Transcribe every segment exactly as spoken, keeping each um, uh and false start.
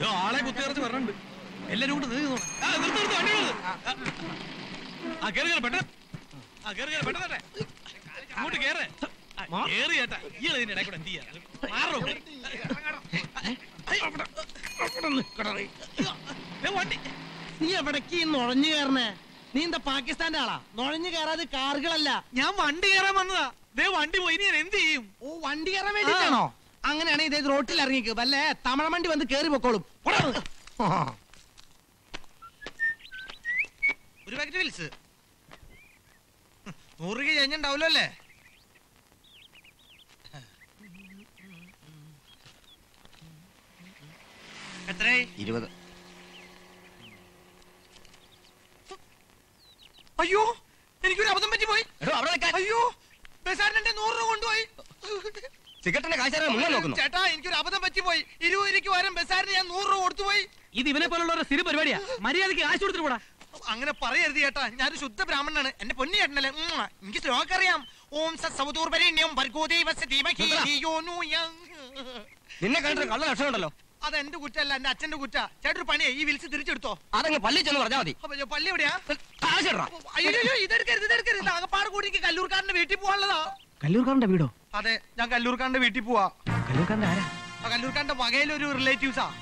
What I'm going to get a road to Larry, but let Tamaman do the caribou column. Would you like to do this? Uri and Dowlele. A tray. Are you? Did you get up with the magic boy? Are you? Cigarette and I said, I'm not going to get a boy. You require him beside and no road to way. Even a lot of silver Maria, I should do. I'm going to parade the attack. I should the Brahman and the Punya and the Okariam. Owns a Sabotur Berenium, Bargode, Vasati, you know, young. In the country, Color Sodalo. Other than the Gutta and Attend Gutta, Chatrupani, you will see the Richard. I think a politician or Daddy. Your Palia, I don't know. You don't get the park would get a look at the Vitipola. Kalurkanda video. Are they Kalurkanda Vitipua? Kalurkanda? Kalurkanda Wagelu relatives are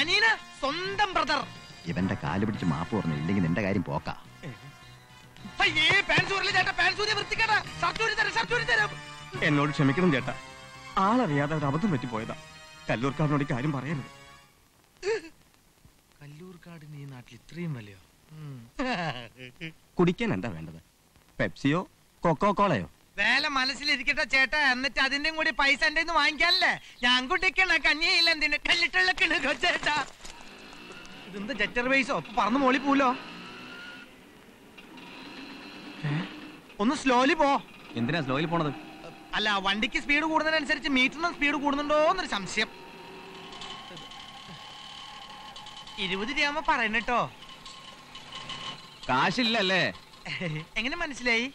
Anina, Sondam brother. Even the Kalibit Mapo and Lincoln and the Guiding Poka. Hey, pants or let a pants with every ticket. Saturday, Saturday, and Lord Semican Jetta. All of the other Rabatu Vitipoida. Kalurkanda Guiding Parade. Kalurkand in at three million. Kudikan and the vendor. Pepsio, Coca Cola. Well, I'm a little bit of chatter and the Tadin would a paisan in the wine gala. Young good taken a canil and then a little like a good chatter. The jetter ways of Parnamoli Pulo on the slowly bow. Indra slowly bow. Allow one dicky speed of wooden and such a meeting on speed of wooden or some ship. It would be a paranato. Cashilla. Engelman is lay.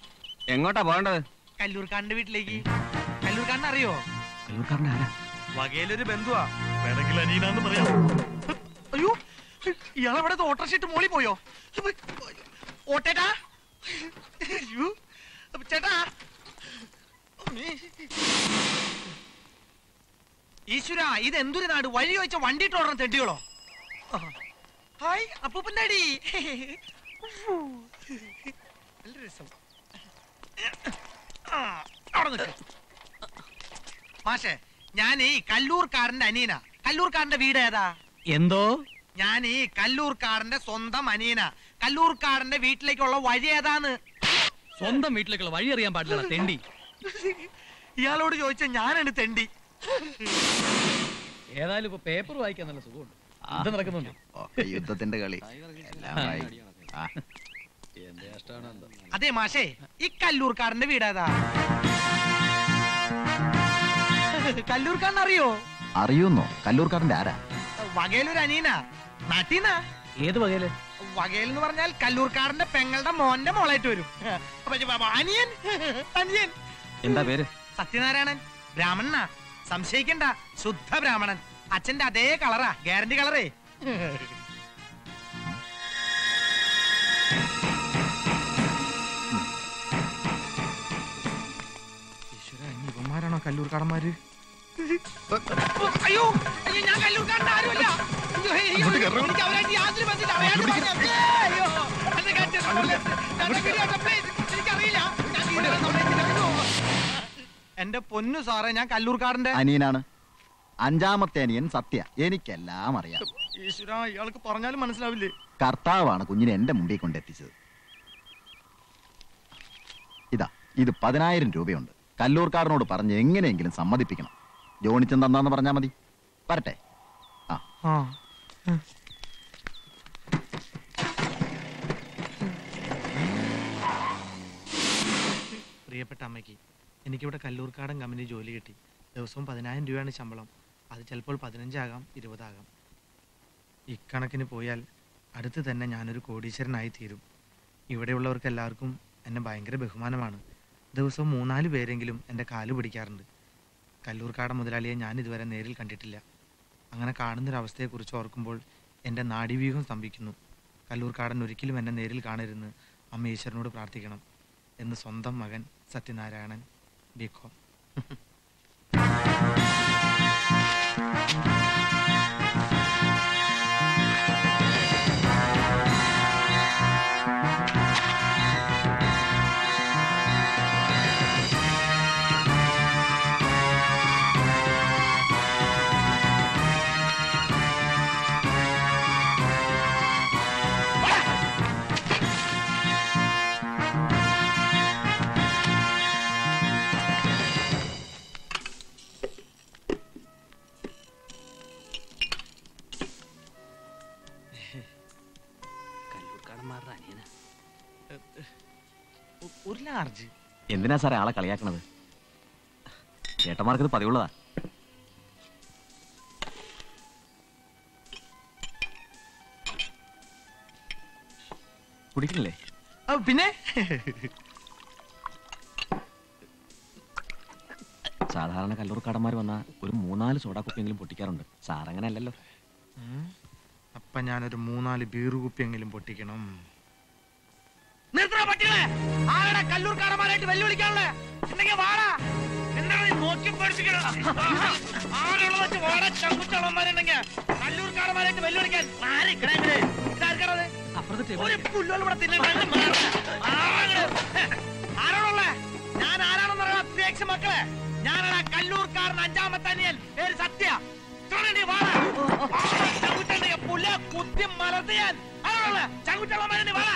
Engota bonder. Kalurkanda with Leggy. Kalurkanda Rio. Kalurkanda. Wagale de Bendua. Paraglani and the Maria. Are you? Yellow at the water seat to Molipoyo. Oteta? You? Cheta? Isura, either Endurina, why do you eat a one day tour on the duo? Hi, a poop and daddy. Masha, Yanni, Kalurkar and Anina, Kalurkar and the Vida. Endo Yanni, Kalurkar and the Sonda Manina, Kalurkar and the wheat like all of Vajadan. Sonda meat like a Vajarian butler, Tendi. Yellow Joyce and Yan and Tendi. Here I look a paper I can also good. I don't recommend you the Tendagali. Ade Mashe, Ikalurkar and the Vida Kalurkan are you? Are you no? Kalurkan Dara Wagelu Anina Matina Edwagel Wagel Varnal Kalurkan the Pengal the Monda Molatu Onion Onion in the bed Satinaranan Brahmana some shakinda Sutta Brahmanan Achenda de Calara Guarantee Gallery. Kalurkar Maru. Are you? Are you Kalurkar Maru? You are already answered by the other. And I got this. I'm going to get out of place. And the Punus are in Kalurkar and Anina Anjamatanian Satya, Enikella Maria. You should have Yalka Pornal Manslavili. Cartavana could end the Mundi Condetis. Ida, either Padana and Ruby on the Kalurkar no to Parang and somebody picking up. You only tend on the Paranamadi? Parte. Ah, Repetamaki. Indicate a Kalurkar and Gamini Jolieti. There was some Padana and Duan Shambalam. As the Chelpol Padan Jagam, it was Agam. Ikanakini Poyal, Additha than Yanuru Kodisher Night Hiru. You would develop Kalarkum and a banker Behumanaman. There was some moonali wearing and a Kalu Budikarand. Kalurkar Mudali and Yanid were an aerial cantilla. അങ്ങനെ കാണുന്നൊരവസ്ഥയെക്കുറിച്ച് ഓർക്കുമ്പോൾ എൻ്റെ നാഡീവീഹം സ്തംഭിക്കുന്നു. കല്ലൂർക്കാടൻ ഒരിക്കലും എന്നെ നേരിൽ കാണരുന്ന് അമ്മ ഈശ്വരനോട് പ്രാർത്ഥിക്കണം എന്ന് സ്വന്തം മകൻ സത്യനാരായണൻ ബികോം. എന്തിനാ സാറേ ആളെ കളിയാക്കണത്? ചേട്ടന്മാർക്കിത് പതിവുള്ളതാ. കുടിക്കണില്ലേ? പിന്നെ സാധാരണ കല്ലൂർക്കാടന്മാർ വന്ന ഒരു മൂന്നാല് സോഡാ കുപ്പിയെങ്കിലും പൊട്ടിക്കാറുണ്ട്. സാറങ്ങനെ അല്ലല്ലോ. അപ്പൊ ഞാനൊരു മൂന്നാല് ബീറു കുപ്പിയെങ്കിലും പൊട്ടിക്കണം. കല്ലൂർക്കാരന്മാരായിട്ട് വെല്ലുവിളിക്കാനുള്ള ഞാൻ ആരാണെന്ന് പറയാ അധ്യക്ഷ മക്കളെ. ഞാനാണ് കല്ലൂർക്കാരൻ അഞ്ചാമത്തെ അനിയൻ, പേര് സത്യ. പുല്ല് കുത്തി മലർത്തിയാൽ ചങ്കുറ്റവന്മാരെ വാടാ.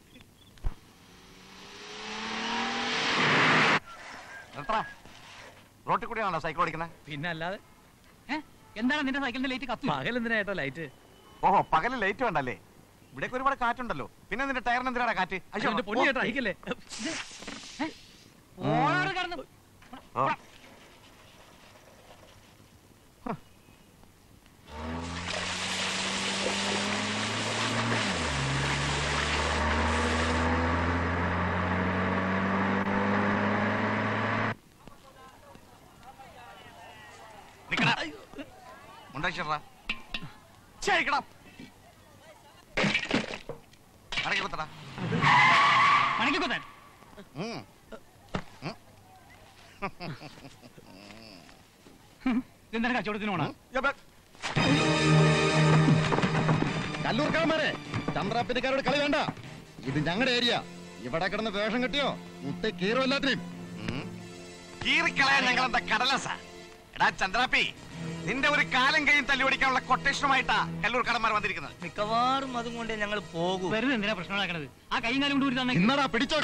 റോട്ടിൽ കൂടിയാണോ സൈക്കിൾ ഓടിക്കുന്നത്? പിന്നെ അല്ലാതെ. എന്താണ് നിന്റെ സൈക്കിളിന്റെ ലൈറ്റ് കത്തുന്നത്? പകൽ എന്തിനാ ലൈറ്റ്? ഓഹോ, പകല് ലൈറ്റ് വേണ്ടല്ലേ? ഇവിടേക്ക് ഒരുപാട് കാറ്റുണ്ടല്ലോ. പിന്നെ നിന്റെ ടയറിന് എന്തിനാണ് കാറ്റ്? കല്ലൂർക്കാരന്മാരെ ചന്ദ്രാപ്പിനിക്കാരോട് കളി വേണ്ട. ഇത് ഞങ്ങളുടെ ഏരിയ. ഇവിടെ കിടന്ന് വേഷം കെട്ടിയോ മുട്ട കീറും എല്ലാത്തിനും കീറിക്കളയാൻ ഞങ്ങളെന്താ കടലാസ? എടാ ചന്ദ്രാപ്പി, നിന്റെ ഒരു കാലം കഴിയും തല്ലി ഓടിക്കാനുള്ള കൊട്ടേഷനുമായിട്ടാ കല്ലൂർക്കാരന്മാർ വന്നിരിക്കുന്നത്. മിക്കവാറും അതും കൊണ്ട് ഞങ്ങൾ പോകും. എന്തിനാ പ്രശ്നമാക്കണത്? ആ കൈയും കാലം കൊണ്ട് പിടിച്ചോ.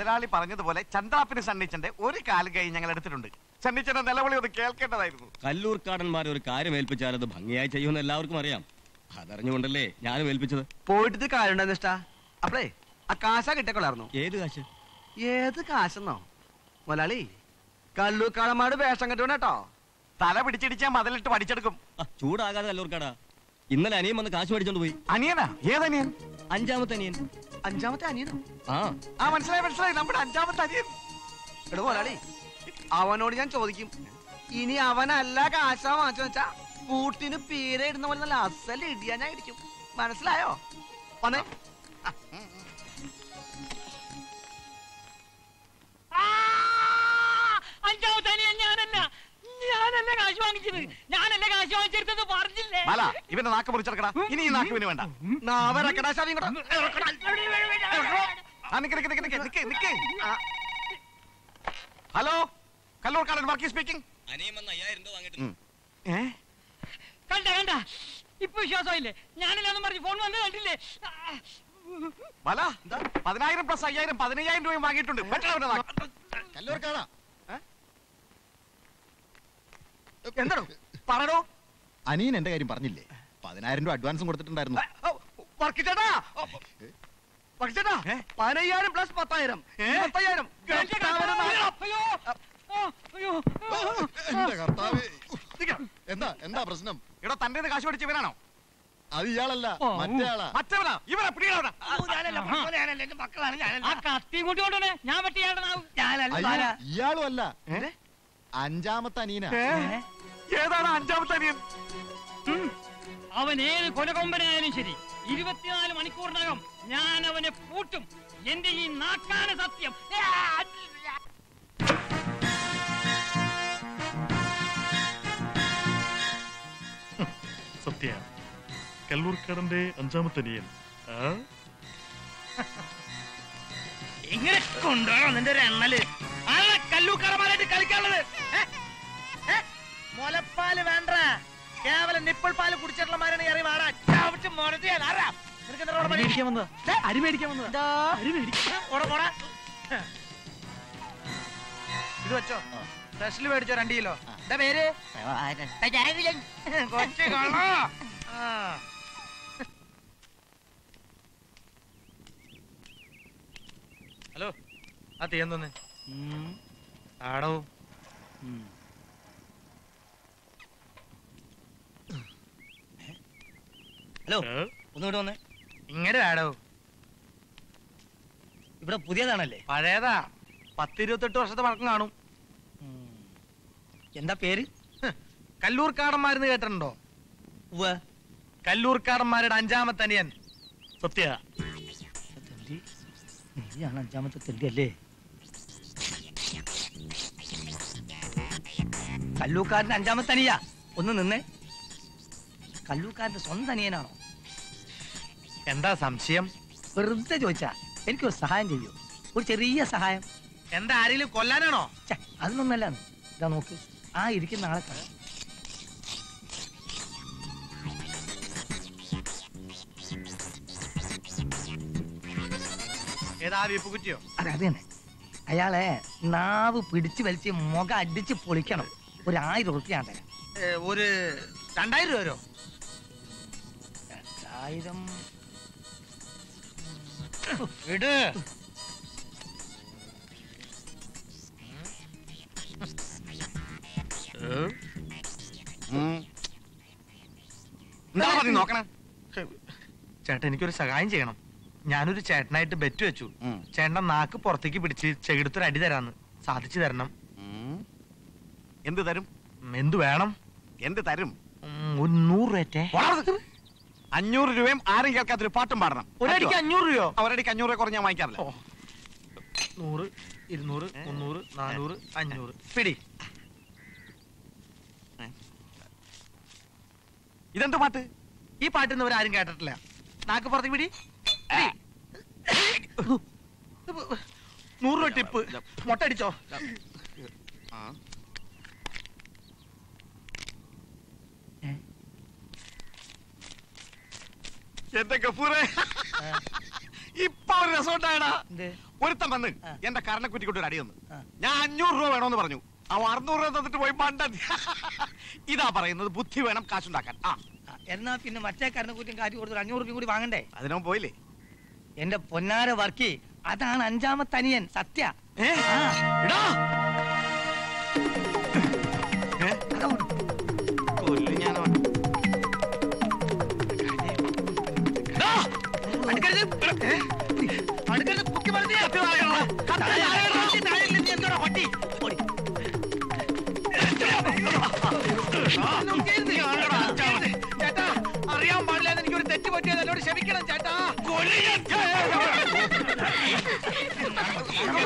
മുതലാളി പറഞ്ഞതുപോലെ ചന്ദ്രാപ്പിന് സണ്ണിച്ചന്റെ ഒരു കാല് കൈ ഞങ്ങൾ എടുത്തിട്ടുണ്ട്. സണ്ണിച്ചന്റെ നിലവിളി ഒന്ന് കേൾക്കേണ്ടതായിരുന്നു. കല്ലൂർക്കാടന്മാരെ ഒരു കാര്യം ഏൽപ്പിച്ചാൽ അത് ഭംഗിയായി ചെയ്യുമെന്ന് എല്ലാവർക്കും അറിയാം. അതറിഞ്ഞുകൊണ്ടല്ലേ ഞാനും ഏൽപ്പിച്ചത്. പോയിട്ട് കാര്യമുണ്ടെന്ന് ഇഷ്ടാ. അപ്പളേ ആ കാശാ കിട്ടക്കൊള്ളായിരുന്നു. ഏത് കാശ്? ഏത് കാശെന്നോ മുതലാളി, കല്ലൂർക്കാടന്മാരുടെ വേഷം കെട്ടണം കേട്ടോ. തല പിടിച്ചിടിച്ചാ മതിലിട്ട് പഠിച്ചെടുക്കും. ചൂടാകാതെ കല്ലൂർക്കാടാ. ഇന്നലെ അനിയൻ വന്ന് കാശ് മേടിച്ചോണ്ട് പോയി. അനിയനാ? ഏതനിയൻ? അഞ്ചാമത്തെ അനിയൻ. അഞ്ചാമത്തെ അനിയനോ? ആ ആ മനസ്സിലായി മനസ്സിലായി, നമ്മുടെ അഞ്ചാമത്തെ അനിയൻ. എടോ മുതലാളി, അവനോട് ഞാൻ ചോദിക്കും, ഇനി അവനല്ല കാശാ വാങ്ങിച്ചു വെച്ചാ കൂട്ടിന് പീര ഇടുന്ന പോലെ നല്ല അസൽ ഇടിയാ ഞാൻ ഇടിക്കും. മനസ്സിലായോ? വന്നേ. അഞ്ചാമത്തെ അനിയൻ ഞാനല്ല. ഞാനല്ല കാശ് വാങ്ങിച്ചത്. ഞാനല്ല കാശ് വാങ്ങിച്ചെടുത്തത് പറഞ്ഞില്ലേ? അല്ല, ഇവന്റെ നാക്ക് മുറിച്ചെടുക്കടാ. ഇനി ഈ നാക്ക് പിന്നെ വേണ്ട. നാവരക്കടാ ശാവിയും കൂടാ. Hello, Kallurkadan Varkey speaking. കണ്ട കണ്ട ഇപ്പൊ വിശ്വാസമില്ലേ? ഞാനില്ലെന്നും പറഞ്ഞു ഫോൺ വന്ന് കണ്ടില്ലേ? ബല പതിനായിരം പ്ലസ് അയ്യായിരം പതിനയ്യായിരം രൂപയും വാങ്ങിയിട്ടുണ്ട്. കല്ലൂർക്കാടാ എന്താണോ പറടോ? അനിയൻ എന്റെ കാര്യം പറഞ്ഞില്ലേ? പതിനായിരം രൂപ അഡ്വാൻസും കൊടുത്തിട്ടുണ്ടായിരുന്നു. പതിനയ്യായിരം പ്ലസ് പത്തായിരം പത്തായിരം. എന്താ എന്താ പ്രശ്നം? ഇവിടെ തന്റെ കാശ് പഠിച്ച ഇവനാണോ? അത് ഇയാളല്ല, മറ്റേയാളാ. മറ്റവനാ? ഇവനെ പിടിക്കണോ? ഇയാളും അല്ല, അഞ്ചാമത്തെ അനിയന. ഏതാണ് അഞ്ചാമത്തെ അനിയൻ? അവൻ ഏത് കൊലകൊമ്പനായാലും ശരി, ഇരുപത്തിനാല് മണിക്കൂറിനകം ഞാൻ അവനെ പൂട്ടും. എന്റെ ഈ നാക്കാണ് സത്യം. സത്യ കല്ലൂർക്കാടന്റെ അഞ്ചാമത്തെ അനിയൻ. ഇങ്ങനെ കൊണ്ടുപോകണം നിന്റെ ഒരു എണ്ണല്. ആരാ കല്ലൂർക്കാടന്മാരായിട്ട് കളിക്കാനുള്ളത്? മുലപ്പാല് വേണ്ട, കേവലം നിപ്പിൾ പാല് കുടിച്ചിട്ടുള്ളമാരാണ് കയറി വാടാൻ. ഇത് വെച്ചോ, സ്പെഷ്യൽ മേടിച്ചോ രണ്ട് കിലോ. എന്താ പേര്? ഹലോ, ആ തീയന്തോന്ന് ആടോ. ഹലോ, ഒന്നുകൂടെ വന്നേ. ഇങ്ങനെ ആടോ. ഇവിടെ പുതിയതാണല്ലേ? പഴയതാ, പത്തിരുപത്തെട്ട് വർഷത്തെ പഴക്കം കാണും. എന്താ പേര്? കല്ലൂർക്കാടന്മാരെന്ന് കേട്ടിട്ടുണ്ടോ? കല്ലൂർക്കാടന്മാരുടെ അഞ്ചാമത്തെ അനിയൻ. സത്യ നീയാണ് അഞ്ചാമത്തെ തെണ്ടി അല്ലേ? കല്ലൂർക്കാരന്റെ അഞ്ചാമത്തെ അനിയ. ഒന്ന് നിന്നേ, കല്ലൂർക്കാരന്റെ സ്വന്തം അനിയനാണോ? എന്താ സംശയം? വെറുതെ ചോദിച്ചാ. എനിക്കൊരു സഹായം ചെയ്യോ? ഒരു ചെറിയ സഹായം. എന്താ, ആരെങ്കിലും കൊല്ലാനാണോ? അതിനൊന്നല്ല. ഇതാ നോക്ക്, ആ ഇരിക്കുന്ന ആളെ കാണാം. ഏതാ വീപ്പുകുറ്റിയോ? അതെ അത് തന്നെ. അയാളെ നാവ് പിടിച്ചു വലിച്ച് മുഖം അടിച്ച് പൊളിക്കണം. ഒരു ആയിരം ഉറുപ്പിയാണ്ടേ. ഒരു രണ്ടായിരം രൂപ. രണ്ടായിരം ഇട്. ചേട്ടൻ എനിക്കൊരു സഹായം ചെയ്യണം. ഞാനൊരു ചേട്ടനായിട്ട് ബെറ്റ് വെച്ചു. ചേട്ടൻ നാക്ക് പുറത്തേക്ക് പിടിച്ച് ചെകിടത്തൊരു അടി തരാന്ന്. സാധിച്ചു തരണം. എന്ത് തരും? എന്ത് വേണം? എന്ത് തരും? ഒരു നൂറ്. അഞ്ഞൂറ് രൂപയും ആരും കേൾക്കാത്തൊരു പാട്ടും പാടണം. ഒരടിക്ക് അഞ്ഞൂറ് രൂപയോ? ഒരടിക്ക് അഞ്ഞൂറ് രൂപ കുറഞ്ഞ് ഞാൻ വാങ്ങിക്കാറില്ല. നൂറ്, ഇരുന്നൂറ്, മുന്നൂറ്, നാനൂറ്, അഞ്ഞൂറ്. പിടി. ഇതെന്ത് പാട്ട്? ഈ പാട്ടിന്ന് ഇവരാരും കേട്ടിട്ടില്ല. നാക്ക് പുറത്തേക്ക് പിടി. നൂറ് രൂപ ടിപ്പ്. മൊട്ടടിച്ചോ. എന്റെ ഗഫൂറെ, ഇപ്പൊ ഒരു രസമുണ്ടായടാ. Gafoorka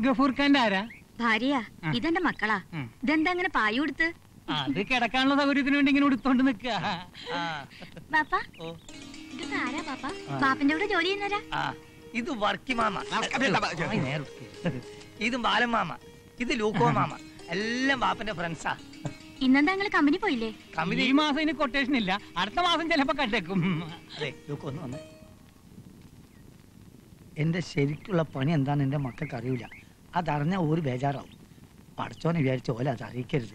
Gafoorka and Ara? Paria, either the Macala. Then I'm going to pay you the Catacana that we're doing in the car. Papa? Papa? Papa and the Jolina? Ah, it's the worky mamma. It's the Bala mamma. It's the Luco mamma. I love up in the Franza. In the company, Pile. Company, Massa in a quotation, Illa, Arthama and Telepacatacum. In the Sericula Pony and done in the Macacaruja. Adarna would bejar out. Partoni Vertola, Zarikir.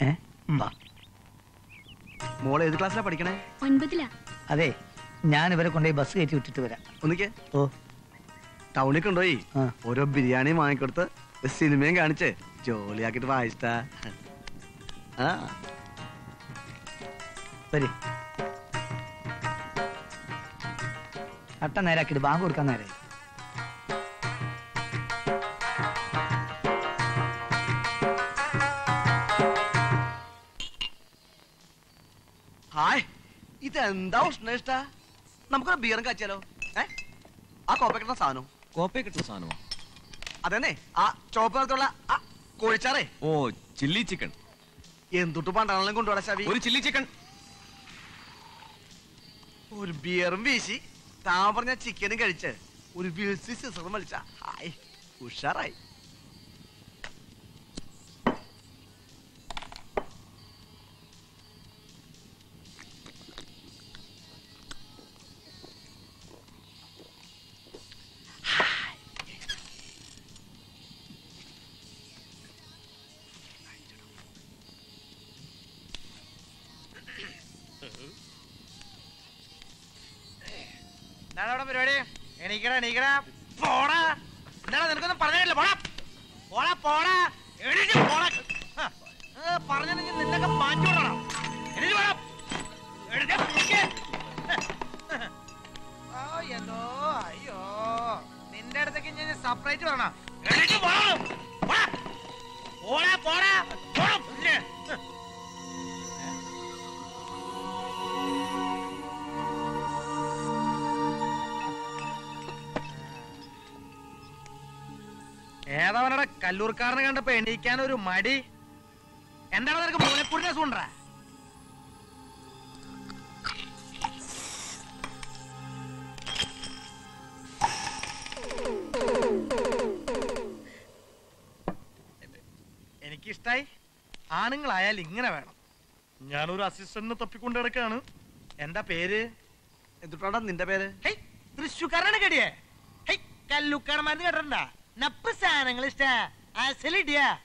Eh? Ma Mola is the class of Paricana? One Butilla. Are they? Nan ever conde basket you to it. Unique? Oh, Townicondo. What a biryani, my curta, the cinnamon and check. Joliak advised. Ah, very. After Narakid Bangur Canary. Hi, it's a douse nest. I'm going to be a gachello. Eh? A copic to Sano. Copic to Sano. Adene, a chopper dollar. Coichare. Oh, chili chicken. In Dutupan and Langon Dorasavi, chili chicken. Would beer and busy. Tavern and chicken and garriture. Would be a sister of Melcha. Hi, who shall I? Nigga, nigga, Pora! None of them going to Parnell. What a Pora! It is a Pora! Parnell is like a Pantura. It is up. It is up. Oh, you know, you're in there. The kitchen is separate. It is a Pora! What a Pora! What a Pora! A Kalur Karnak and a penny can or muddy, and another put us on. Any kiss tie? Anning Laya Lingan. Yanura assistant of the Picunda Canoe, and the Pere, and the product in the Pere. Hey, this Sukaranaga dear. Hey, Kalukarmanda. Nappusan English, I sell it here.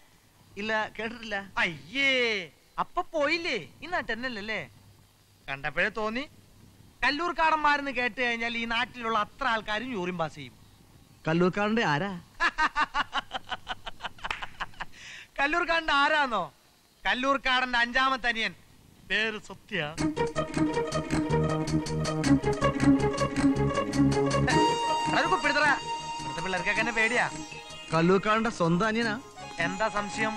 Illa Kerala. Aye, up a poile in a tunnel. Can't a peritoni? കല്ലൂർക്കാടന്മാരെന്ന് കേട്ട് കഴിഞ്ഞാൽ ഈ നാട്ടിലുള്ള അത്ര ആൾക്കാരും urine pass ചെയ്യും. കല്ലൂർക്കാടന്റെ ആരാ? കല്ലൂർക്കാടന്റെ ആരാന്നോ? കല്ലൂർക്കാടന്റെ അഞ്ചാമത്തെ അനിയൻ, പേര് സത്യ. പിള്ളേർക്കൊക്കെ എന്നെ പേടിയാ. കല്ലൂർക്കാടന്റെ സ്വന്തം അനിയനാ? എന്താ സംശയം?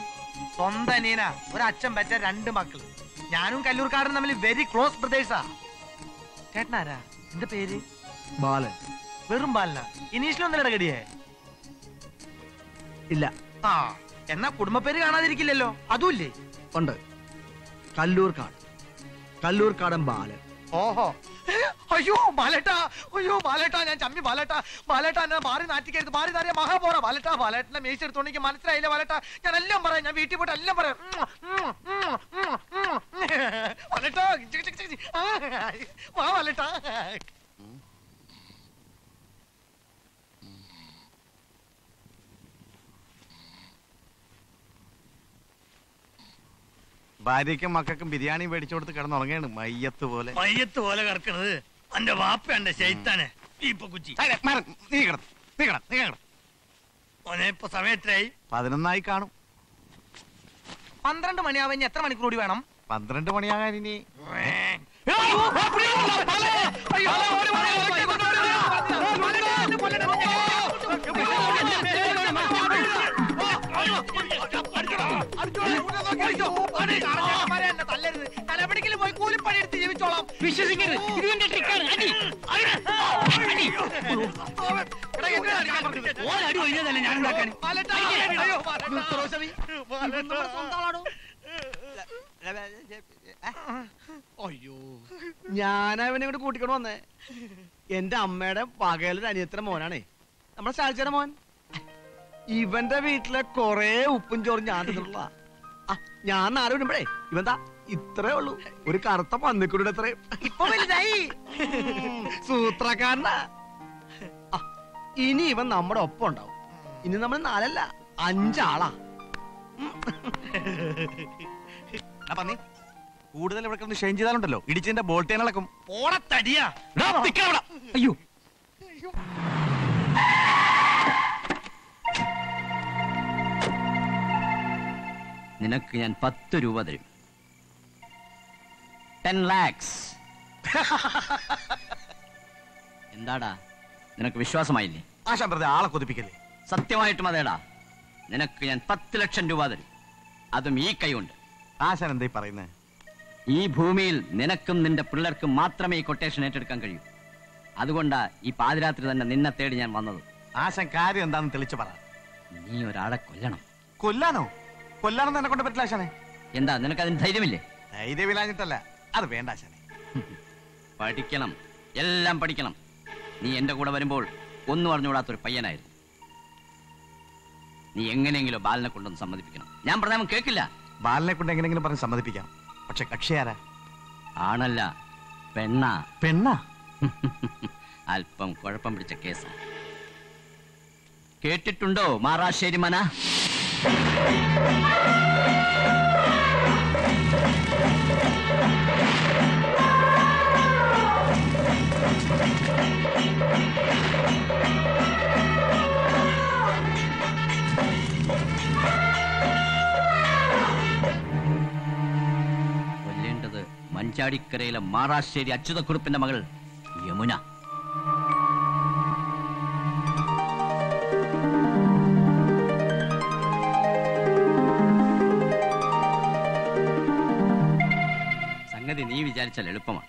സ്വന്തം അനിയനാ. ഒരച്ഛൻ വെച്ച രണ്ട് മക്കൾ. ഞാനും കല്ലൂർക്കാടനും തമ്മിൽ വെരി ക്ലോസ് ബ്രദേഴ്സാ. ചേട്ടനാരാ? എന്റെ പേര് ബാലൻ. വെറും ബാലന? ഇനീഷിലൊന്നും ഇടകടിയേ ഇല്ല. ആ എന്നാ കുടുംബപ്പേര് കാണാതിരിക്കില്ലല്ലോ. അതുമില്ലേ? ഉണ്ട്. കല്ലൂർക്കാട്, കല്ലൂർക്കാടൻ ബാലൻ. ഓഹോ, അയ്യോ ബാലേട്ടാ, അയ്യോ ബാലേട്ടാ, ഞാൻ ചമ്മി ബാലേട്ടാ. ബാലേട്ടാ എന്നെ മാറി നാറ്റിക്കരുത്, മാറി നാറിയ മഹാ പോറ ബാലേട്ടാ. ബാലേട്ടനെ മേശെടുത്തോണ്ടെങ്കിൽ മനസ്സിലായില്ല ബാലേട്ടാ. ഞാൻ എല്ലാം പറയാം, ഞാൻ വീട്ടിൽ പോയിട്ട് എല്ലാം പറയാം. ബാലേട്ടാ വാ ബാലേട്ടാ. ഭാര്യയ്ക്കും മക്കൾക്കും ബിരിയാണി മേടിച്ചു കൊടുത്ത് കിടന്നുറങ്ങാണ് മയ്യത്ത് പോലെ. മയ്യത്ത് പോലെ കിടക്കണത് എന്റെ വാപ്പ, എന്റെ ശൈത്താനെ. സമയത്തിലായി, പതിനൊന്നായി കാണും. പന്ത്രണ്ട് മണിയാവാൻ എത്ര മണിക്കൂർ കൂടി വേണം? പന്ത്രണ്ട് മണിയാകാൻ ഇനി തലപടിക്കൽ പോയി കൂലിപ്പണി എടുത്ത് ജീവിച്ചോളാം. വിശ്വസിക്കരുത്, ഇത് എന്റെ ട്രിക്കാണ്. അയ്യോ, ഞാനവനെ ഇങ്ങോട്ട് കൂട്ടിക്കൊണ്ട് വന്നേ. എന്റെ അമ്മയുടെ പകയിലൊരു അനിയത്തിന മോനാണേ, നമ്മുടെ സാൽച്ചയുടെ മോൻ. ഇവന്റെ വീട്ടിലെ കൊറേ ഉപ്പും ചോറും ഞാൻ തന്നിട്ടുള്ള. ഞാൻ ആരും ഇടുമ്പഴേ ഇവന്താ ഇത്രേ ഉള്ളൂ, ഒരു കറുത്ത പന്നിക്കുരുടെ അത്രയും. ഇപ്പൊ വലുതായി, സൂത്രക്കാരനാ. ഇനി ഇവൻ നമ്മുടെ ഒപ്പം ഉണ്ടാവും. ഇനി നമ്മൾ നാലല്ല അഞ്ചാളാ. പന്നി കൂടുതൽ ഇവിടെ ഷെയിൻ ചെയ്താലുണ്ടല്ലോ, ഇടിച്ചതിന്റെ ബോൾട്ടേൻ ഇളക്കും. പോടത്തടിയാ. അയ്യോ നിനക്ക് ഞാൻ പത്ത് രൂപ തരും. ടെൻ ലാക്സ്. എന്താടാ നിനക്ക് വിശ്വാസമായില്ലേ? ആശാൻ പ്രതി ആളെ കൊതിപ്പിക്കല്ലേ? സത്യമായിട്ടും അതേടാ, നിനക്ക് ഞാൻ പത്ത് ലക്ഷം രൂപ തരും. അതും ഈ കൈ കൊണ്ട്. ആശാൻ എന്താ പറയുന്നത്? ഈ ഭൂമിയിൽ നിനക്കും നിന്റെ പിള്ളേർക്കും മാത്രമേ ഈ കൊട്ടേഷൻ ഏറ്റെടുക്കാൻ കഴിയൂ. അതുകൊണ്ടാ ഈ പാതിരാത്രി തന്നെ നിന്നെ തേടി ഞാൻ വന്നത്. ആശാൻ കാര്യം എന്താണെന്ന് തെളിച്ചു പറ. നീ ഒരാളെ കൊല്ലണം. കൊല്ലാനോ? കൊല്ലാനൊന്നും എന്നെ കൊണ്ട് പറ്റില്ല ആശാനെ. എന്താ നിനക്ക് അതിന് ധൈര്യമില്ലേ? ധൈര്യമില്ലാഞ്ഞിട്ടല്ല, അത് വേണ്ട ആശാനെ. പഠിക്കണം, എല്ലാം പഠിക്കണം. നീ എന്റെ കൂടെ വരുമ്പോൾ ഒന്നും അറിഞ്ഞുകൂടാത്തൊരു പയ്യനായിരുന്നു. നീ എങ്ങനെയെങ്കിലും ബാലനെ കൊണ്ടൊന്ന് സമ്മതിപ്പിക്കണം. ഞാൻ പറഞ്ഞാൽ കേൾക്കില്ല. ബാലനെ കൊണ്ട് എങ്ങനെയെങ്കിലും പറഞ്ഞ് സമ്മതിപ്പിക്കാം. പക്ഷെ കക്ഷിയാരാ? ആണല്ല, പെണ്ണാ. പെണ്ണാ? അല്പം കുഴപ്പം പിടിച്ച കേസാ. കേട്ടിട്ടുണ്ടോ മാറാശ്ശേരി മന? കൊല്ലേണ്ടത് മഞ്ചാടിക്കരയിലെ മാറാശ്ശേരി അച്യുതക്കുറുപ്പിന്റെ മകൾ യമുന. നീ വിചാരിച്ചാൽ എളുപ്പമാണ്.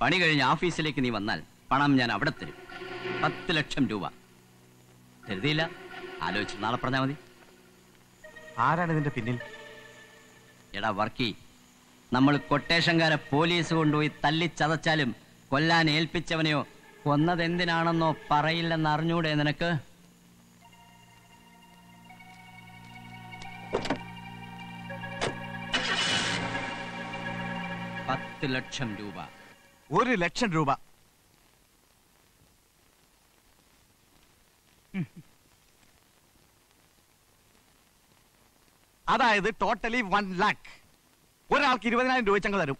പണി കഴിഞ്ഞ് ഓഫീസിലേക്ക് നീ വന്നാൽ പണം ഞാൻ അവിടെ തരും. പത്ത് ലക്ഷം രൂപ. കരുതിയില്ല, ആലോചിച്ച് നാളെ പറഞ്ഞാൽ മതി. ആരാണ് ഇതിന്റെ പിന്നിൽ? എടാ വർക്കി, നമ്മൾ കൊട്ടേഷൻകാരെ പോലീസ് കൊണ്ടുപോയി തല്ലിച്ചതച്ചാലും കൊല്ലാൻ ഏൽപ്പിച്ചവനെയോ കൊന്നതെന്തിനാണെന്നോ പറയില്ലെന്ന് അറിഞ്ഞൂടെ നിനക്ക്? പത്ത് ലക്ഷം രൂപ. ഒരു ലക്ഷം രൂപ. അതായത് ടോട്ടലി വൺ ലാക്ക്. ഒരാൾക്ക് ഇരുപതിനായിരം രൂപ ചങ്ങ തരും.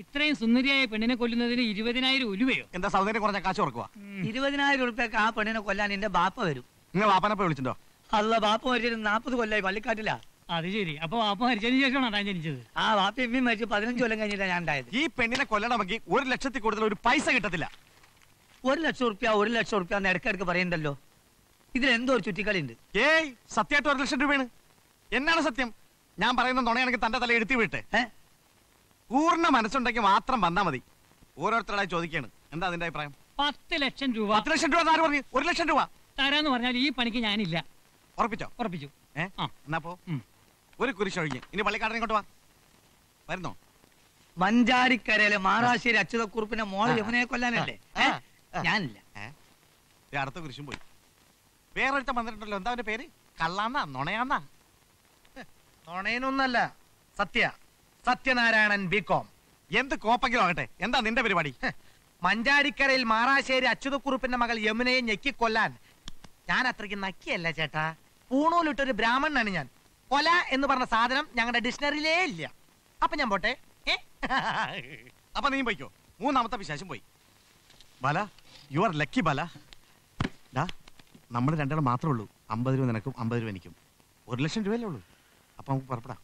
ഇത്രയും സുന്ദരിയായ പെണ്ണിനെ കൊല്ലുന്നതിന് ഇരുപതിനായിരം ഉലുവയോ? എന്താ സൗന്ദര്യം കുറഞ്ഞ കാശ് ഓർക്കുക. ഇരുപതിനായിരം ഉറുപ്പ്യക്ക് ആ പെണ്ണിനെ കൊല്ലാൻ എന്റെ ബാപ്പ വരും. നിങ്ങൾ ബാപ്പനെ പോയി വിളിച്ചിട്ടുണ്ടോ? അല്ല, ബാപ്പ മരിച്ചിട്ട് നാപ്പത് കൊല്ലായി പള്ളിക്കാട്ടില്ല. അത് ശരി. അപ്പൊ ബാപ്പ മരിച്ചതിന് ശേഷമാണ് ജനിച്ചത്. ആ ബാപ്പ എമ്മയും മരിച്ചു പതിനഞ്ച് കൊല്ലം കഴിഞ്ഞിട്ടാണ് ഞാൻ ഉണ്ടായത്. ഈ പെണ്ണിനെ കൊല്ലണമെങ്കിൽ ഒരു ലക്ഷത്തിൽ കൂടുതൽ ഒരു പൈസ കിട്ടത്തില്ല. ഒരു ലക്ഷം ഉറുപ്പ്യ ഒരു ലക്ഷം ഉറുപ്പ്യ എന്ന് ഇടയ്ക്കിടയ്ക്ക് പറയുന്നല്ലോ. ഇതിലെന്തോ ഒരു ചുറ്റിക്കളി ഉണ്ട്. ഏയ്, സത്യമായിട്ട് ഒരു ലക്ഷം രൂപയാണ്. എന്നാണ് സത്യം? ഞാൻ പറയുന്ന നുണയാണെങ്കിൽ തന്റെ തല എടുത്തി വിട്ടെ. പൂർണ്ണ മനസ്സുണ്ടെങ്കിൽ മാത്രം വന്നാൽ മതി. ഓരോരുത്തരായി ചോദിക്കാണ്. എന്താ അതിന്റെ അഭിപ്രായം? പത്ത് ലക്ഷം രൂപ. പത്ത് ലക്ഷം രൂപ താരം പറഞ്ഞു. ഒരു ലക്ഷം രൂപ താരാന്ന് പറഞ്ഞാൽ ഈ പണിക്ക് ഞാനില്ല. ഉറപ്പിച്ചോ? ഉറപ്പിച്ചു. ഏ, എന്നാപ്പോ ഒരു കുരിശ് ഒഴിഞ്ഞ് ഇനി പള്ളിക്കാട്ടിനെ ഇങ്ങോട്ട് വാ. വരുന്നോ? മഞ്ചാരിക്കരയിലെ മാറാശ്ശേരി അച്യുതക്കുറുപ്പിന്റെ മോളെ യമുനയെ കൊല്ലാനല്ലേ ഞാനില്ല. അടുത്ത കുരിശും പോയി. വേറൊരുത്ത വന്നിട്ടുണ്ടല്ലോ. എന്താ അവന്റെ പേര്? കള്ളാന്നാ നുണയാന്നാ? നുണയനൊന്നല്ല, സത്യ സത്യനാരായണൻ ബി കോം. എന്ത് കോപ്പെങ്കിലും ആകട്ടെ, എന്താ നിന്റെ പരിപാടി? മഞ്ചാരിക്കരയിൽ മാറാശ്ശേരി അച്യുതക്കുറുപ്പിന്റെ മകൾ യമുനയെ ഞെക്കിക്കൊല്ലാൻ ഞാൻ അത്രയ്ക്ക് നക്കിയല്ല ചേട്ടാ. പൂണൂലിട്ടൊരു ബ്രാഹ്മണനാണ് ഞാൻ. കൊല എന്ന് പറഞ്ഞ സാധനം ഞങ്ങളുടെ ഡിക്ഷണറിയിലേ ഇല്ല. അപ്പൊ ഞാൻ പോട്ടെ. അപ്പൊ നീ പോയിക്കോ. മൂന്നാമത്തെ വിശേഷം പോയി. Bala, you are lucky Bala. നമ്മൾ രണ്ടാളും മാത്രമേ ഉള്ളൂ. അമ്പത് രൂപ നിനക്കും അമ്പത് രൂപ എനിക്കും. ഒരു ലക്ഷം രൂപയല്ലേ ഉള്ളൂ. അപ്പൊ നമുക്ക് പുറപ്പെടാം.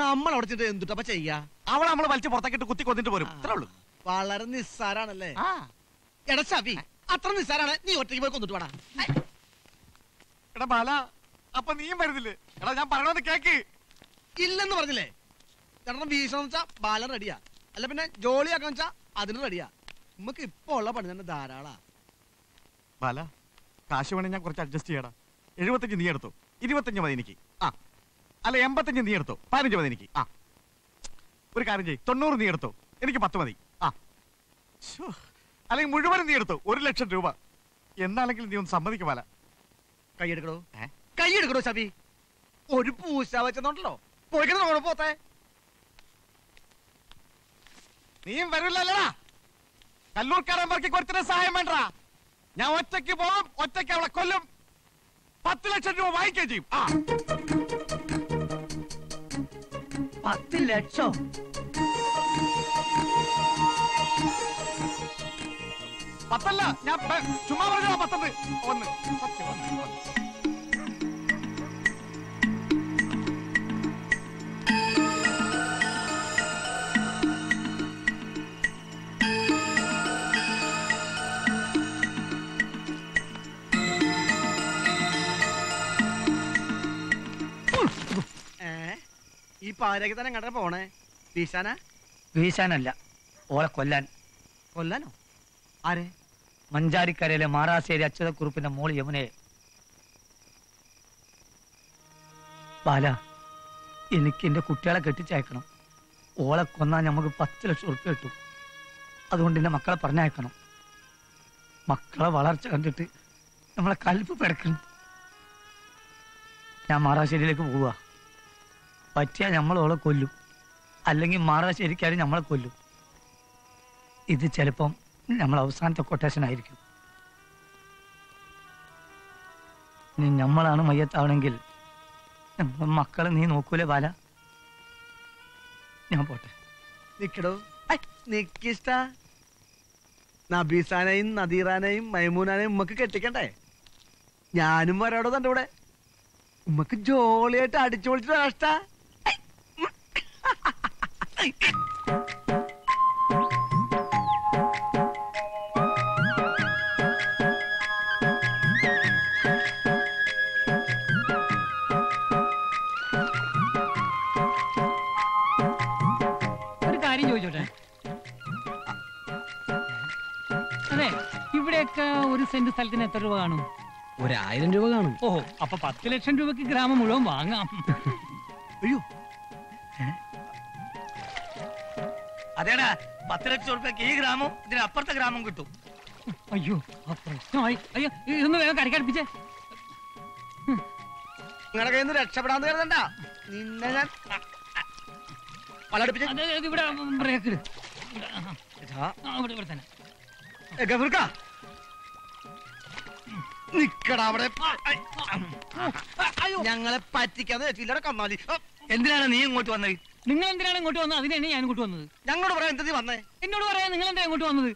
നമ്മൾ അടച്ചിട്ട് എന്തുട്ടപ്പ ചെയ്യാ? അവളെ നമ്മള് വലിച്ചു പുറത്തേക്കിട്ട് കുത്തി കൊന്നിട്ട് പോരും. അത്രേ ഉള്ളൂ. വളരെ നിസ്സാരാണല്ലേ? എടാ ഷാഫി, അത്ര നിസ്സാരാണ്. നീ ഒറ്റയ്ക്ക് പോയി കൊന്നിട്ട് വേണം. എടാ ബാല, അപ്പൊ നീയും വരുന്നില്ലേ? എടാ ഞാൻ പറയണത് കേക്ക്. ഇല്ലെന്ന് പറഞ്ഞില്ലേ? ചേട്ടൻ വീശണം വെച്ചാ ബാല റെഡിയാ. അല്ല പിന്നെ ജോളിയാക്കണം വെച്ചാ അതിന് റെഡിയാ. നമുക്ക് ഇപ്പൊ ഉള്ള പണി തന്നെ ധാരാളാ. ബാല, കാശ് വേണേ ഞാൻ കുറച്ച് അഡ്ജസ്റ്റ് ചെയ്യടാ. എഴുപത്തഞ്ച് നീ എടുത്തു, ഇരുപത്തഞ്ച് മതി എനിക്ക്. ആ അല്ല, എൺപത്തഞ്ച് നീ എടുത്തു, പതിനഞ്ച് മതി എനിക്ക്. ആ ഒരു കാര്യം ചെയ്യ്, തൊണ്ണൂറ് നീ എടുത്തു, എനിക്ക് പത്ത് മതി. ആ അല്ലെങ്കിൽ മുഴുവനും നീ എടുത്തു, ഒരു ലക്ഷം രൂപ. എന്നാണെങ്കിലും നീ ഒന്ന് സമ്മതിക്കും ബാല. കൈയെടുക്കണോ? ഏഹ്, കൈയെടുക്കണോ ഷാബി? ഒരു പൂശ വെച്ചോണ്ടല്ലോ പോയിക്കണോ പോത്തെ. നീയും വരില്ലല്ലടാ. കല്ലൂർക്കാരൻ വർക്കിക്ക് ഒരുത്തനെ സഹായം വേണ്ട. ഞാൻ ഒറ്റയ്ക്ക് പോകും, ഒറ്റയ്ക്ക് അവളെ കൊല്ലും. പത്ത് ലക്ഷം രൂപ വാങ്ങിക്കുകയും ചെയ്യും. ആ പത്ത് ലക്ഷം പത്തല്ല, ഞാൻ ചുമ്മാ പറഞ്ഞ പത്തത് ഒന്ന്. ഈ പാലയ്ക്ക് തന്നെ കണ്ട പോണേ. വീശാനാ? വീശാനല്ല, ഓളെ കൊല്ലാൻ. കൊല്ലാനോ? ആരെ? മഞ്ചാരിക്കരയിലെ മാറാശ്ശേരി അച്യുതക്കുറുപ്പിന്റെ മോൾ യമുനയെ. ബാല, എനിക്ക് എന്റെ കുട്ടികളെ കെട്ടിച്ചയക്കണം. ഓളെ കൊന്നാൽ നമുക്ക് പത്ത് ലക്ഷം ഉറുപ്പ്യ കിട്ടും. അതുകൊണ്ട് എന്റെ മക്കളെ പറഞ്ഞയക്കണം. മക്കളെ വളർച്ച കണ്ടിട്ട് നമ്മളെ കൽപ്പ് പിടക്കണം. ഞാൻ മാറാശ്ശേരിയിലേക്ക് പോവുക. പറ്റിയാൽ നമ്മളോളെ കൊല്ലും, അല്ലെങ്കിൽ മാറാശ്ശേരിക്കാരും നമ്മളെ കൊല്ലും. ഇത് ചിലപ്പം നമ്മൾ അവസാനത്തെ കൊട്ടേഷൻ ആയിരിക്കും. ഇനി നമ്മളാണ് മയ്യത്താവണമെങ്കിൽ നമ്മളെ മക്കളെ നീ നോക്കൂലേ ബാല? ഞാൻ പോട്ടെ. നിക്കടോ. നിക്കിഷ്ട നബീസാനെയും നദീറാനെയും മൈമൂനാനെയും ഉമ്മക്ക് കെട്ടിക്കണ്ടേ? ഞാനും വരാടോ തൻ്റെ കൂടെ. ഉമ്മക്ക് ജോളിയായിട്ട് അടിച്ചു പൊളിച്ചിട്ട് കഷ്ട. ഒരു കാര്യം ചോദിച്ചോട്ടെ? അതെ, ഇവിടെയൊക്കെ ഒരു സെന്റ് സ്ഥലത്തിന് എത്ര രൂപ കാണും? ഒരായിരം രൂപ കാണും. ഓഹോ, അപ്പൊ പത്ത് ലക്ഷം രൂപക്ക് ഗ്രാമം മുഴുവൻ വാങ്ങാം. അയ്യോ, അതേടാ, പത്ത് ലക്ഷം രൂപയ്ക്ക് ഈ ഗ്രാമം ഇതിനപ്പുറത്തെ ഗ്രാമം കിട്ടും. അയ്യോ, പ്രശ്നമായി. അയ്യോ, ഇതൊന്ന് വേഗം കരക്കടുപ്പിച്ചേ. നിങ്ങളുടെ കയ്യിൽ നിന്ന് രക്ഷപ്പെടാന്ന് കരുതണ്ട. നിന്നെ ഞാൻ ഇവിടെ ബ്രേക്ക് ഇട്. ഇവിടെ തന്നെ ഗഫൂർക്ക നിക്കടാ. അവിടെ ഞങ്ങളെ പറ്റിക്കാന്ന് വെച്ചില്ലട കന്നാലി. എന്തിനാണ് നീ ഇങ്ങോട്ട് വന്നത്? നിങ്ങൾ എന്തിനാണ് ഇങ്ങോട്ട് വന്നത്? അതിനാണ് ഞാൻ ഇങ്ങോട്ട് വന്നത്. ഞങ്ങളോട് പറയാൻ എന്തിനാ വന്നേ? എന്നോട് പറയാൻ നിങ്ങൾ എന്താ ഇങ്ങോട്ട് വന്നത്?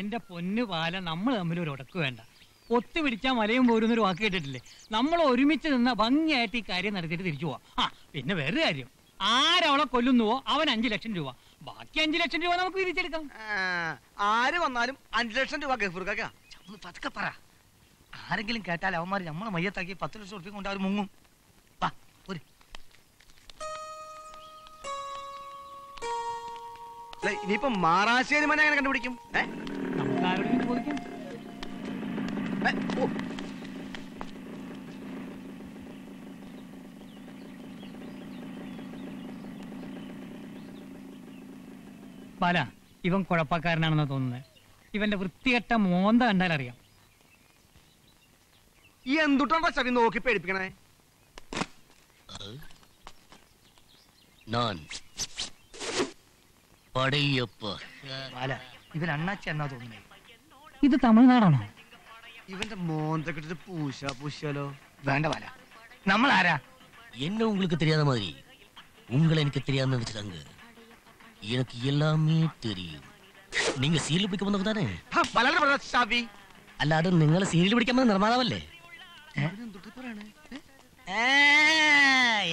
എന്റെ പൊന്നു പാല, നമ്മൾ തമ്മിൽ ഒരു ഉടക്ക് വേണ്ട. ഒത്തുപിടിച്ചാൽ മലയും പോരുന്നൊരു വാക്ക് കേട്ടിട്ടില്ലേ? നമ്മൾ ഒരുമിച്ച് നിന്ന ഭംഗിയായിട്ട് ഈ കാര്യം നടത്തിയിട്ട് തിരിച്ചു പോവാം. ആ പിന്നെ വേറൊരു കാര്യം, ആരവളെ കൊല്ലുന്നുവോ അവൻ അഞ്ചു ലക്ഷം രൂപ, ബാക്കി അഞ്ചു ലക്ഷം രൂപ നമുക്ക് വിരിച്ചെടുക്കാം. ആര് വന്നാലും അഞ്ചു ലക്ഷം രൂപ ഗഫൂർക്കാ. പതുക്കെ പറ, ആരെങ്കിലും കേട്ടാൽ അവന്മാർ നമ്മളെ മയ്യത്താക്കി പത്ത് ലക്ഷം രൂപ കൊണ്ട് അവർ മുങ്ങും. ഇനിയിപ്പോ മാറാശ്ശേരി മന അങ്ങനെ കണ്ടുപിടിക്കും. പാല, ഇവൻ കുഴപ്പക്കാരനാണെന്ന് തോന്നുന്നത്. ഇവന്റെ വൃത്തികെട്ട മോന്ത കണ്ടാൽ അറിയാം. ഈ എന്തുട്ടാ ചവി നോക്കി പേടിപ്പിക്കണേ? ഇവൻ അണ്ണാച്ചി എന്നാ തോന്നുന്നേ. ഇത് തമിഴ്നാടാണോ? ഇവന്റെ മോന്തൊക്കെ പൂശാ പൂശാലോ. വേണ്ട പാല, നമ്മളാരാ എന്നെ ഉങ്ങൾക്ക് തെരിയാതെ മാതിരി ഉങ്ങളെ എനിക്ക് തെരിയാന്ന് വെച്ചിട്ടാങ്ക எனக்கு எல்லாமே தெரியும். நீங்க சீரியல் பிடிக்க வந்தவங்க தானே? பலர பலர சாவி. அல்லாட நீங்க சீரியல் பிடிக்க வந்த നിർമ്മാതാവല്ലേ? എന്തുട്ട് പറയണേ?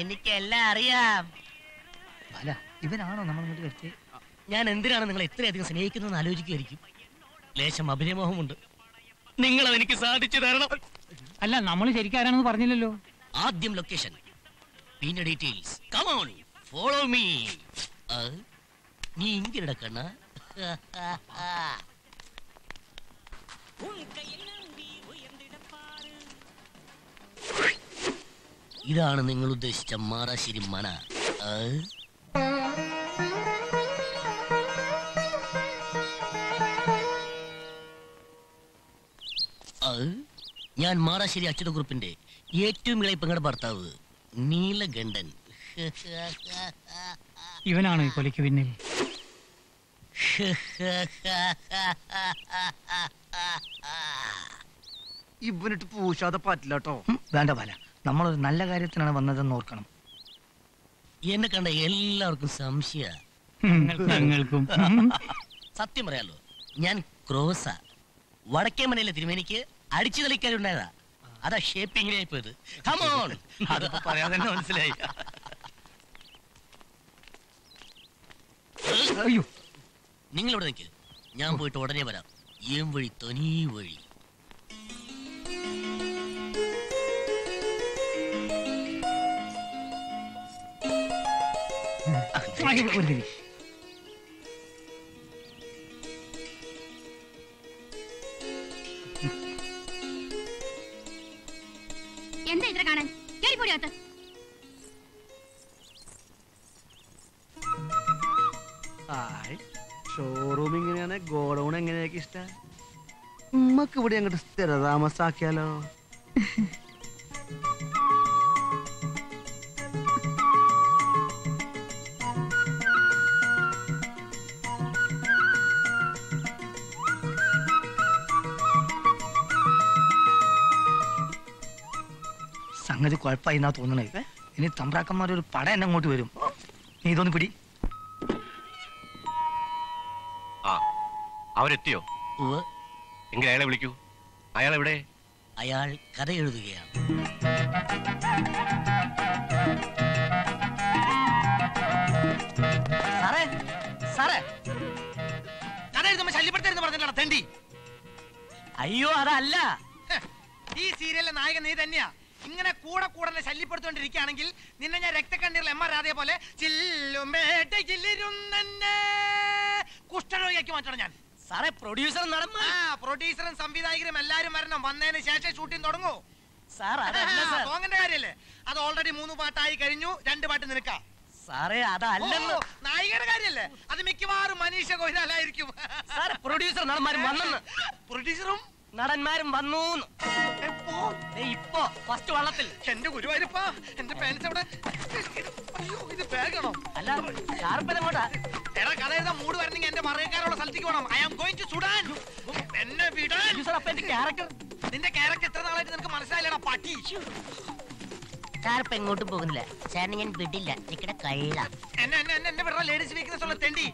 എനിക്ക് എല്ലാം അറിയാം. അല്ല, ഇവനാണോ നമ്മൾ ഇങ്ങോട്ട് വെച്ചേ? ഞാൻ എന്തിനാണ് നിങ്ങളെ ഇത്രയധികം സ്നേഹിക്കുന്നതെന്ന് ആലോചിക്കുകയായിരിക്കും. ലേശം അഭിനയമോഹമുണ്ട്. നിങ്ങൾ അതെനിക്ക് സാധിച്ചു തരണം. അല്ല, നമ്മൾ ശരിക്കാരാണെന്ന് പറഞ്ഞില്ലല്ലോ. ആദ്യം ലൊക്കേഷൻ, പിന്നെ details. Come on, follow me. நீ இங்க நடக்கண்ணா இதான നിങ്ങൾ ഉദ്ദേശിച്ച മാറാശ്ശേരി മന. ഞാൻ മാറാശ്ശേരി അച്ഛൻ ഗ്രൂപ്പിന്റെ ഏറ്റവും ഇളയ പെങ്ങളുടെ ഭർത്താവ് നീലകണ്ഠൻ. ഇവനാണ് ഈ കൊലയ്ക്ക് പിന്നിൽ. ഇവനിട്ട് പൂശാതെ പറ്റില്ല കേട്ടോ. വേണ്ട പാല, നമ്മളൊരു നല്ല കാര്യത്തിനാണ് വന്നതെന്ന് ഓർക്കണം. എന്നെ കണ്ട എല്ലാവർക്കും സംശയ. സത്യം പറയാലോ, ഞാൻ ക്രോസ. വടക്കേ മനയിലെ തിരുമേനിക്ക് അടിച്ചു തെളിക്കാനുണ്ടായതാ. അതാ ഷേപ്പിങ്ങിലായി പോയത്. അതൊക്കെ പറയാതെ തന്നെ മനസ്സിലായി. അയ്യോ, നിങ്ങളിവിടെ നിൽക്ക്, ഞാൻ പോയിട്ട് ഉടനെ വരാം. ഏം വഴി തനി വഴി. എന്താ ഇത്ര കാണാൻ? കേറിപ്പോടിയാത്ത ഷോറൂം ഇങ്ങനെയാണ്, ഗോഡൌൺ എങ്ങനെയൊക്കെ ഇഷ്ടം. ഉമ്മക്ക് ഇവിടെ അങ്ങോട്ട് സ്ഥിര താമസാക്കിയാലോ? സംഗതി കുഴപ്പമായി എന്നാ തോന്നണേ. ഇനി തമ്പ്രാക്കന്മാരൊരു പട എന്നെ അങ്ങോട്ട് വരും. നീ ഇതൊന്ന് പിടി. അവരെത്തിയോ? എങ്കിൽ അയാളെ വിളിക്കൂ. അയാൾ എവിടെ? അയാൾ കഥ എഴുതുകയാണ്. സാറേ, സാറേ, കഥ എഴുതുമ്പോ ശല്യപ്പെടുത്തരുന്ന് പറഞ്ഞിട്ടാണ് തെണ്ടി. അയ്യോ അതല്ല, ഈ സീരിയലിലെ നായകൻ നീ തന്നെയാ. ഇങ്ങനെ കൂടെ കൂടെ ശല്യപ്പെടുത്തോണ്ടിരിക്കുകയാണെങ്കിൽ നിന്നെ ഞാൻ രക്തക്കണ്ണീരിൽ എം ആർ രാധയെ പോലെ കുഷ്ഠരോഗിയാക്കി മാറ്റണം ഞാൻ. സാറേ, പ്രൊഡ്യൂസർ നടന്നു. പ്രൊഡ്യൂസറും സംവിധായകരും എല്ലാരും വരണം. വന്നതിന് ശേഷം ഷൂട്ടിംഗ് തുടങ്ങൂ. സോങ്ങിന്റെ കാര്യല്ലേ? അത് ഓൾറെഡി മൂന്ന് പാട്ടായി കഴിഞ്ഞു. രണ്ട് പാട്ട് നിൽക്കാ. സാറേ അതല്ലല്ലോ, നായികയുടെ കാര്യല്ലേ? അത് മിക്കവാറും മനീഷ ഗോഹിലായിരിക്കും. പ്രൊഡ്യൂസർ നടന്മാരും വന്നു. പ്രൊഡ്യൂസറും നടന്മാരും വന്നു. ഇപ്പോ ഫസ്റ്റ് വള്ളത്തിൽ. എന്റെ ഗുരുവായൂരപ്പ, എന്റെ പാൻസ് എവിടെ? ഇത് ബാഗാണോ? അല്ല, ഷാർപ്പനങ്ങോട്ടാ. എടാ, കഥ എഴുതാൻ മൂട് വരണമെങ്കിൽ എന്റെ മറയക്കാരുള്ള സ്ഥലത്തേക്ക് വേണം. I am going to Sudan. എന്നെ വിടാൻ. നിന്റെ ക്യാരക്ടർ എത്ര നാളായിട്ട് നിനക്ക് മനസ്സിലായില്ലടാ പട്ടി. Carpengotu Pugla, Sanding and Pitilla, Chicken a Kaila. And I never ladies weakness on a tendy.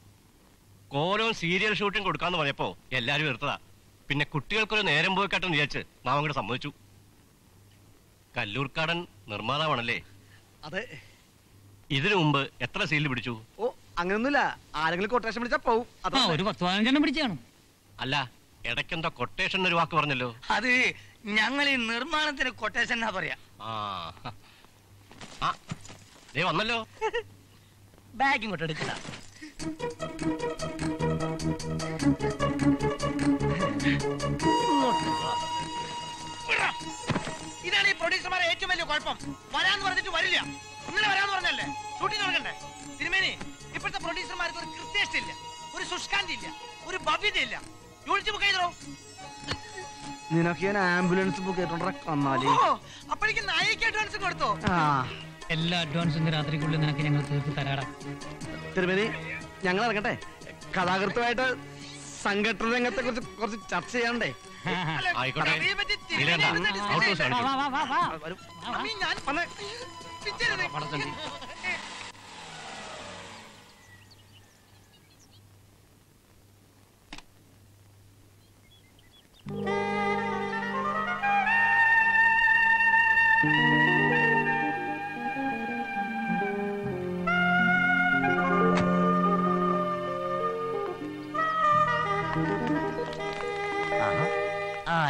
Go serial shooting could come a po, a larva, Pinacutil Kuran Erembo cut on the edge. Now I'm going to some much. Kalurkaran, Nurmana Vanale. Either Umber, Etra Silibitu. Oh, Anganula, I will go to the Po. I do what I'm going to be. Allah, Erekan the quotation the Wakornello. Hadi, Yangali Nurman, the quotation Navaria. Ah, they want the low bagging what it is. Any producer, I hate you when you call from. Why don't you worry? If it's a producer, I could taste it. What is Suscandilia? What is Babidilia? You will see an ambulance book at Rakamali. Oh, a pretty Nike dance to go. Ah, Ella dance in the other good and I can go to Tarada. Termini, Yangarate, Kalagata, Sangatang at the Chapsi and day. I got it. Ah, I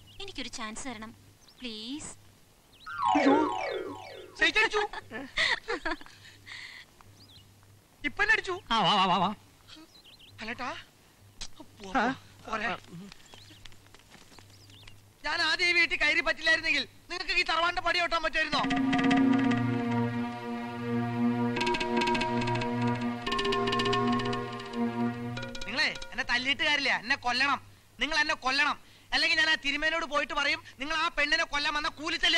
am chance. Please. Say that you. You put it to. Ah, Paletta. Yana, they will take a particular niggle. They can get around the body of Tomaterno. And I little earlier, and a column. Ningle and a column. Elegana Tirimeno to boy to Varim, Ningla pendant a column and a cool little.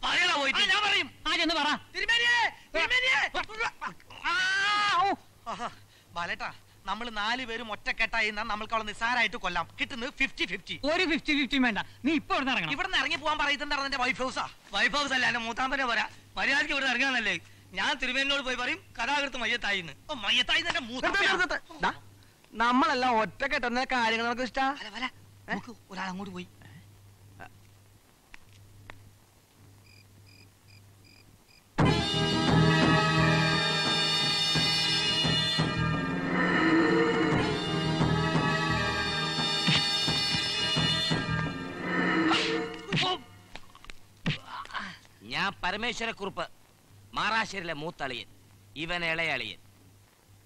I never him. I never. Ah, Baletta. Number Nali very much in the number column. The Sarai to column. Kitten fifty fifty. What if fifty fifty men? Me, poor Naran. Even Naran, one by the wife of the wife of the Lanamutan. But I give her a leg. Yan to remain over him. Karagar to Mayatain. Oh, Mayatain and a mood. Number allowed. Take it on the car in Augusta. What I would we? I am Parameshwara Kurupp, Maharashtra Mooth Aliyan, even Elay Aliyan.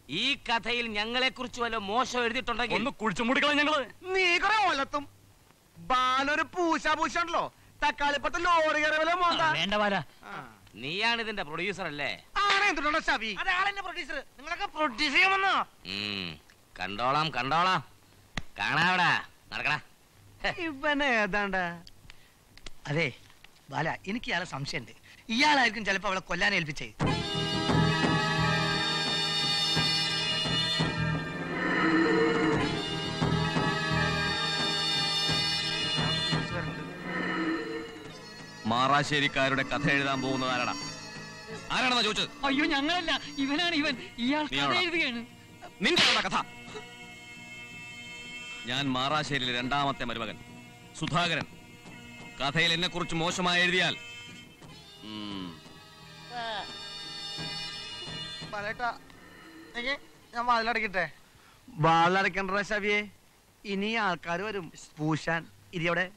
This story, we are going to write a moshe. We are going to write a moshe. You are going to write a moshe. You are going to write a moshe. You are not a producer. I am not a producer. You are a producer. Kandolam, Kandolam. Kanavada. Narkana. What is Bala, in Kiara Samsend. Yala, I can tell about Colonel Viche. Mara Sherry carried a cathedral and bone. I don't know what you are. You young, even even young. Minta Yan Mara Sherry and Dama Temerigan. Suthagan. Kathel in the Kurch Moshama ideal. Paletta. Okay, I'm all out of it. Bala can rush away. Ini al Karu, Pushan, idiot.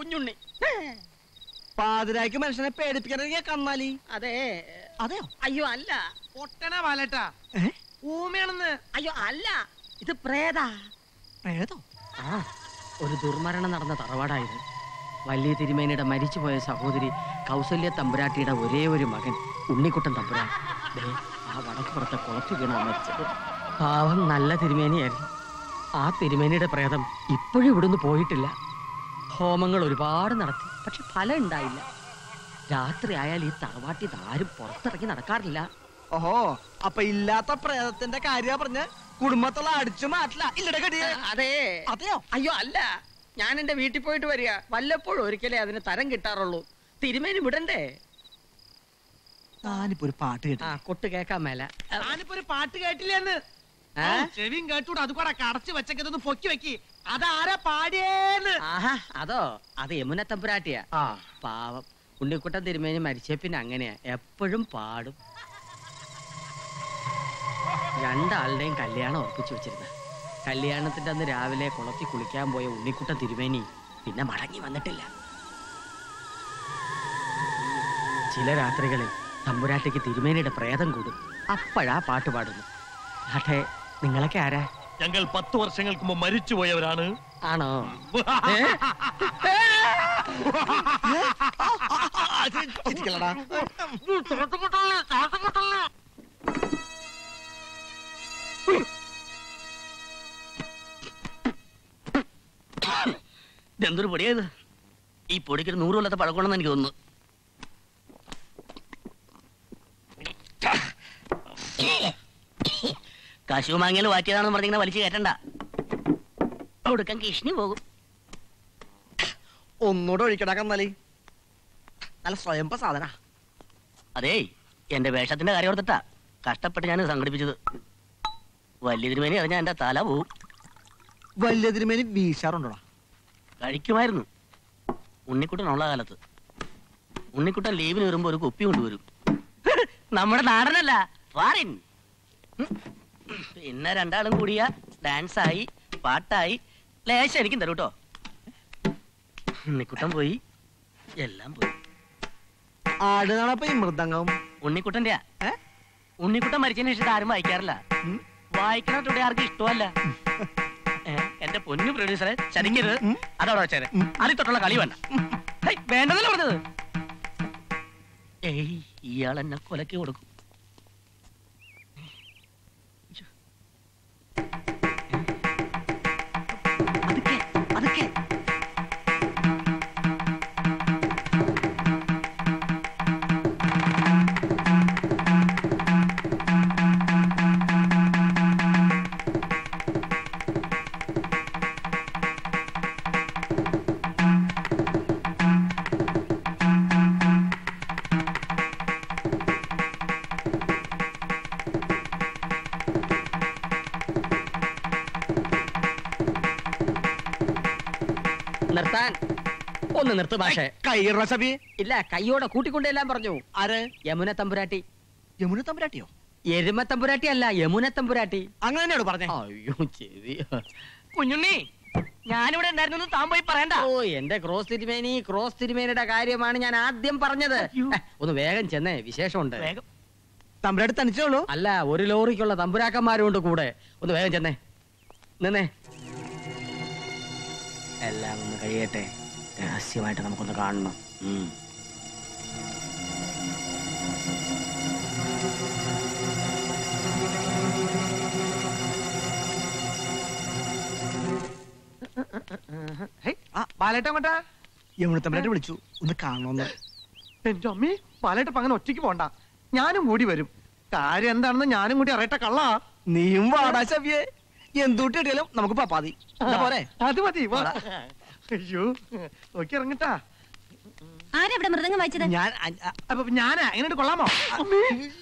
Kunjuni Father, I can mention a pair of Keranga Kamali. Are they? Are you Allah? What an avaletta? Eh? Woman, are you Allah? It's a preda. Predo? Ah, or the Durmaran and another Taravada. While Lady remained a marriage for a Sahodri, Kausalia Tambra did a very market, Unikutan Tambra. They are one of the collective in our Mexico. Ah, Nala Tirimania. Ah, they remained a predam. It put you wouldn't the poetilla. Homangal ഒരു പാട് നടത്തി പക്ഷെ ഫലം ഉണ്ടായില്ല രാത്രി ആയാൽ ഈ തറവാട്ടിൽ ആരും പുറത്തിറങ്ങി നടക്കാറില്ല ഓഹോ അപ്പോൾ ഇല്ലാത്ത പ്രേതത്തിന്റെ കാര്യ പറഞ്ഞ കുടുംബത്തല അടിച്ചു മാറ്റില്ല ഇല്ലടേ കടി അതേ അതേയോ അയ്യോ അല്ല ഞാൻ എൻ്റെ വീട്ടിൽ പോയിട്ട് വരിക വല്ലപ്പോഴും ഒരിക്കലേ അതിന് തരം കിട്ടാറുള്ളൂ തിരുമേനി വിടണ്ടേ താനിപ്പോ ഒരു പാട്ട് കേട്ട ആ കൊട്ട് കേൾക്കാൻ മേല താനിപ്പോ ഒരു പാട്ട് കേട്ടില്ലെന്ന് ചെവിയും കേട്ടൂടെ അത് കൂടെ കടച്ചു വെച്ചേക്കതൊന്ന് പൊക്കി വെക്കി അതാരാ പാടിയെന്ന് ആഹാ അതോ അത് യമുന തമ്പുരാട്ടിയാ പാവം ഉണ്ണിക്കുട്ടൻ തിരുമേനി മരിച്ചേ പിന്നെ അങ്ങനെയാ എപ്പോഴും പാടും രണ്ടാളുടെയും കല്യാണം ഉറപ്പിച്ചു വെച്ചിരുന്ന കല്യാണത്തിന്റെ അന്ന് രാവിലെ കുളത്തിൽ കുളിക്കാൻ പോയ ഉണ്ണിക്കുട്ടൻ തിരുമേനി പിന്നെ മടങ്ങി വന്നിട്ടില്ല ചില രാത്രികളിൽ തമ്പുരാട്ടിക്ക് തിരുമേനിയുടെ പ്രേതം കൂടും. അപ്പോഴാ പാട്ട് പാടുന്നു. പക്ഷേ നിങ്ങളൊക്കെ ആരാ? ഞങ്ങൾ പത്ത് വർഷങ്ങൾക്ക് മുമ്പ് മരിച്ചുപോയവരാണ്. ആണോ? എന്തൊരു പൊടിയായത്! ഈ പൊടിക്ക് നൂറ് കൊല്ലത്തെ പഴക്കണമെന്ന് എനിക്ക് തോന്നുന്നു. കാശു മാങ്ങിയാൽ വാറ്റിയതാണെന്ന് പറഞ്ഞിങ്ങനെ വലിച്ചു കയറ്റണ്ട, കൊടുക്കാൻ കിഷ്ണി പോകും. ഒന്നുകൂടെ ഒഴിക്കടാ കന്നാലി, നല്ല സ്വയംഭ സാധന. അതേ, എന്റെ വേഷത്തിന്റെ കാര്യം ഓർത്തിട്ടാ കഷ്ടപ്പെട്ട് ഞാൻ സംഘടിപ്പിച്ചത്. വലിയ തിരുമേനി അത് ഞാൻ എന്റെ തല പോവും. വലിയ തിരുമേനി വീശാറുണ്ടോടാ? കഴിക്കുമായിരുന്നു. ഉണ്ണിക്കുട്ടനുള്ള കാലത്ത് ഉണ്ണിക്കുട്ടൻ ലീവിന് വരുമ്പോ ഒരു കുപ്പി കൊണ്ടുവരും. നമ്മുടെ നാടനല്ല, ഫാറിൻ. പിന്നെ രണ്ടാളും കൂടിയ ഡാൻസായി പാട്ടായി ലേശം എനിക്കും തരൂട്ടോ. ഉണ്ണിക്കുട്ടൻ പോയി, എല്ലാം പോയി. മൃദംഗവും ഉണ്ണിക്കുട്ടന്റെ. ഉണ്ണിക്കുട്ടൻ മരിച്ചതിന് ശേഷം ആരും വായിക്കാറില്ല. വായിക്കണോടെ ആർക്കും ഇഷ്ടമല്ല. എന്റെ പൊന്നു പ്രൊഡ്യൂസറെ ചതിക്കരുത്. അതവിടെ വെച്ചേരെ, അതിൽ തൊട്ടുള്ള കളി വേണ്ട. വേണ്ടതല്ല പറഞ്ഞത്. ഏയ്, ഇയാൾ എന്നെ കൊലക്ക് കൊടുക്കും. നിർത്ത് ഭാഷ. ഇല്ല, കൈയോടെ കൂട്ടിക്കൊണ്ടെല്ലാം പറഞ്ഞു. ആര്? യമുന തമ്പുരാട്ടി. യമുന തമ്പുരാട്ടിയോ? എരുമ തമ്പുരാട്ടി അല്ല, യമുന തമ്പുരാട്ടി. അങ്ങനെയാണോ പറഞ്ഞേ? അയ്യോ ചെവി കുഞ്ഞുണ്ണി, ഞാനിവിടെ ഉണ്ടായിരുന്നു, താൻ പോയി പറയണ്ട. ഓ, എന്റെ ക്രോസ് തിരുമേനി. ക്രോസ് തിരുമേനിയുടെ കാര്യമാണ് ഞാൻ ആദ്യം പറഞ്ഞത്. ഒന്ന് വേഗം ചെന്നേ, വിശേഷമുണ്ട്. തമ്പുരാട്ടി തനിച്ചോളൂ? അല്ല, ഒരു ലോറിക്കുള്ള തമ്പുരാക്കന്മാരും ഉണ്ട് കൂടെ. ഒന്ന് വേഗം ചെന്നേ, നിന്നേ. എല്ലാം ഒന്ന് കഴിയട്ടെ, രഹസ്യമായിട്ട് നമുക്കൊന്ന് കാണണം. ബാലേട്ടോട്ടാ, യമുനത്തമ്പരാട്ടി വിളിച്ചു, ഒന്ന് കാണണമെന്ന്. എന്റെ അമ്മേ, ബാലേട്ടപ്പ അങ്ങനെ ഒറ്റയ്ക്ക് പോണ്ട, ഞാനും കൂടി വരും. കാര്യം എന്താണെന്ന് ഞാനും കൂടി അറിയട്ടെ. കള്ളാ, നീയും വാടാ ശബിയെ. എന്തൂട്ടി കിട്ടിയാലും നമുക്ക് പപ്പാതി പോരെ. അത് മതി. അയ്യോ, നോക്കി ഇറങ്ങട്ടാ. ആരവിടെ മൃദംഗം വായിച്ചത്? ഞാനാ. എങ്ങനെ കൊള്ളാമോ?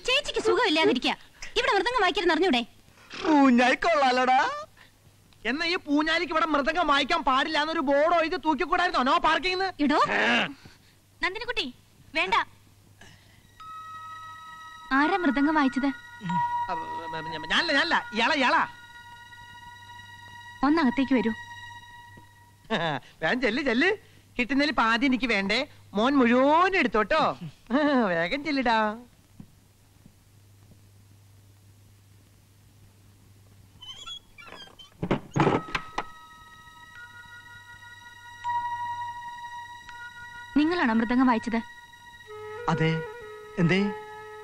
ചേച്ചിക്ക് സുഖമില്ലാതിരിക്കാ, ഇവിടെ മൃദംഗം വായിക്കരുന്ന് അറിഞ്ഞൂടെ? പൂഞ്ഞാലിക്കൊള്ളാലോടാ. എന്നാ ഈ പൂഞ്ഞാലിക്ക് ഇവിടെ മൃദംഗം വായിക്കാൻ പാടില്ല എന്നൊരു ബോർഡോ ഇത് തൂക്കിക്കൂടായിരുന്നോ? No parking. ഇടോ നന്ദിനിക്കുട്ടി, വേണ്ട. ആരാ മൃദംഗം വായിച്ചത്? ഞാനല്ല ഞാനല്ല ഇയാളാ ഇയാളാ. ഒന്നകത്തേക്ക് വരൂ. വേഗം ചെല്ല് ചെല്ല്, കിട്ടുന്നതിൽ പാതി എനിക്ക് വേണ്ടേ. മോൻ മുഴുവൻ എടുത്തോട്ടോ, വേഗം ചെല്ലിടാ. നിങ്ങളാണോ മൃദംഗം വായിച്ചത്? അതെ. എന്തേ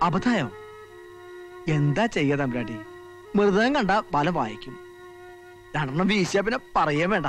അബദ്ധായോ? എന്താ ചെയ്യാ തമ്പുരാട്ടി, മൃദംഗം കണ്ട പല വായിക്കും. രണ്ടെണ്ണം വീശിയാ പിന്നെ പറയേ വേണ്ട,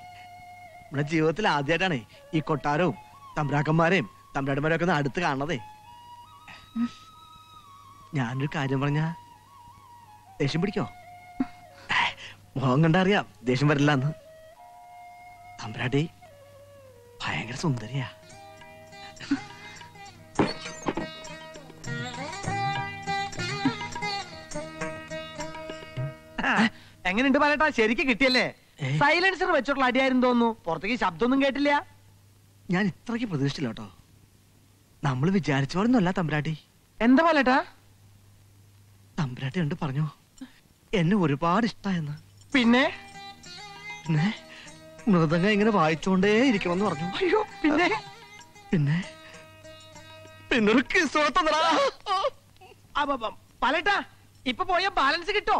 നമ്മുടെ ജീവിതത്തിൽ ആദ്യമായിട്ടാണ് ഈ കൊട്ടാരവും തമ്പ്രാക്കന്മാരെയും തമ്പ്രാട്ടന്മാരെയും ഒക്കെ ഒന്ന് അടുത്ത് കാണണതേ. ഞാനൊരു കാര്യം പറഞ്ഞ ദേഷ്യം പിടിക്കോ? മോഹം കണ്ടറിയാം ദേഷ്യം വരില്ല എന്ന്. തമ്പ്രാട്ടി ഭയങ്കര സുന്ദരിയാ. എങ്ങനെയുണ്ട് പറയട്ടാ, ശരിക്കും കിട്ടിയല്ലേ? സൈലൻസർ വെച്ചിട്ടുള്ള അടിയായിരുന്നു തോന്നുന്നു, പുറത്തേക്ക് ശബ്ദമൊന്നും കേട്ടില്ല. ഞാൻ ഇത്രയ്ക്ക് പ്രതീക്ഷിച്ചില്ല കേട്ടോ, നമ്മൾ വിചാരിച്ച പോലൊന്നുമല്ല തമ്പുരാട്ടി. എന്താ പറയട്ടാ? തമ്പുരാട്ടി കണ്ട് പറഞ്ഞു എന്നെ ഒരുപാട് ഇഷ്ടമായെന്ന്. പിന്നെ പിന്നെ മൃദംഗം ഇങ്ങനെ വായിച്ചോണ്ടേ ഇരിക്കണമെന്ന് പറഞ്ഞു. അയ്യോ, പിന്നെ പിന്നെ പിന്നൊരു പലട്ടാ. ഇപ്പൊ പോയ ബാലൻസ് കിട്ടോ?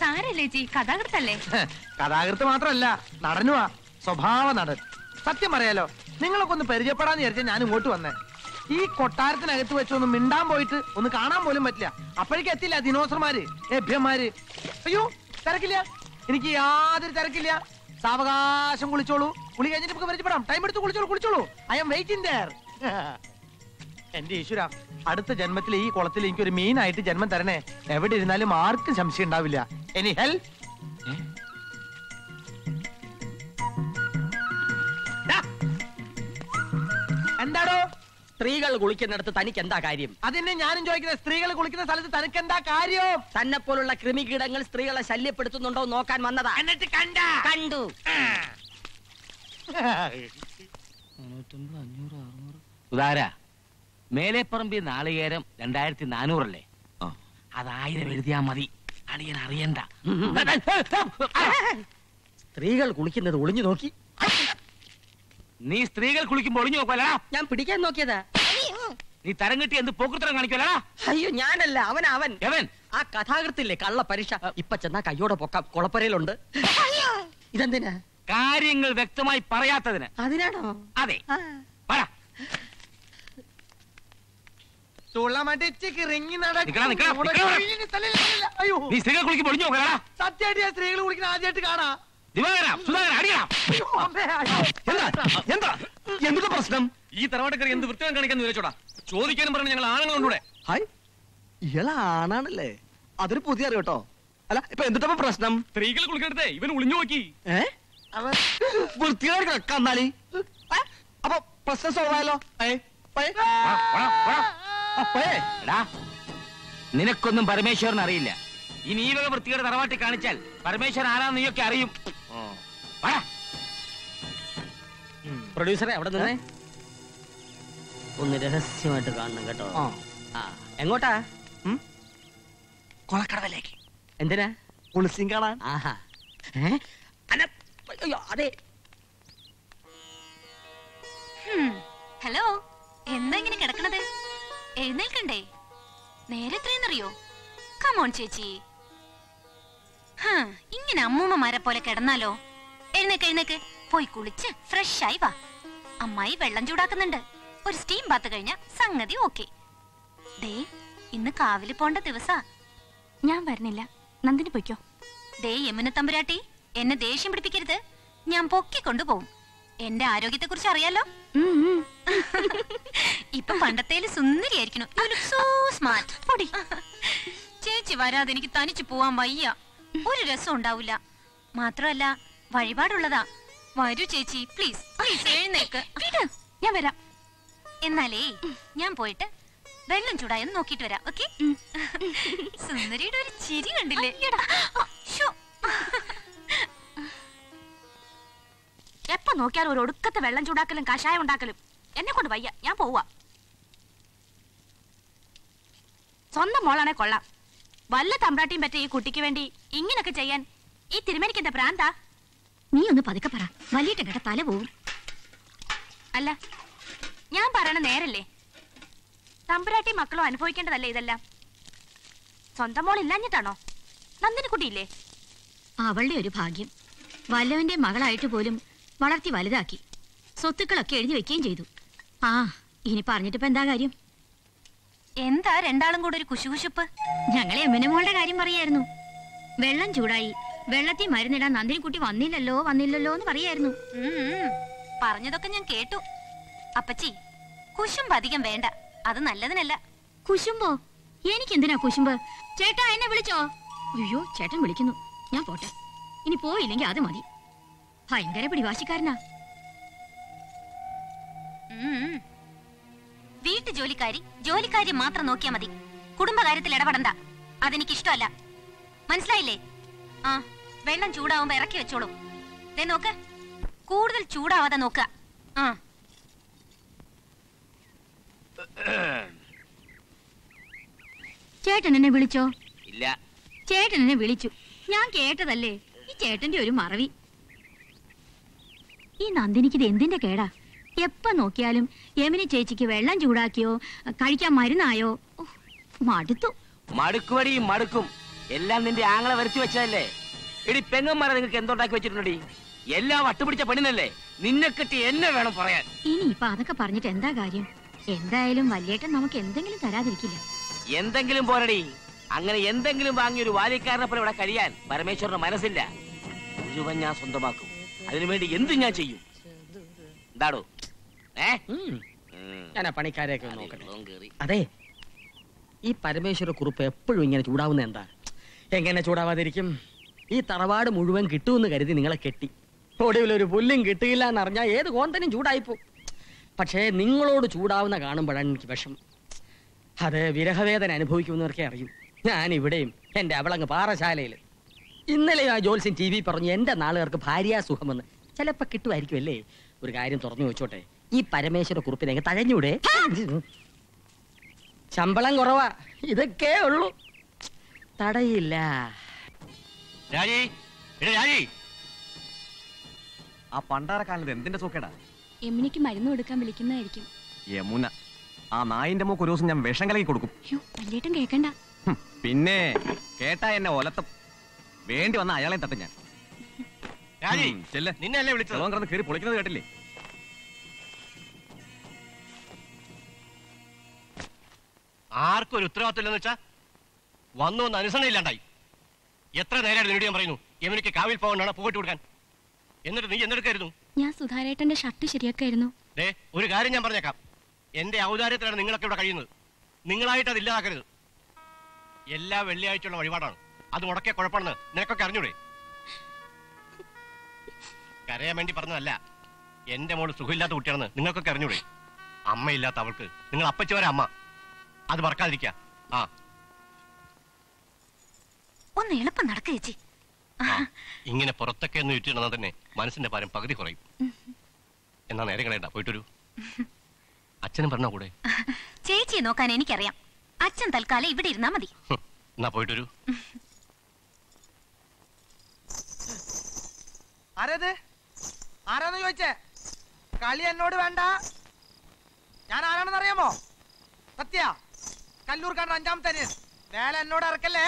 സാരല്ലേ ജി, കഥാകൃത്തല്ലേ? കഥാകൃത്ത് മാത്രല്ല, നടനുവാ, സ്വഭാവ നടൻ. സത്യം പറയാലോ, നിങ്ങളൊക്കെ ഒന്ന് പരിചയപ്പെടാന്ന് വിചാരിച്ചാൽ ഞാൻ ഇങ്ങോട്ട് വന്നേ. ഈ കൊട്ടാരത്തിനകത്ത് വെച്ച് ഒന്ന് മിണ്ടാൻ പോയിട്ട് ഒന്ന് കാണാൻ പോലും പറ്റില്ല. അപ്പോഴേക്ക് എത്തില്ല ദിനോസർമാര്, ലഭ്യന്മാര്. അയ്യോ, തിരക്കില്ല, എനിക്ക് യാതൊരു തിരക്കില്ല. സാവകാശം കുളിച്ചോളൂ. കുളി കഴിഞ്ഞിട്ട് നമുക്ക് പരിചയപ്പെടാം. ടൈം എടുത്ത് കുളിച്ചോളൂ, കുളിച്ചോളൂ. I am waiting there. എന്റെ ഈശ്വര, അടുത്ത ജന്മത്തിൽ ഈ കുളത്തിൽ എനിക്കൊരു മീനായിട്ട് ജന്മം തരണേ. എവിടെ ഇരുന്നാലും ആർക്കും സംശയം ഉണ്ടാവില്ല. Any help? എന്താണോ സ്ത്രീകൾ കുളിക്കുന്നിടത്ത് തനിക്ക് എന്താ കാര്യം? അതിനെ ഞാനും ചോദിക്കുന്നത്, സ്ത്രീകൾ കുളിക്കുന്ന സ്ഥലത്ത് തനിക്ക് എന്താ കാര്യം? തന്നെ പോലുള്ള കൃമികീടങ്ങൾ സ്ത്രീകളെ ശല്യപ്പെടുത്തുന്നുണ്ടോ നോക്കാൻ വന്നതാ. എന്നിട്ട് കണ്ടാ? കണ്ടു. ഉദാര മേലെപ്പറമ്പി നാളികേരം രണ്ടായിരത്തി നാനൂറല്ലേ? അതായിരം എഴുതിയാ മതി, അളിയൻ അറിയണ്ട. സ്ത്രീകൾ കുളിക്കുന്നത് ഒളിഞ്ഞു നോക്കി. നീ സ്ത്രീകൾ കുളിക്കുമ്പോ ഒളിഞ്ഞു നോക്കുവല്ലടാ? ഞാൻ പിടിക്കാൻ നോക്കിയതാ. നീ തരം കിട്ടി എന്ത് പോക്കുത്തരം കാണിക്കുവല്ലടാ? അയ്യോ, ഞാനല്ല, അവൻ അവൻ അവൻ ആ കഥാകൃത്തില്ലേ, കള്ള പരീക്ഷ. ഇപ്പൊ ചെന്നാ കയ്യോടെ പൊക്കാം, കുളപ്പരയിലുണ്ട്. ഇതെന്തിനാ? കാര്യങ്ങൾ വ്യക്തമായി പറയാത്തതിന്. അതിനാണോ? അതെ. പറ. പ്രശ്നം ഈ തറവാട്ടക്കാരെ എന്ത് വൃത്തിയാൻ കാണിക്കാന്ന് വിചാരിച്ചോടാ? ചോദിക്കാനും പറഞ്ഞു ഞങ്ങൾ ആണുങ്ങളുണ്ടൂടെ. ഹായ്, ഇയാള് ആണാണല്ലേ? അതൊരു പുതിയ അറിവ് കേട്ടോ. അല്ല, ഇപ്പൊ എന്തിട്ടപ്പോ പ്രശ്നം? സ്ത്രീകൾ കുളിക്കണേ ഇവൻ ഒളിഞ്ഞു നോക്കി. ഏഹ്, വൃത്തിയായിട്ട് കന്നാലി. അപ്പൊ പ്രശ്നം സോൾവ് ആയല്ലോ. നിനക്കൊന്നും പരമേശ്വരൻ അറിയില്ല. ഇനി ഈ വക വൃത്തികേട് തറവാട്ടി കാണിച്ചാൽ പരമേശ്വരൻ ആരാന്ന് നീയൊക്കെ അറിയും. പ്രൊഡ്യൂസറെ അവിടെ നിന്നേ, ഒന്ന് രഹസ്യമായിട്ട് കാണണം കേട്ടോ. എങ്ങോട്ടാ? കൊളക്കടവലേക്ക്. എന്തിനാ? കുളിസിൻ കാണാൻ. ആഹാ, അതെ. ഹലോ, എന്താ ഇങ്ങനെ കിടക്കണത്? എഴുന്നേൽക്കണ്ടേ? നേരെ എത്രയെന്നറിയോ? കമോൺ ചേച്ചി, ഇങ്ങനെ അമ്മൂമ്മമാരെ പോലെ കിടന്നാലോ? എഴുന്നേക്ക് എഴുന്നേക്ക്, പോയി കുളിച്ച് ഫ്രഷ് ആയി വാ. അമ്മായി വെള്ളം ചൂടാക്കുന്നുണ്ട്. ഒരു സ്റ്റീം ബാത്ത് കഴിഞ്ഞ സംഗതി ഓക്കെ. ദേ, ഇന്ന് കാവില് പോണ്ട ദിവസാ. ഞാൻ വരുന്നില്ല, നന്ദിനി പൊയ്ക്കോ. ദേ യമുന തമ്പുരാട്ടി, എന്നെ ദേഷ്യം പിടിപ്പിക്കരുത്, ഞാൻ പൊക്കിക്കൊണ്ടുപോകും. എന്റെ ആരോഗ്യത്തെ കുറിച്ച് അറിയാലോ. ഇപ്പൊ പണ്ടത്തെ സുന്ദരിയായിരിക്കണം. ചേച്ചി വരാതെ എനിക്ക് തനിച്ചു പോവാൻ വയ്യ, ഒരു രസം ഉണ്ടാവില്ല. മാത്രമല്ല വഴിപാടുള്ളതാ. വരൂ ചേച്ചി, പ്ലീസ് പ്ലീസ്, എഴുന്നേക്ക്. ഞാൻ വരാം. എന്നാലേ ഞാൻ പോയിട്ട് വെള്ളം ചൂടായെന്ന് നോക്കിട്ട് വരാം. ഓക്കെ? സുന്ദരിയുടെ ഒരു ചിരി കണ്ടില്ലേ? എപ്പ നോക്കിയാലും ഒരു ഒടുക്കത്തെ വെള്ളം ചൂടാക്കലും കഷായം ഉണ്ടാക്കലും. എന്നെ കൊണ്ട് വയ്യ, ഞാൻ പോവാ. സ്വന്തം മോളാണെ കൊള്ളാം, വല്ല തമ്പ്രാട്ടിയും പറ്റ ഈ കുട്ടിക്ക് വേണ്ടി ഇങ്ങനൊക്കെ ചെയ്യാൻ ഈ തിരുമേനിക്കെന്താ പ്രാന്താ? നീ ഒന്ന് പതുക്കെ പറ, വലിയിട്ട് കേട്ട തല പോവും. അല്ല, ഞാൻ പറയണ നേരല്ലേ? തമ്പ്രാട്ടി മക്കളും അനുഭവിക്കേണ്ടതല്ലേ ഇതെല്ലാം? സ്വന്തം മോളില്ലാഞ്ഞിട്ടാണോ? നന്ദിനി കുട്ടിയില്ലേ, അവളുടെ ഒരു ഭാഗ്യം. വല്ലവന്റെ മകളായിട്ട് പോലും വളർത്തി വലുതാക്കി, സ്വത്തുക്കളൊക്കെ എഴുതി വെക്കുകയും ചെയ്തു. ആ, ഇനി പറഞ്ഞിട്ടിപ്പോ എന്താ കാര്യം? എന്താ രണ്ടാളും കൂടെ ഒരു കുശുകുശുപ്പ്? ഞങ്ങളെ എമ്മനെ മോളുടെ കാര്യം പറയായിരുന്നു. വെള്ളം ചൂടായി വെള്ളത്തിൽ മരുന്നിടാൻ നന്ദിനിക്കുട്ടി വന്നില്ലല്ലോ വന്നില്ലല്ലോ എന്ന് പറയായിരുന്നു. പറഞ്ഞതൊക്കെ ഞാൻ കേട്ടു. അപ്പച്ചി കുശുമ്പ് അധികം വേണ്ട, അത് നല്ലതിനല്ല. കുശുമ്പോ? എനിക്കെന്തിനാ കുശുമ്പ്? ചേട്ടാ എന്നെ വിളിച്ചോ? അയ്യോ ചേട്ടൻ വിളിക്കുന്നു, ഞാൻ പോട്ടെ. ഇനി പോയില്ലെങ്കിൽ അത് മതി. ഭയങ്കര പിടിവാശിക്കാരനാ. വീട്ടു ജോലിക്കാരി ജോലിക്കാരി മാത്രം നോക്കിയാ മതി, കുടുംബകാര്യത്തിൽ ഇടപെടണ്ട. അതെനിക്കിഷ്ടമല്ല, മനസ്സിലായില്ലേ? ആ വെള്ളം ചൂടാവുമ്പോ ഇറക്കി വെച്ചോളൂ. ദേ നോക്ക്, കൂടുതൽ ചൂടാവാതെ നോക്കുക. ആ ചേട്ടൻ എന്നെ വിളിച്ചോ? ഇല്ല. ചേട്ടൻ എന്നെ വിളിച്ചു, ഞാൻ കേട്ടതല്ലേ. ഈ ചേട്ടന്റെ ഒരു മറവി. ഈ നന്ദിനിക്കിത് എന്തിന്റെ കേടാ? എപ്പ നോക്കിയാലും യമിനി ചേച്ചിക്ക് വെള്ളം ചൂടാക്കിയോ കഴിക്കാൻ മരുന്നായോ. മടുത്തു. മടുക്കുവടി മടുക്കും. എല്ലാം നിന്റെ ആങ്ങളെ വരച്ചു വെച്ചതല്ലേ. എടി പെങ്ങന്മാരെ നിങ്ങൾക്ക് എന്തുണ്ടാക്കി വെച്ചിട്ടുണ്ടടി? എല്ലാം വട്ടുപിടിച്ച പെണ്ണിനല്ലേ നിന്നെ കെട്ടി എന്നെ വേണം പറയാൻ. ഇനി ഇപ്പൊ അതൊക്കെ പറഞ്ഞിട്ട് എന്താ കാര്യം? എന്തായാലും വല്യേട്ടൻ നമുക്ക് എന്തെങ്കിലും തരാതിരിക്കില്ല. എന്തെങ്കിലും പോരടി. അങ്ങനെ എന്തെങ്കിലും വാങ്ങിയ ഒരു ബാല്യക്കാരനെ പോലെ ഇവിടെ കഴിയാൻ പരമേശ്വരന് മനസ്സില്ല. മുഴുവൻ ഞാൻ സ്വന്തമാക്കും, അതിനുവേണ്ടി എന്തും ഞാൻ ചെയ്യും. എന്താടോ ഞാനാ പണിക്കാരെയൊക്കെ നോക്കട്ടെ. അതെ, ഈ പരമേശ്വര കുറിപ്പ് എപ്പോഴും ഇങ്ങനെ ചൂടാവുന്ന എന്താ? എങ്ങനെ ചൂടാവാതിരിക്കും? ഈ തറവാട് മുഴുവൻ കിട്ടുമെന്ന് കരുതി നിങ്ങളെ കെട്ടി, ഒടുവിലൊരു പുല്ലും കിട്ടിയില്ല എന്നറിഞ്ഞാൽ ഏത് കോന്തനും ചൂടായിപ്പോവും. പക്ഷേ നിങ്ങളോട് ചൂടാവുന്ന കാണുമ്പോഴാണ് എനിക്ക് വിഷം. അത് വിരഹവേദന അനുഭവിക്കുന്നവർക്കേ അറിയും. ഞാൻ ഇവിടെയും എൻ്റെ അവളങ്ങ് പാറശാലയിൽ. ഇന്നലെ ആ ജോത്സ്യൻ ടി വി പറഞ്ഞു എൻ്റെ നാളുകാർക്ക് ഭാര്യാസുഖമെന്ന്. ചിലപ്പോൾ കിട്ടുമായിരിക്കും അല്ലേ? ഒരു കാര്യം തുറന്നു വെച്ചോട്ടെ, ഈ പരമേശ്വര കുറിപ്പിനെ തഴഞ്ഞൂടെ? ശമ്പളം കുറവാ, ഇതൊക്കെ ഉള്ളൂ, തടയില്ല. ആ പണ്ടാരക്കാലത്ത് എന്തിന്റെ സൂക്കേടാ? യമുനയ്ക്ക് മരുന്ന് കൊടുക്കാൻ വിളിക്കുന്നതായിരിക്കും. യമുന ആ നായിന്റെ മോക്ക് ഒരു ദിവസം ഞാൻ വിഷം കലക്കി കൊടുക്കും. വല്യേട്ടൻ കേക്കണ്ട. പിന്നെ കേട്ടാ എന്നെ ഒലത്തും. വേണ്ടി വന്ന അയാളെ തട്ടും ഞാൻ. നിന്നെ വിളിച്ചത് കയറി പൊളിക്കുന്നത് കേട്ടില്ലേ? ആർക്കും ഒരു ഉത്തരവാദിത്തമില്ലെന്ന് വെച്ചാ വന്നു വന്ന് അനുസരണയില്ലാണ്ടായി. എത്ര നേരമായിട്ട് നിന്നോട് ഞാൻ പറയുന്നു യമുനയ്ക്ക് കാവിൽ പോകണ്ടാണ് പൂവിട്ട് കൊടുക്കാൻ. എന്നിട്ട് നീ എന്തെടുക്കായിരുന്നു? ഞാൻ സുധാരേട്ടന്റെ ഷർട്ട് ശരിയാക്കായിരുന്നു. ദേ ഒരു കാര്യം ഞാൻ പറഞ്ഞേക്കാം, എന്റെ ഔദാര്യത്തിലാണ് നിങ്ങളൊക്കെ ഇവിടെ കഴിയുന്നത്. നിങ്ങളായിട്ട് അത് ഇല്ലാതാക്കരുത്. എല്ലാ വെള്ളിയാഴ്ചയുള്ള വഴിപാടാണ് അത്, മുടക്കിയ കുഴപ്പമാണെന്ന് നിനക്കൊക്കെ അറിഞ്ഞൂടെ? കരയാൻ വേണ്ടി പറഞ്ഞതല്ല, എന്റെ മോള് സുഖമില്ലാത്ത കുട്ടിയാണെന്ന് നിങ്ങൾക്കൊക്കെ അറിഞ്ഞൂടെ? അമ്മയില്ലാത്ത അവൾക്ക് നിങ്ങൾ അപ്പച്ചി വരെ അമ്മ, അത് മറക്കാതിരിക്കുക. ആ ഒന്ന് എളുപ്പം നടക്കുക ചേച്ചി. ഇങ്ങനെ പുറത്തൊക്കെ ഒന്ന് ചുറ്റിടന്നാൽ തന്നെ മനസ്സിന്റെ ഭാരം പകുതി കുറയും. എന്നാ നേരെ കളയണ്ട, പോയിട്ടൊരു അച്ഛനും പറഞ്ഞാ കൂടെ? ചേച്ചിയെ നോക്കാൻ എനിക്കറിയാം, അച്ഛൻ തൽക്കാലം ഇവിടെ ഇരുന്നാ മതി. എന്നാ പോയിട്ടൊരു ആരാന്ന് ചോദിച്ചേ? കളി എന്നോട് വേണ്ട. ഞാൻ ആരാണെന്ന് അറിയാമോ? സത്യ കല്ലൂർക്കാണ്ട് അഞ്ചാമത്തെ അനിയൻ. വേല എന്നോട് ഇറക്കല്ലേ.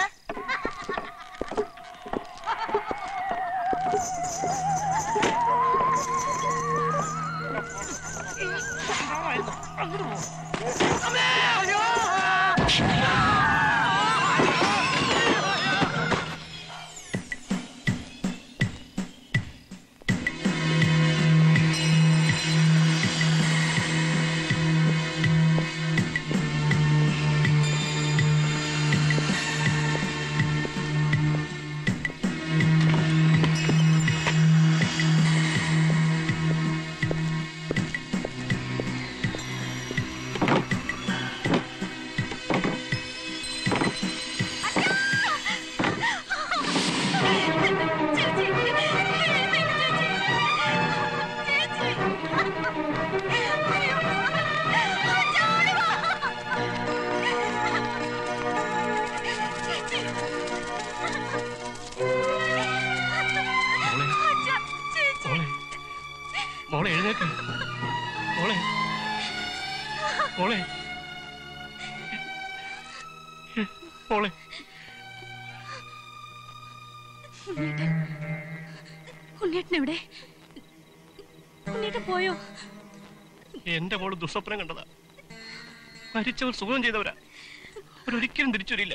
എന്റെ മോള് ദുസ്വപ്നം കണ്ടതാ. മരിച്ചവർ സുഖം ചെയ്തവരാ, അവരൊരിക്കലും തിരിച്ചു വരില്ല.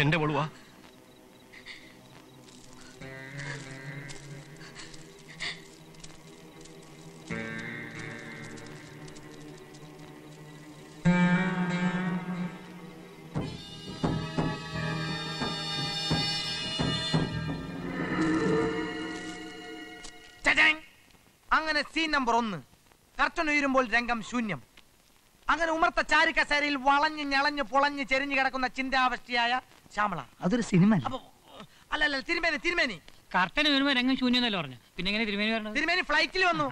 എന്റെ മോള് വാ. അങ്ങനെ സീൻ നമ്പർ ഒന്ന് കർട്ടനുയരുമ്പോൾ രംഗം ശൂന്യം. അങ്ങനെ ഉമർത്ത ചാരിക്കസേരയിൽ വളഞ്ഞു ഞളഞ്ഞു പൊളഞ്ഞു ചെരിഞ്ഞു കിടക്കുന്ന ചിന്താവസ്ഥയായ ശ്യാമള. അതൊരു സിനിമ അല്ല. അല്ലല്ല തിരുമേനി തിരുമേനി കർട്ടൻ വരുമ്പോ രംഗം ശൂന്യെന്നല്ലേ പറഞ്ഞു. പിന്നെ എങ്ങനെ തിരുമേനി പറഞ്ഞു? തിരുമേനി ഫ്ലൈറ്റിൽ വന്നു.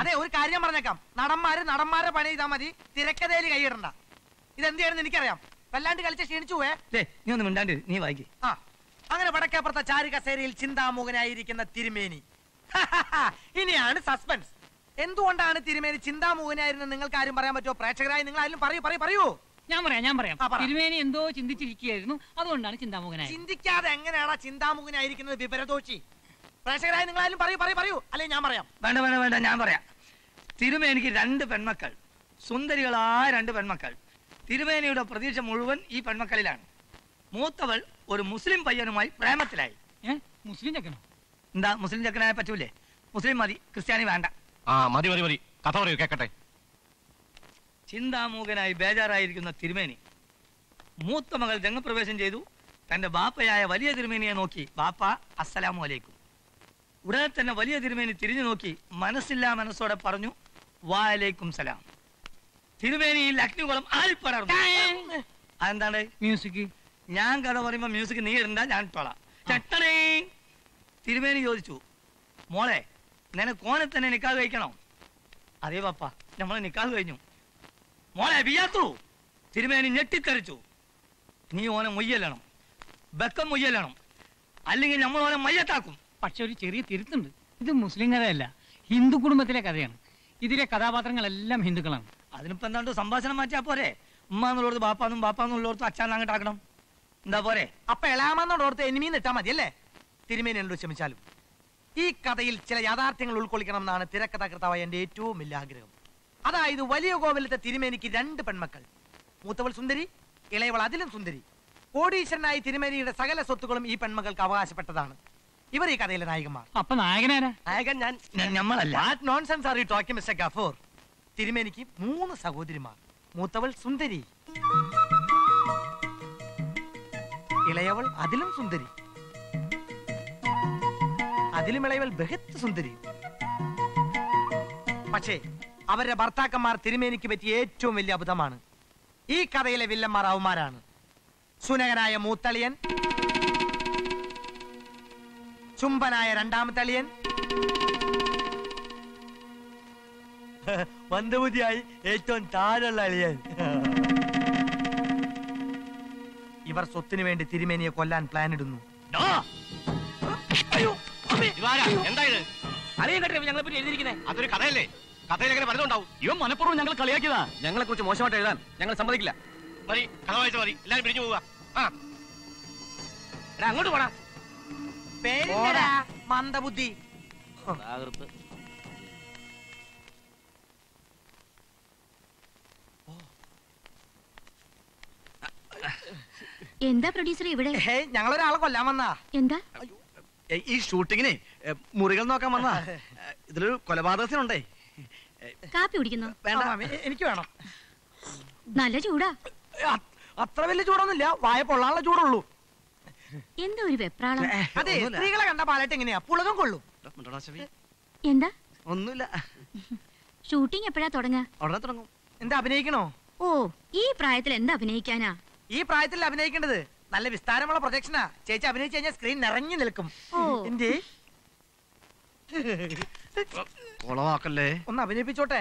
അതെ, ഒരു കാര്യം പറഞ്ഞേക്കാം, നടന്മാര് നടന്മാരെ പണി ചെയ്താൽ മതി, തിരക്കഥയിൽ കൈയിടണ്ട. ഇതെന്ത് ചെയ്യണമെന്ന് എനിക്കറിയാം. വല്ലാണ്ട് കളിച്ച് ക്ഷീണിച്ചു പോയേ. നീ ഒന്ന് മിണ്ടാണ്ട് നീ വായിക്കേ. ആ, അങ്ങനെ വടക്കേപ്പുറത്തെ ചാരുകസേരയിൽ ചിന്താമുഖനായിരിക്കുന്ന തിരുമേനി. ഇനിയാണ് സസ്പെൻസ്. എന്തുകൊണ്ടാണ് തിരുമേനി ചിന്താമുഖനായിരുന്നെന്ന് നിങ്ങൾക്ക് ആരും പറയാൻ പറ്റുമോ? പ്രേക്ഷകരായി നിങ്ങൾ ആരും പറയൂ പറയൂ പറയൂ. ഞാൻ പറയാം ഞാൻ പറയാം. തിരുമേനി എന്തോ ചിന്തിച്ചിരിക്കുകയായിരുന്നു, അതുകൊണ്ടാണ് ചിന്താമുഖനായി. ചിന്തിക്കാതെ എങ്ങനെയാണ് ചിന്താമുഖനായിരിക്കുന്നത് വിവരദോഷി? പ്രേക്ഷകരായി നിങ്ങൾ ആരും പറയൂ പറയൂ പറയൂ, അല്ലെ ഞാൻ പറയാം. വേണ്ട വേണ്ട വേണ്ട ഞാൻ പറയാം. തിരുമേനിക്ക് രണ്ട് പെൺമക്കൾ, സുന്ദരികളായ രണ്ട് പെൺമക്കൾ. തിരുമേനിയുടെ പ്രതീക്ഷ മുഴുവൻ ഈ പെൺമക്കളിലാണ്. മൂത്തവൾ ഒരു മുസ്ലിം പയ്യനുമായി പ്രേമത്തിലായി. മുസ്ലിം ചക്കനോ? എന്താ മുസ്ലിം ചക്കനായ പറ്റൂലേ? മുസ്ലിം മതി, ക്രിസ്ത്യാനി വേണ്ട. ആ മതി മതി മതി, കഥ പറയൂ കേക്കട്ടെ. ചിന്താമൂകനായി ബേജാറായിരിക്കുന്ന തിരുമേനി മൂത്ത മകൾ രംഗപ്രവേശം ചെയ്തു. തന്റെ ബാപ്പയായ വലിയ തിരുമേനിയെ നോക്കി ബാപ്പ അസ്സലാമു അലൈക്കും. ഉടനെ തന്നെ വലിയ തിരുമേനി തിരിഞ്ഞു നോക്കി മനസ്സില്ലാ മനസ്സോടെ പറഞ്ഞു വാലൈക്കും സലാം. തിരുമേനിയിൽ അഗ്നികോളം ആളിപ്പടർന്നു. അതെന്താണ് മ്യൂസിക്? ഞാൻ കഥ പറയുമ്പോ മ്യൂസിക് നീ ഇടണ്ട, ഞാൻ ഇട്ടോളാം. ചട്ടണേ. തിരുമേനി ചോദിച്ചു മോളെ നിനക്ക് ഓനെ തന്നെ നിക്കാഹ് കഴിക്കണോ? അതേ പാപ്പ നമ്മളെ നിക്കാഹ് കഴിഞ്ഞു. മോളെ ബിയാത്തു. തിരുമേനി ഞെട്ടിത്തെറിച്ചു. നീ ഓനെ മൊയ്യല്ലണം, ബക്കം മൊയ്യല്ലണം, അല്ലെങ്കിൽ നമ്മൾ ഓനെ മയ്യത്താക്കും. പക്ഷെ ഒരു ചെറിയ തിരുത്തുണ്ട്, ഇത് മുസ്ലിം കഥയല്ല, ഹിന്ദു കുടുംബത്തിലെ കഥയാണ്. ഇതിലെ കഥാപാത്രങ്ങളെല്ലാം ഹിന്ദുക്കളാണ്. അതിനിപ്പോ എന്താണ്ട് സംഭാഷണം മാറ്റിയാ പോരെ? ഉമ്മ എന്നുള്ളോർത്ത് ബാപ്പാന്നും ബാപ്പാന്നുള്ളോർത്ത് അച്ഛാന്നങ്ങോട്ട് ആക്കണം. എന്താ പോരെ? അപ്പൊ എളാമെന്നോടോർത്ത് എനിമീന്ന് ഇട്ടാ മതിയല്ലേ? തിരുമേനി എന്നോട് ക്ഷമിച്ചാലും ഈ കഥയിൽ ചില യാഥാർത്ഥ്യങ്ങൾ ഉൾക്കൊള്ളിക്കണം എന്നാണ് തിരക്കഥാകൃത്താവായ എന്റെ ഏറ്റവും വലിയ ആഗ്രഹം. അതായത് വലിയ കോവിലത്തെ തിരുമേനിക്ക് രണ്ട് പെൺമക്കൾ. മൂത്തവൾ സുന്ദരി, ഇളയവൾ അതിലും സുന്ദരി. കോടീശ്വരനായി തിരുമേനിയുടെ സകല സ്വത്തുക്കളും ഈ പെൺമക്കൾക്ക് അവകാശപ്പെട്ടതാണ്. ഇവർ ഈ കഥയിലെ നായകന്മാർ. അപ്പൊ നായകനാരാ? നായകൻ ഞാൻ നമ്മളല്ല. What nonsense are you talking mister Gafoor? തിരുമേനിക്ക് മൂന്ന് സഹോദരിമാർ. മൂത്തവൾ സുന്ദരി, ഇളയവൾ അതിലും സുന്ദരി, അതിലും ഇളയവൾ ബഹത്ത് സുന്ദരി. പക്ഷേ അവരുടെ ഭർത്താക്കന്മാർ തിരുമേനിക്ക് പറ്റിയ ഏറ്റവും വലിയ അബദ്ധമാണ്. ഈ കഥയിലെ വില്ലന്മാർ അവന്മാരാണ്. സുനകനായ മൂത്തളിയൻ, ചുംബനായ രണ്ടാമത്തളിയൻ, മന്ദബുദ്ധിയായി ഏറ്റവും താഴെയുള്ള അളിയൻ. ഇവർ സ്വത്തിനു വേണ്ടി തിരുമേനിയെ കൊല്ലാൻ പ്ലാൻ ഇടുന്നു. അതൊരു കഥയല്ലേ? കഥയിൽ അങ്ങനെ വലുതുണ്ടാവും. ഇവ മനഃപൂർവ്വം ഞങ്ങൾ കളിയാക്കിയതാ. ഞങ്ങളെ കുറിച്ച് മോശമായിട്ട് എഴുതാൻ ഞങ്ങൾ സമ്മതിക്കില്ല. മതി, കഥ വായിച്ച മതി. എല്ലാരും പിരിഞ്ഞു പോവുക. അങ്ങോട്ട് പോടാ. മന്ദബുദ്ധി. എന്താ പ്രൊഡ്യൂസർ ഇവിടെ? ഞങ്ങളൊരാളെ കൊല്ലാൻ വന്നാ. എന്താ? ഈ ഷൂട്ടിങ്ങിനെ മുറികൾ നോക്കാൻ വന്നാ. ഇതിലൊരു കൊലപാതകത്തിനുണ്ടേ. കാപ്പി കുടിക്കുന്നു? വേണ്ട, എനിക്ക് വേണം. നല്ല ചൂടാ. അത്ര വലിയ ചൂടൊന്നുമില്ല, വായ പൊള്ളാനുള്ള ചൂടുള്ളൂ. എന്താ ഒരു വെപ്രാളം? അതെ, സ്ത്രീകളെ കണ്ട പാലായിട്ട് എങ്ങനെയാ പുളകം കൊള്ളും. എന്താ? ഒന്നുമില്ല. ഷൂട്ടിംഗ് എപ്പോഴാ തുടങ്ങാ? ഉടനെ തുടങ്ങും. എന്താ അഭിനയിക്കണോ? ഓ, ഈ പ്രായത്തിൽ എന്താ അഭിനയിക്കാനാ? ഈ പ്രായത്തിൽ അഭിനയിക്കേണ്ടത് നല്ല വിസ്താരമുള്ള പ്രൊജക്ഷനാ. ചേച്ചി അഭിനയിച്ചു കഴിഞ്ഞാൽ സ്ക്രീൻ നിറഞ്ഞു നിൽക്കും. ഒന്ന് അഭിനയിപ്പിച്ചോട്ടെ.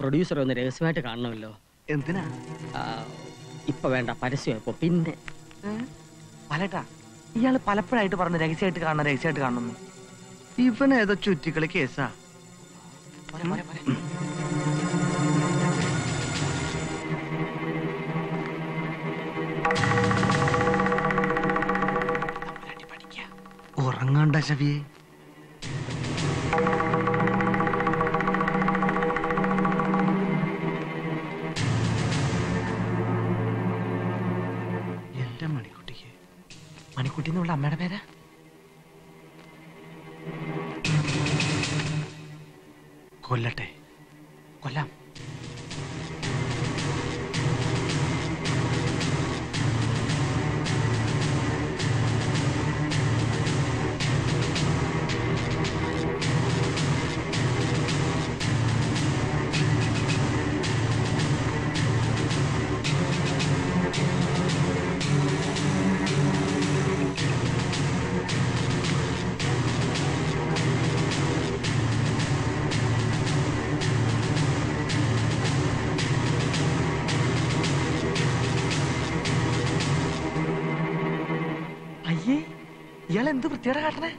പ്രൊഡ്യൂസർ ഒന്ന് രഹസ്യമായിട്ട് കാണണമല്ലോ. എന്തിനാ? ഇപ്പൊ വേണ്ട, പരസ്യമായപ്പോ പിന്നെ. പലട്ടാ, ഇയാള് പലപ്പോഴായിട്ട് പറഞ്ഞു രഹസ്യമായിട്ട് കാണണം രഹസ്യമായിട്ട് കാണണം. ഇവനേതോ ചുറ്റിക്കളി കേസാ. ഉറങ്ങണ്ട ശബിയെ. എന്റെ മണിക്കുട്ടിക്ക് മണിക്കുട്ടി എന്നുള്ള അമ്മയുടെ പേരാ. കൊല്ലട്ടെ, കൊല്ലാം. ഇയാൾ എന്ത് വൃത്തിയേടാ കാട്ടണേ?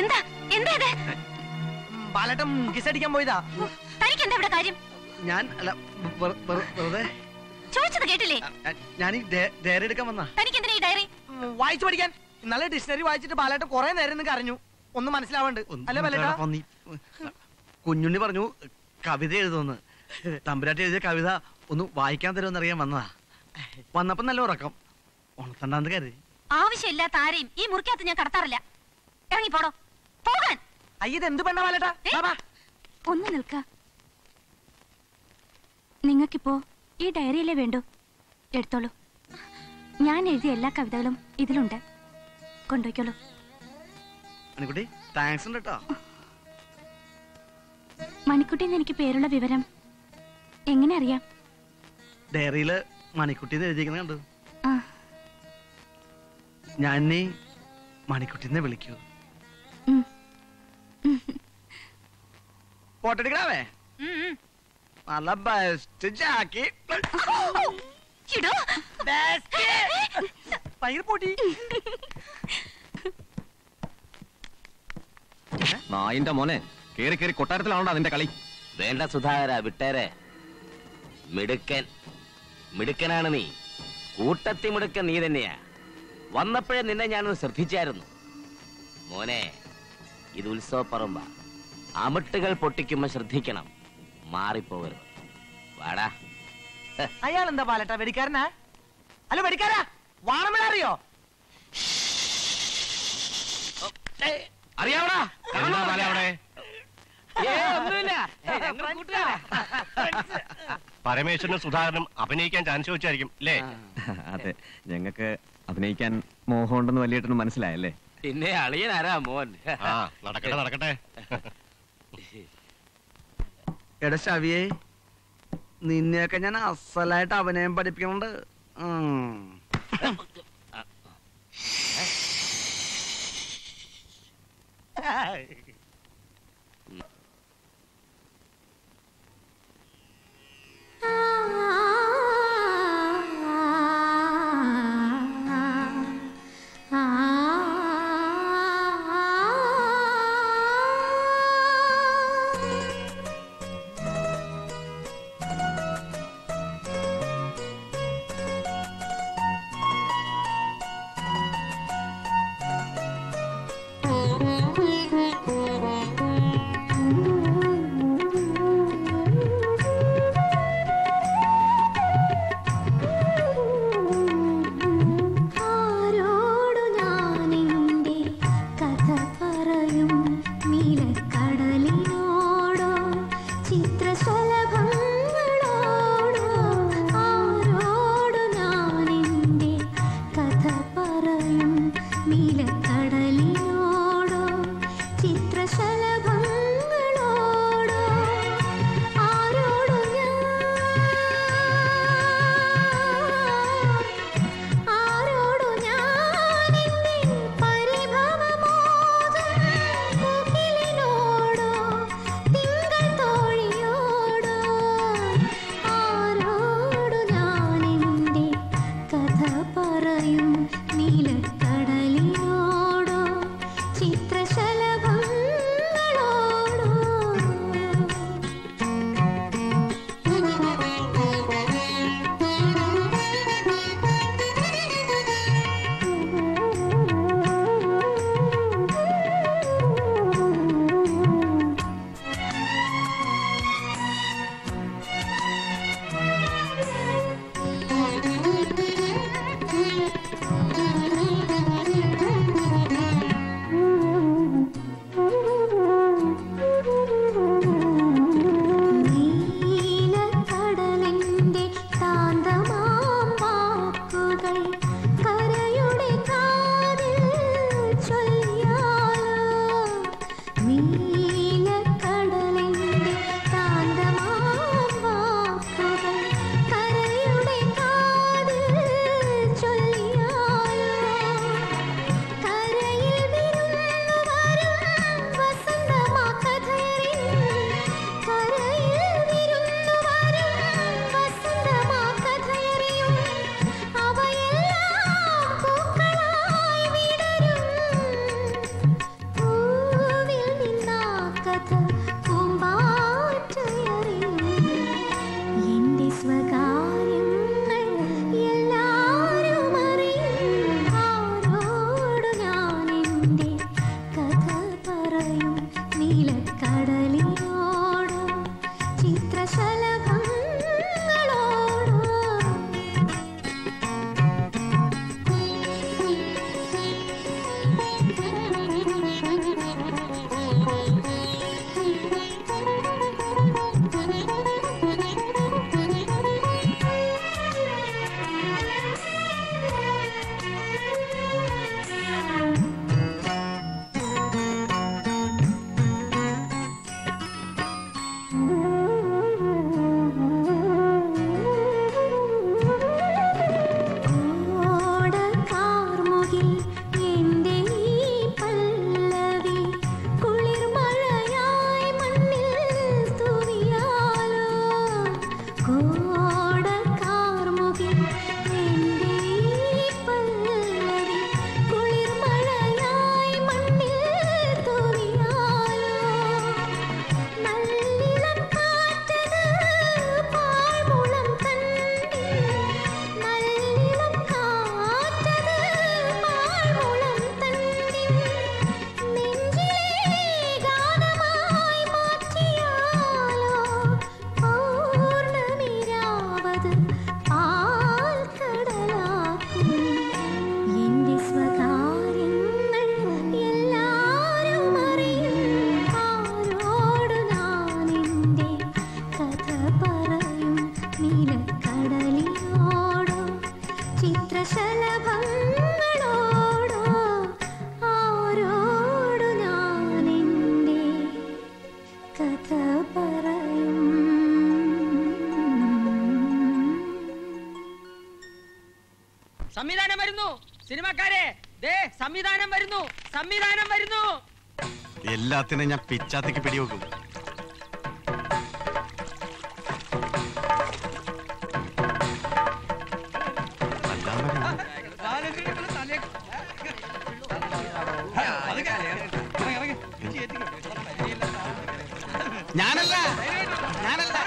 എന്താ എന്താ ഇത്? ബാലട്ടം കിസടിക്കാൻ പോയതാ. തനിക്ക് എന്താ ഇവിടെ കാര്യം? ഞാൻ അല്ല വെറുതെ ചോദിച്ചത് കേട്ടില്ലേ? ഞാൻ ഈ ഡയറി എടുക്കാൻ വന്നാ. തനിക്ക് എന്തിനാ ഈ ഡയറി? വായിച്ചു പഠിക്കാൻ. ഇന്നലെ ഡിക്ഷണറി വായിച്ചിട്ട് ബാലേട്ട കുറെ നേരം കരഞ്ഞു. ഒന്നും മനസ്സിലാവണ്ട് അല്ലേ ബാലേട്ടാ? കുഞ്ഞുണ്ണി പറഞ്ഞു കവിത എഴുതുമെന്ന്. തമ്പുരാട്ടി എഴുതിയ കവിത ഒന്ന് വായിക്കാൻ തരുമെന്നറിയാൻ വന്നതാ. വന്നപ്പോ നല്ല ഉറക്കം. ഉണത്തണ്ടാന്ന് കരുതി. ആവശ്യമില്ലാത്ത ആരെയും ഈ മുറിക്കകത്ത് ഞാൻ കടത്താറില്ല. ഇറങ്ങി പോടോ. പോകാൻ അയ്യത് എന്ത് പെണ്ണ ബാലേട്ടാ? ഒന്ന് നിൽക്ക. നിങ്ങൾക്കിപ്പോ ഈ ഡയറിയിലേ വേണ്ടു. എടുത്തോളൂ. ഞാൻ എഴുതിയ എല്ലാ കവിതകളും ഇതിലുണ്ട്. കൊണ്ടുപോയിക്കോളൂ. മണിക്കുട്ടി എന്ന് എനിക്ക് പേരുള്ള വിവരം എങ്ങനെ അറിയാം? ഡയറിയില് മണിക്കുട്ടി എഴുതിയിരിക്കുന്നത് കണ്ടു. ഞാൻ നീ മണിക്കുട്ടിനെ വിളിക്കൂ. പോട്ടെടുക്കണേ. നല്ല ബെസ്റ്റ് ജാക്കി. നായിന്റെ മോനെ കേറി കേറി കൊട്ടാരത്തിലാണോ നിന്റെ കളി? വേണ്ട സുധാകര, വിട്ടേരെ. മിടുക്കൻ മിടുക്കനാണ് നീ. കൂട്ടത്തി മിടുക്കൻ നീ തന്നെയാ. വന്നപ്പോഴേ നിന്നെ ഞാനൊന്ന് ശ്രദ്ധിച്ചായിരുന്നു. മോനെ, ഇത് ഉത്സവപ്പറമ്പ. അമിട്ടുകൾ പൊട്ടിക്കുമ്പോ ശ്രദ്ധിക്കണം, മാറിപ്പോകരുത്. വാടാ. അയാൾ എന്താ പാലട്ടാ വെടിക്കാരനാ? അല്ല വെടിക്കാരാ, വാണമേള അറിയോ? അറിയാവടാ. പരമേശ്വരനും സുധാകരനും അഭിനയിക്കാൻ ചാൻസ് വെച്ചായിരിക്കും അല്ലേ? അതെ, ഞങ്ങൾക്ക് അഭിനയിക്കാൻ മോഹമുണ്ടെന്ന് വലിയേട്ടന് മനസ്സിലായല്ലേ? പിന്നെ അളിയനാരാ മോൻ. നടക്കട്ടെ നടക്കട്ടെ. എടാ ശവിയെ, നിന്നെയൊക്കെ ഞാൻ അസലായിട്ട് അഭിനയം പഠിപ്പിക്കുന്നുണ്ട്. Thank you. സംവിധാനം വരുന്നു സിനിമക്കാരെ, ദേ സംവിധാനം വരുന്നു, സംവിധാനം വരുന്നു. എല്ലാത്തിനും ഞാൻ പിച്ചാത്തേക്ക് പിടിവെക്കും. ഞാനല്ല ഞാനല്ല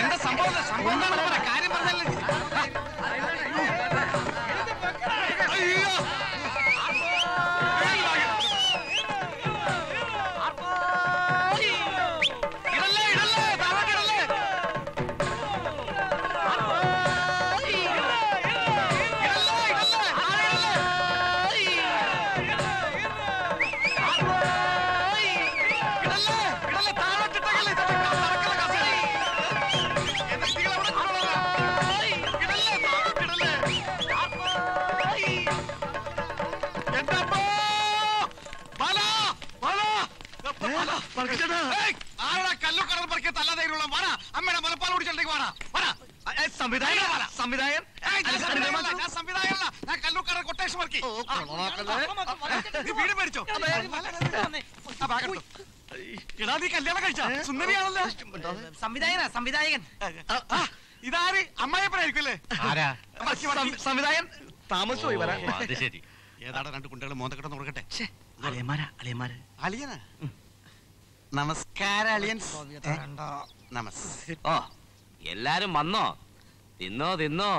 എന്താ സംഭവം സംഭവം കാര്യം പറഞ്ഞല്ലേ. സംവിധായകനാ സംവിധായകൻ ഇതാര് അമ്മായിപ്പനായിരിക്കുമല്ലേ സംവിധായകൻ താമസമായി വരാം. ഏതാണ് രണ്ട് കുട്ടികൾ മോന്തക്കെട്ടെന്ന് കൊടുക്കട്ടെ. അളിയനാ നമസ്കാരം. എല്ലാരും വന്നോ? തിന്നോ തിന്നോ,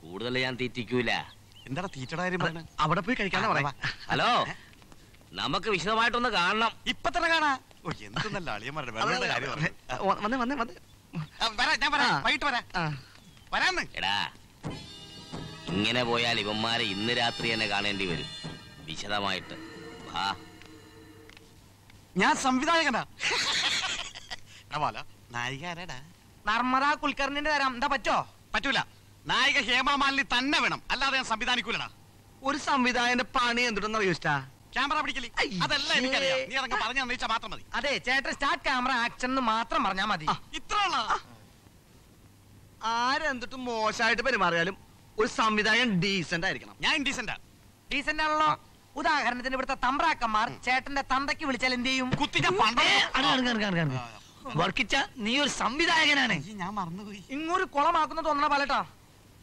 കൂടുതൽ ഞാൻ തീറ്റിക്കൂല. എന്താണ് തീറ്റയുടെ കാര്യം പറഞ്ഞത്? അവിടെ പോയി കഴിക്കാനാ പറയാ. ഹലോ, നമുക്ക് വിശദമായിട്ടൊന്ന് കാണണം. ഇപ്പൊ തന്നെ കാണാ. എന്തൊന്നല്ല അളിയന്മാരുടെ ഇങ്ങനെ പോയാൽ ഇവന്മാരെ ഇന്ന് രാത്രി തന്നെ കാണേണ്ടി വരും. വിശദമായിട്ട് വാ. ഞാൻ സംവിധായകനാ. നായികടാ നർമ്മദ കുൽക്കർണിന്റെ തരാം. എന്താ പറ്റോ? പറ്റൂല. നായിക ഹേമമാലിനി തന്നെ വേണം, അല്ലാതെ ഞാൻ സംവിധാനിക്കൂലടാ. ഒരു സംവിധായകന്റെ പണി എന്തുണ്ടെന്ന് അറിയൂസ്റ്റാ? ക്യാമറ പിടിക്കലി. അതല്ല എനിക്കറിയാം. നീ അതൊക്കെ പറഞ്ഞു തന്നിച്ചാ മാത്രം മതി. അതെ ചേട്ടൻ, സ്റ്റാർട്ട് ക്യാമറ ആക്ഷൻ എന്ന് മാത്രം പറഞ്ഞാ മതി. ഇത്ര ആരെന്തിട്ടും മോശമായിട്ട് പെരുമാറിയാലും ഒരു സംവിധായകൻ ഡീസന്റ് ആയിരിക്കണം. ഞാൻ ഡീസന്റാ. ഡീസന്റ് ആണല്ലോ. ഉദാഹരണത്തിന് ഇവിടുത്തെ തമ്പ്രാക്കന്മാർ ചേട്ടന്റെ തന്തയ്ക്ക് വിളിച്ചാൽ എന്ത് ചെയ്യും? നീ ഒരു സംവിധായകനാണ്. ഞാൻ മറന്നുപോയി. ഇങ്ങൊരു കുളമാക്കുന്ന തോന്നണ പാലട്ടാ.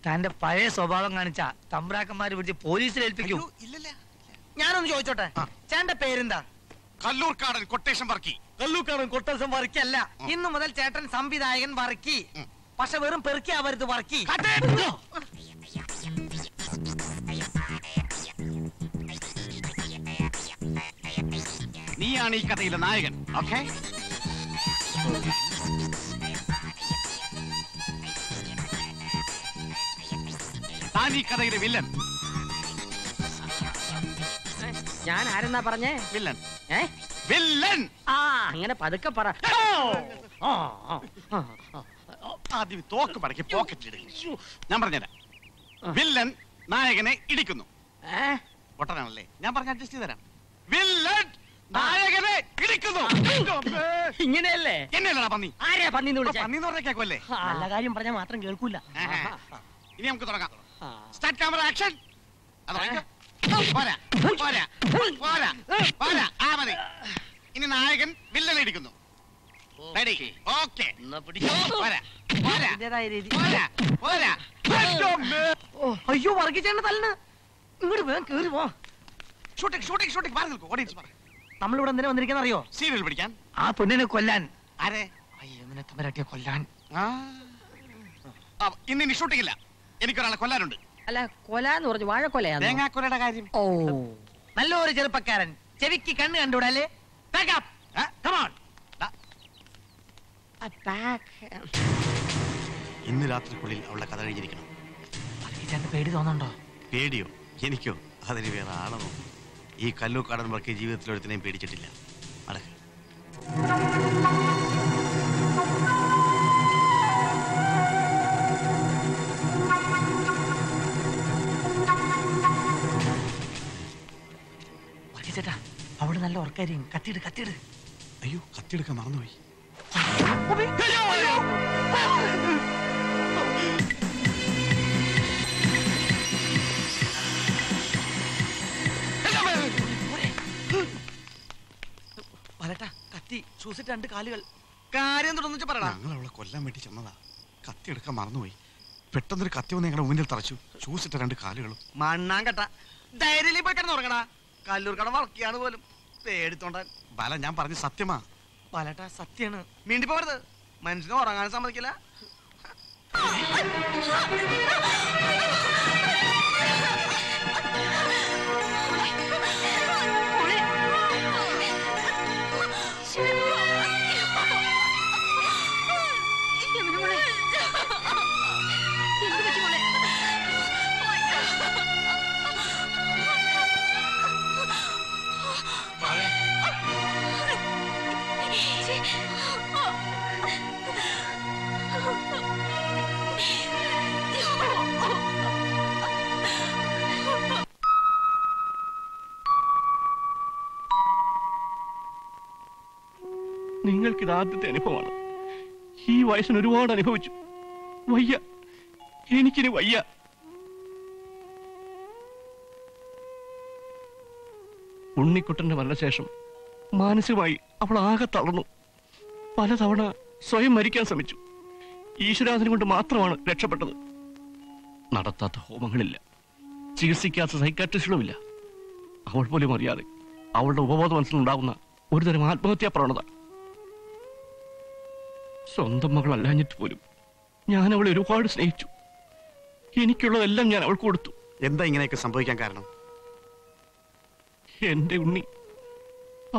തന്റെ പഴയ സ്വഭാവം കാണിച്ച തമ്പ്രാക്കന്മാര് പിടിച്ച് പോലീസിൽ ഏൽപ്പിക്കൂ. ഇല്ലല്ല, ഞാനൊന്ന് ചോദിച്ചോട്ടെ, ചേട്ടന്റെ പേരെന്താ? കല്ലൂർക്കാടൻ കൊട്ടേഷൻ വർക്കി. കല്ലൂർക്കാടൻ കൊട്ടേഷൻ വർക്കി അല്ല, ഇന്നു മുതൽ ചേട്ടൻ സംവിധായകൻ വർക്കി. പക്ഷെ വെറും പെറുക്കിയാവരുത് വർക്കി. നീയാണ് ഈ കഥയിലെ നായകൻ. ഓക്കെ, താൻ ഈ കഥയിലെ വില്ലൻ. ഞാൻ ആരെന്നാ പറഞ്ഞേ? വില്ലൻ. ഏ വില്ലൻ. ആ അങ്ങനെ പതുക്കെ പറ. ആദ്യം തോക്ക് പടക്കി പോക്കറ്റിൽ. ഞാൻ പറഞ്ഞതാ, വില്ലൻ നായകനെ ഇടിക്കുന്നു. പൊട്ടനാണല്ലേ. ഞാൻ പറഞ്ഞ അഡ്ജസ്റ്റ് ചെയ്ത് തരാം. വില്ലൻ നായകനെ ഇടിക്കുന്നു. ഇങ്ങനെയല്ലേ? എന്നെയല്ലടാ പന്നി. ആരെയാ പന്നി എന്ന് വിളിച്ചേ? പന്നി എന്ന് പറഞ്ഞാ കേൾക്കൂല്ലേ? നല്ല കാര്യം പറഞ്ഞാൽ മാത്രം കേൾക്കൂല. ഇനി നമുക്ക് തുടങ്ങാം. Start camera action. ഇനി നായകൻ വില്ലനെ ഇടിക്കുന്നു. അയ്യോ വർഗീച്ചേണ്ട തല്ലിന്. ഇങ്ങോട്ട് വേഗം കേറി പോ. ഷൂട്ടിംഗ് ഷൂട്ടിംഗ് ഷൂട്ടിംഗ് മാറി നിൽക്കൂ. ഓഡിയൻസ് പറ, നമ്മളിവിടെ എന്തിനാ വന്നിരിക്കാൻ അറിയോ? സീരിയൽ പിടിക്കാൻ, ആ പൊന്നിനെ കൊല്ലാൻ. ആരെ? അയ്യോ തമരാട്ടിയെ കൊല്ലാൻ. ഇന്നിനി ഷൂട്ടിംഗ് ഇല്ല, എനിക്കൊരാളെ കൊല്ലാനുണ്ട്. അല്ല കൊലാന്ന് പറഞ്ഞു, വാഴക്കൊലയാണ്. തേങ്ങാക്കൊലയുടെ കാര്യം. ഓ, നല്ലൊരു ചെറുപ്പക്കാരൻ, ചെവിക്ക് കണ്ണ് കണ്ടുവിടല്ലേ. ഇന്ന് രാത്രിക്കുള്ളിൽ അവളുടെ കഥ കഴിഞ്ഞിരിക്കണം. പേടി തോന്നുന്നുണ്ടോ? പേടിയോ എനിക്കോ? അതിന് വേറെ ആളെന്നോ? ഈ കല്ലൂക്കാടൻ വർക്കി ജീവിതത്തിലൊരുത്തിനെയും പേടിച്ചിട്ടില്ല. ആൾക്കാരെയും കത്തിയിട് കത്തിയിട് അയ്യോ കത്തിയെടുക്കാൻ മറന്നുപോയി വരട്ടാ കത്തി സൂസിട്ട് രണ്ട് കാലുകൾ കാര്യം തുടർന്നിട്ട് പറയണം ഞങ്ങൾ അവളെ കൊല്ലാൻ വേണ്ടി ചെന്നതാ കത്തിയെടുക്കാൻ മറന്നുപോയി പെട്ടെന്നൊരു കത്തി വന്ന് ഞങ്ങളുടെ മുന്നിൽ തറച്ചു സൂസിട്ട് രണ്ട് കാലുകളും മണ്ണാൻ കെട്ട ധൈര്യം പോയി കിടന്ന് ഉറങ്ങടാ കല്ലൂർ കട വളക്കിയാണ് പോലും പേടിത്തോണ്ടാൻ ബാല ഞാൻ പറഞ്ഞ സത്യമാ ബാലട്ടാ സത്യാണ് മീണ്ടി പോകരുത് മനുഷ്യനെ ഉറങ്ങാൻ സമ്മതിക്കില്ല നിങ്ങൾക്കിത് ആദ്യത്തെ അനുഭവമാണ് ഈ വയസ്സിന് ഒരുപാട് അനുഭവിച്ചു വയ്യ എനിക്കിനി വയ്യ ഉണ്ണിക്കുട്ടന്റെ മരണശേഷം മാനസികമായി അവൾ ആകെ തളർന്നു പലതവണ സ്വയം മരിക്കാൻ ശ്രമിച്ചു ഈശ്വരാധനം കൊണ്ട് മാത്രമാണ് രക്ഷപ്പെട്ടത് നടത്താത്ത ഹോമങ്ങളില്ല ചികിത്സിക്കാത്ത സൈക്കാട്രിസ്റ്റുകളുമില്ല അവൾ പോലും അറിയാതെ അവളുടെ ഉപബോധ മനസ്സിലുണ്ടാകുന്ന ഒരുതരം ആത്മഹത്യാ പ്രവണത സ്വന്തം മകളല്ലാഞ്ഞിട്ട് പോലും ഞാൻ അവളെ ഒരുപാട് സ്നേഹിച്ചു എനിക്കുള്ളതെല്ലാം ഞാൻ അവൾക്ക് കൊടുത്തു എന്താ ഇങ്ങനെയൊക്കെ സംഭവിക്കാൻ കാരണം എന്റെ ഉണ്ണി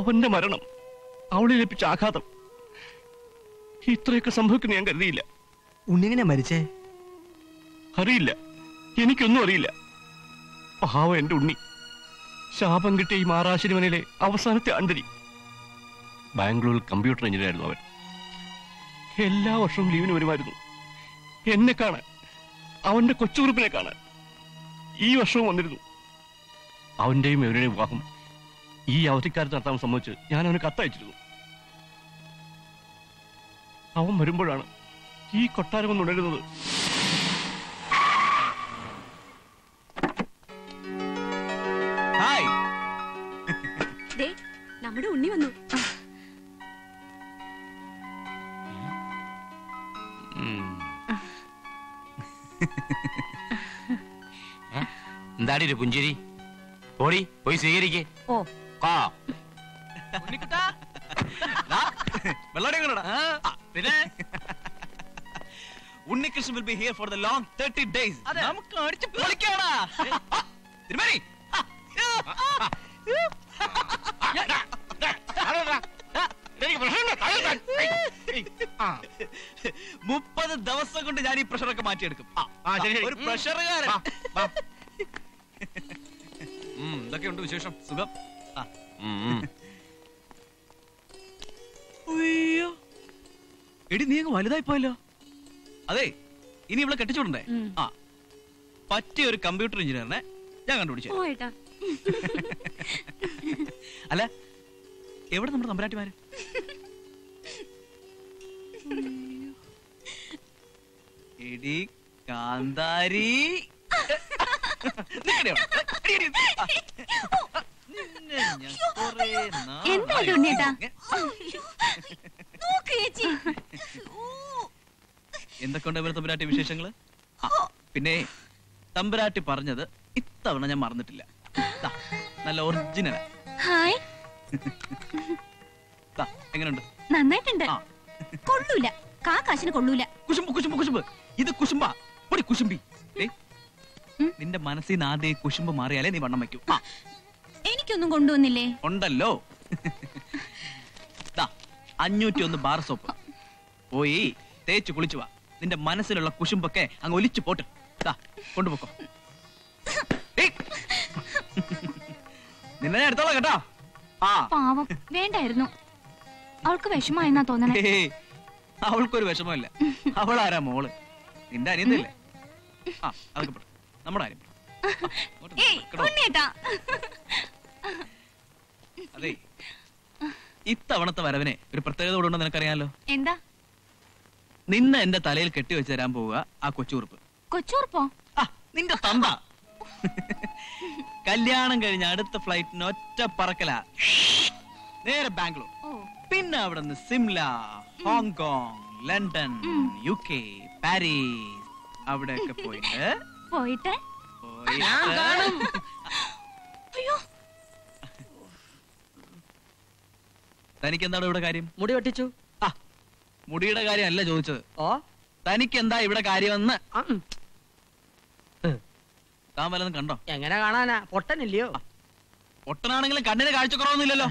അവന്റെ മരണം അവളെ ലഭിച്ച ആഘാതം ഇത്രയൊക്കെ സംഭവിക്കുന്ന ഞാൻ കരുതിയില്ല ഉണ്ണിങ്ങനെ മരിച്ചേ അറിയില്ല എനിക്കൊന്നും അറിയില്ല പാവം എന്റെ ഉണ്ണി ശാപം കിട്ടിയ ഈ മാറാശിരിമനയിലെ അവസാനത്തെ അന്തരി ബാംഗ്ലൂരിൽ കമ്പ്യൂട്ടർ എഞ്ചിനീയർ ആയിരുന്നു അവൻ എല്ലാ വർഷവും ലീവിന് വരുമായിരുന്നു എന്നെ കാണാൻ അവന്റെ കൊച്ചുകുറിപ്പിനെ കാണാൻ ഈ വർഷവും വന്നിരുന്നു അവന്റെയും എവരുടെയും വിവാഹം ഈ അവധിക്കാലത്ത് നടത്താൻ സംബന്ധിച്ച് ഞാൻ അവന് കത്തയച്ചിരുന്നു അവൻ വരുമ്പോഴാണ് ഈ കൊട്ടാരമൊന്ന് ഉണരുന്നത് നമ്മുടെ ഉണ്ണി വന്നു എന്താടി ഒരു പുഞ്ചിരി ഓടി പോയി സ്വീകരിക്കേ Unnikrishnan will be here for the long thirty days നമുക്ക് അടിച്ചു പൊളിക്കാടാ തിരുമേനി മുപ്പത് ദിവസം കൊണ്ട് ഞാൻ ഈ പ്രഷറൊക്കെ മാറ്റിയെടുക്കും ഒരു പ്രഷറുകാരൻ എന്തൊക്കെ ഉണ്ട് വിശേഷം സുഖം എടി നീ അങ്ങ് വലുതായി പോയല്ലോ അതെ ഇനി ഇവിടെ കെട്ടിച്ചോടണ്ടേ ആ പറ്റിയ ഒരു കമ്പ്യൂട്ടർ എഞ്ചിനീയറിനെ ഞാൻ കണ്ടുപിടിച്ചു അല്ല എവിടെ നമ്മുടെ തമ്പുരാട്ടിമാര് എടി കാന്താരി എന്തൊക്കെയുണ്ട് ഇവരുടെ തമ്പുരാട്ടി വിശേഷങ്ങള് പിന്നെ തമ്പുരാട്ടി പറഞ്ഞത് ഇത്തവണ ഞാൻ മറന്നിട്ടില്ല നല്ല ഒറിജിനൽ എങ്ങനെയുണ്ട് നന്നായിട്ടുണ്ട് കൊള്ളൂല കാ കാശിന് കൊള്ളൂല കുശുമ്പ് കുശുമ്പ് കുശുമ്പ് ഇത് കുശുമ്പാ പൊടി കുശുമ്പി നിന്റെ മനസ്സിൽ ആദ്യ കുശുമ്പ് മാറിയാലേ നീ വണ്ണം വയ്ക്കൂ എനിക്കൊന്നും കൊണ്ടുവന്നില്ലേ ഉണ്ടല്ലോ അഞ്ഞൂറ്റി ഒന്ന് ബാർ സോപ്പ് പോയി തേച്ചു കുളിച്ചു വാ നിന്റെ മനസ്സിലുള്ള കുശുമ്പൊക്കെ അങ്ങ് ഒലിച്ചു പോട്ട് കൊണ്ടുപോക്കോ നിന്നെ ഞാൻ എടുത്തോളാം കേട്ടോ പാവം വേണ്ടായിരുന്നു അവൾക്ക് വിഷമമായെന്നാ തോന്നണേ അവൾക്കൊരു വിഷമമില്ല അവളാരാ മോള് നിന്റെ അനിയത്തില്ലേ ആ അതൊക്കെ പെട്ടു നമ്മുടെ ആരും അതെ ഇത്തവണത്തെ വരവിനെ ഒരു പ്രത്യേകത ഉണ്ടെന്ന് നിനക്കറിയാലോ. എന്താ? നിന്നെ എന്റെ തലയിൽ കെട്ടിവെച്ച് തരാൻ പോവുക ആ കൊച്ചുറുപ്പ്. കൊച്ചുറുപ്പോ? ആ നിന്റെ തമ്പ. കല്യാണം കഴിഞ്ഞ അടുത്ത ഫ്ലൈറ്റിന് ഒറ്റ പറക്കല നേരെ ബാംഗ്ലൂർ, പിന്നെ അവിടെ നിന്ന് Simla, Hong Kong, London, U K, Paris, അവിടെയൊക്കെ പോയിട്ട് പോയിട്ട് തനിക്ക് എന്താണ് ഇവിടെ കാര്യം? മുടി വെട്ടിച്ചു. ആ മുടിയുടെ കാര്യം അല്ല ചോദിച്ചത്, തനിക്ക് എന്താ ഇവിടെ കാര്യമെന്ന്. താൻ വല്ലതും കണ്ടോ? എങ്ങനെ കാണാനാ, പൊട്ടനില്ലയോ? പൊട്ടനാണെങ്കിലും കണ്ണിന് കാഴ്ചക്കുറവൊന്നുമില്ലല്ലോ.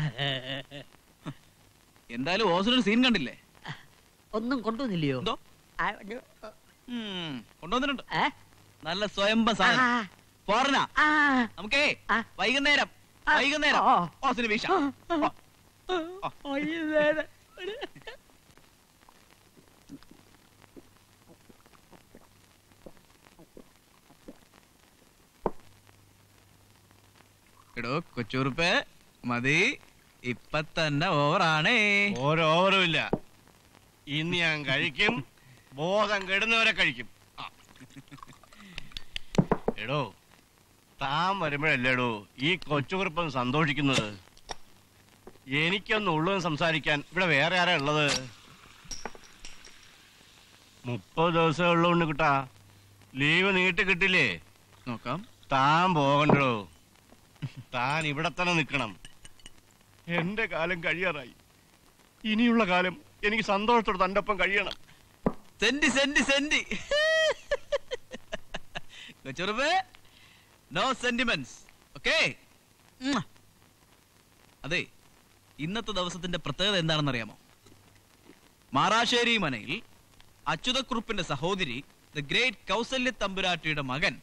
എന്തായാലും ഓസിനൊരു സീൻ കണ്ടില്ലേ? ഒന്നും കൊണ്ടുവന്നില്ലയോ? കൊണ്ടുവന്നിട്ടുണ്ട്, നല്ല സ്വയംഭം സാധനം. പോരണ നമുക്കേ വൈകുന്നേരം വൈകുന്നേരം ഓസിന് വീശ. എടോ കൊച്ചൂറുപ്പ് മതി, ഇപ്പൊ തന്നെ ഓവറാണേ. ഓരോവറും ഇല്ല, ഇന്ന് ഞാൻ കഴിക്കും, ബോധം കെടുന്നവരെ കഴിക്കും. എടോ താൻ വരുമ്പോഴല്ലേടോ ഈ കൊച്ചുകുറുപ്പം സന്തോഷിക്കുന്നത്. എനിക്കൊന്നും ഉള്ളതും സംസാരിക്കാൻ ഇവിടെ വേറെ ആരാ ഉള്ളത്? മുപ്പത് ദിവസം ഉള്ളതുകൊണ്ട് കിട്ടാ ലീവ് നീട്ടി കിട്ടില്ലേ? നോക്കാം. താൻ പോകണ്ടോ, താൻ ഇവിടെ തന്നെ നിൽക്കണം. എന്റെ കാലം കഴിയാറായി, ഇനിയുള്ള കാലം എനിക്ക് സന്തോഷത്തോടെ തന്റെ ഒപ്പം കഴിയണം. സെന്റി സെന്റി സെന്റി കൊച്ചുറുപ്പ്, നോ സെന്റിമെന്റ്സ്, ഓക്കേ? അതെ, ഇന്നത്തെ ദിവസത്തിന്റെ പ്രത്യേകത എന്താണെന്ന് അറിയാമോ? മാറാശ്ശേരി മനയിൽ അച്യുതക്കുറുപ്പിന്റെ സഹോദരി ദ ഗ്രേറ്റ് കൗസല്യ തമ്പുരാട്ടിയുടെ മകൻ,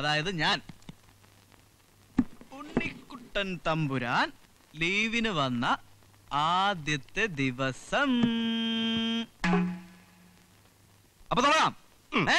അതായത് ഞാൻ, ഉണ്ണിക്കുട്ടൻ തമ്പുരാൻ ലീവിന് വന്ന ആദ്യത്തെ ദിവസം. അപ്പൊ തുടങ്ങാം. ഏ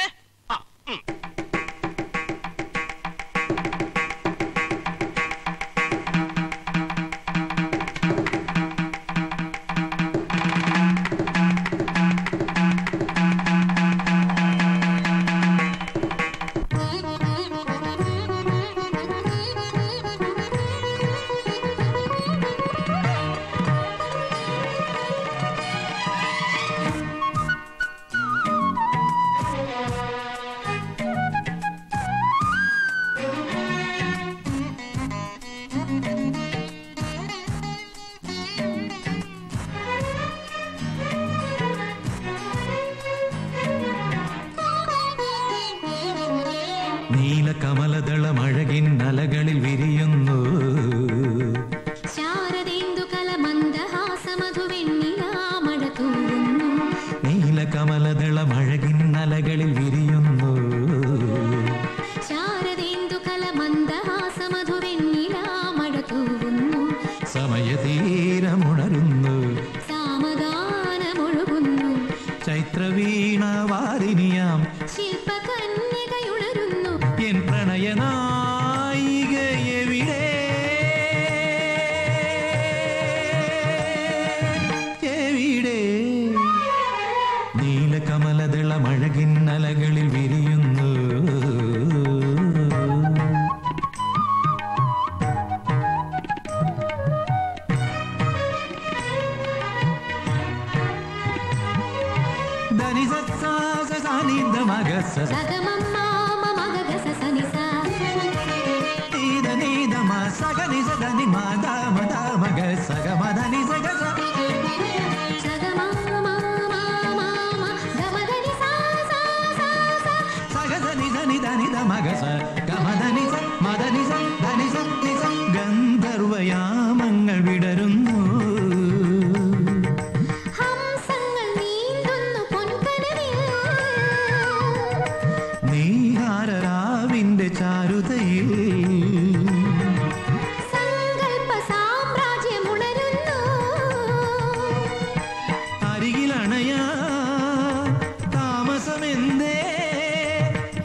താമസമെന്തേ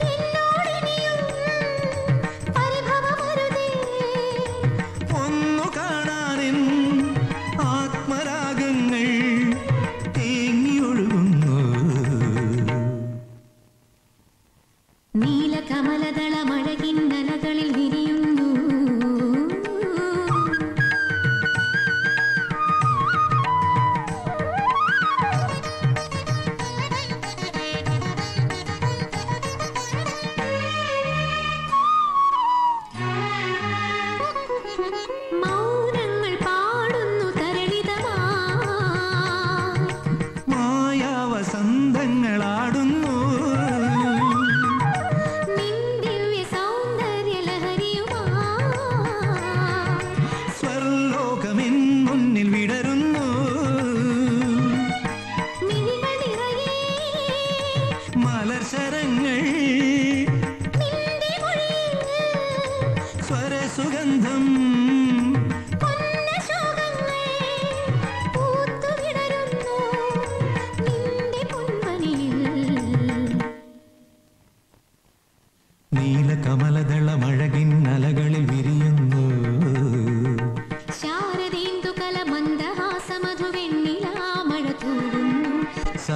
എന്നോടിനിയും പരിഭവം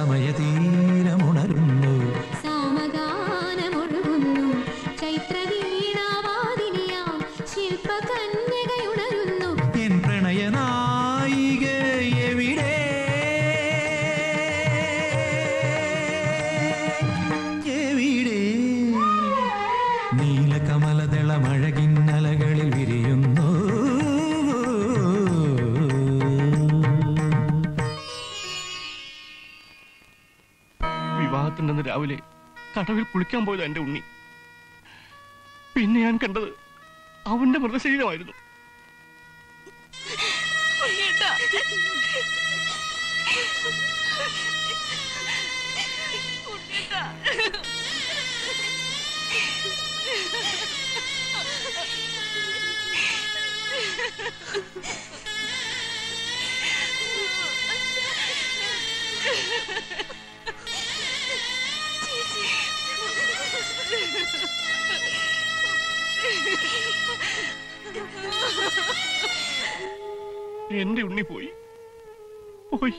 സമയതീരമുണരുന്നു സാമഗാനമൊഴുകുന്നു ചൈത്രവീണാവാദിനിയാം ശില്പകന്യകയുണരുന്നു എൻ പ്രണയനായിക എവിടെ എവിടെ നീലകമലദളമഴകിന്നലകളിൽ വിരിയുന്നു ന്ന് രാവിലെ കടവിൽ കുളിക്കാൻ പോയത് എന്റെ ഉണ്ണി. പിന്നെ ഞാൻ കണ്ടത് അവന്റെ മൃതശരീരമായിരുന്നു. എന്റെ ഉണ്ണി പോയി പോയി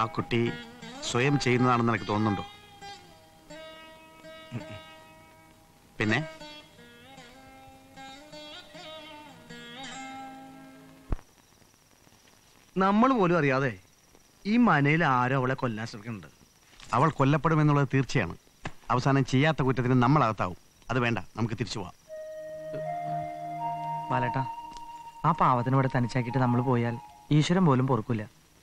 ആ കുട്ടി സ്വയം ചെയ്യുന്നതാണെന്ന് എനിക്ക് തോന്നുന്നുണ്ടോ? പിന്നെ നമ്മൾ പോലും അറിയാതെ ഈ മനയിൽ ആരോ അവളെ കൊല്ലാൻ ശ്രമിക്കുന്നുണ്ട്. അവൾ കൊല്ലപ്പെടുമെന്നുള്ളത് തീർച്ചയാണ്. അവസാനം ചെയ്യാത്ത കുറ്റത്തിന് നമ്മളകത്താവും. അത് വേണ്ട, നമുക്ക് തിരിച്ചു പോവാം. ബാലേട്ടാ, ആ പാവത്തിനോടെ തനിച്ചാക്കിയിട്ട് നമ്മൾ പോയാൽ ഈശ്വരൻ പോലും പൊറുക്കില്ല.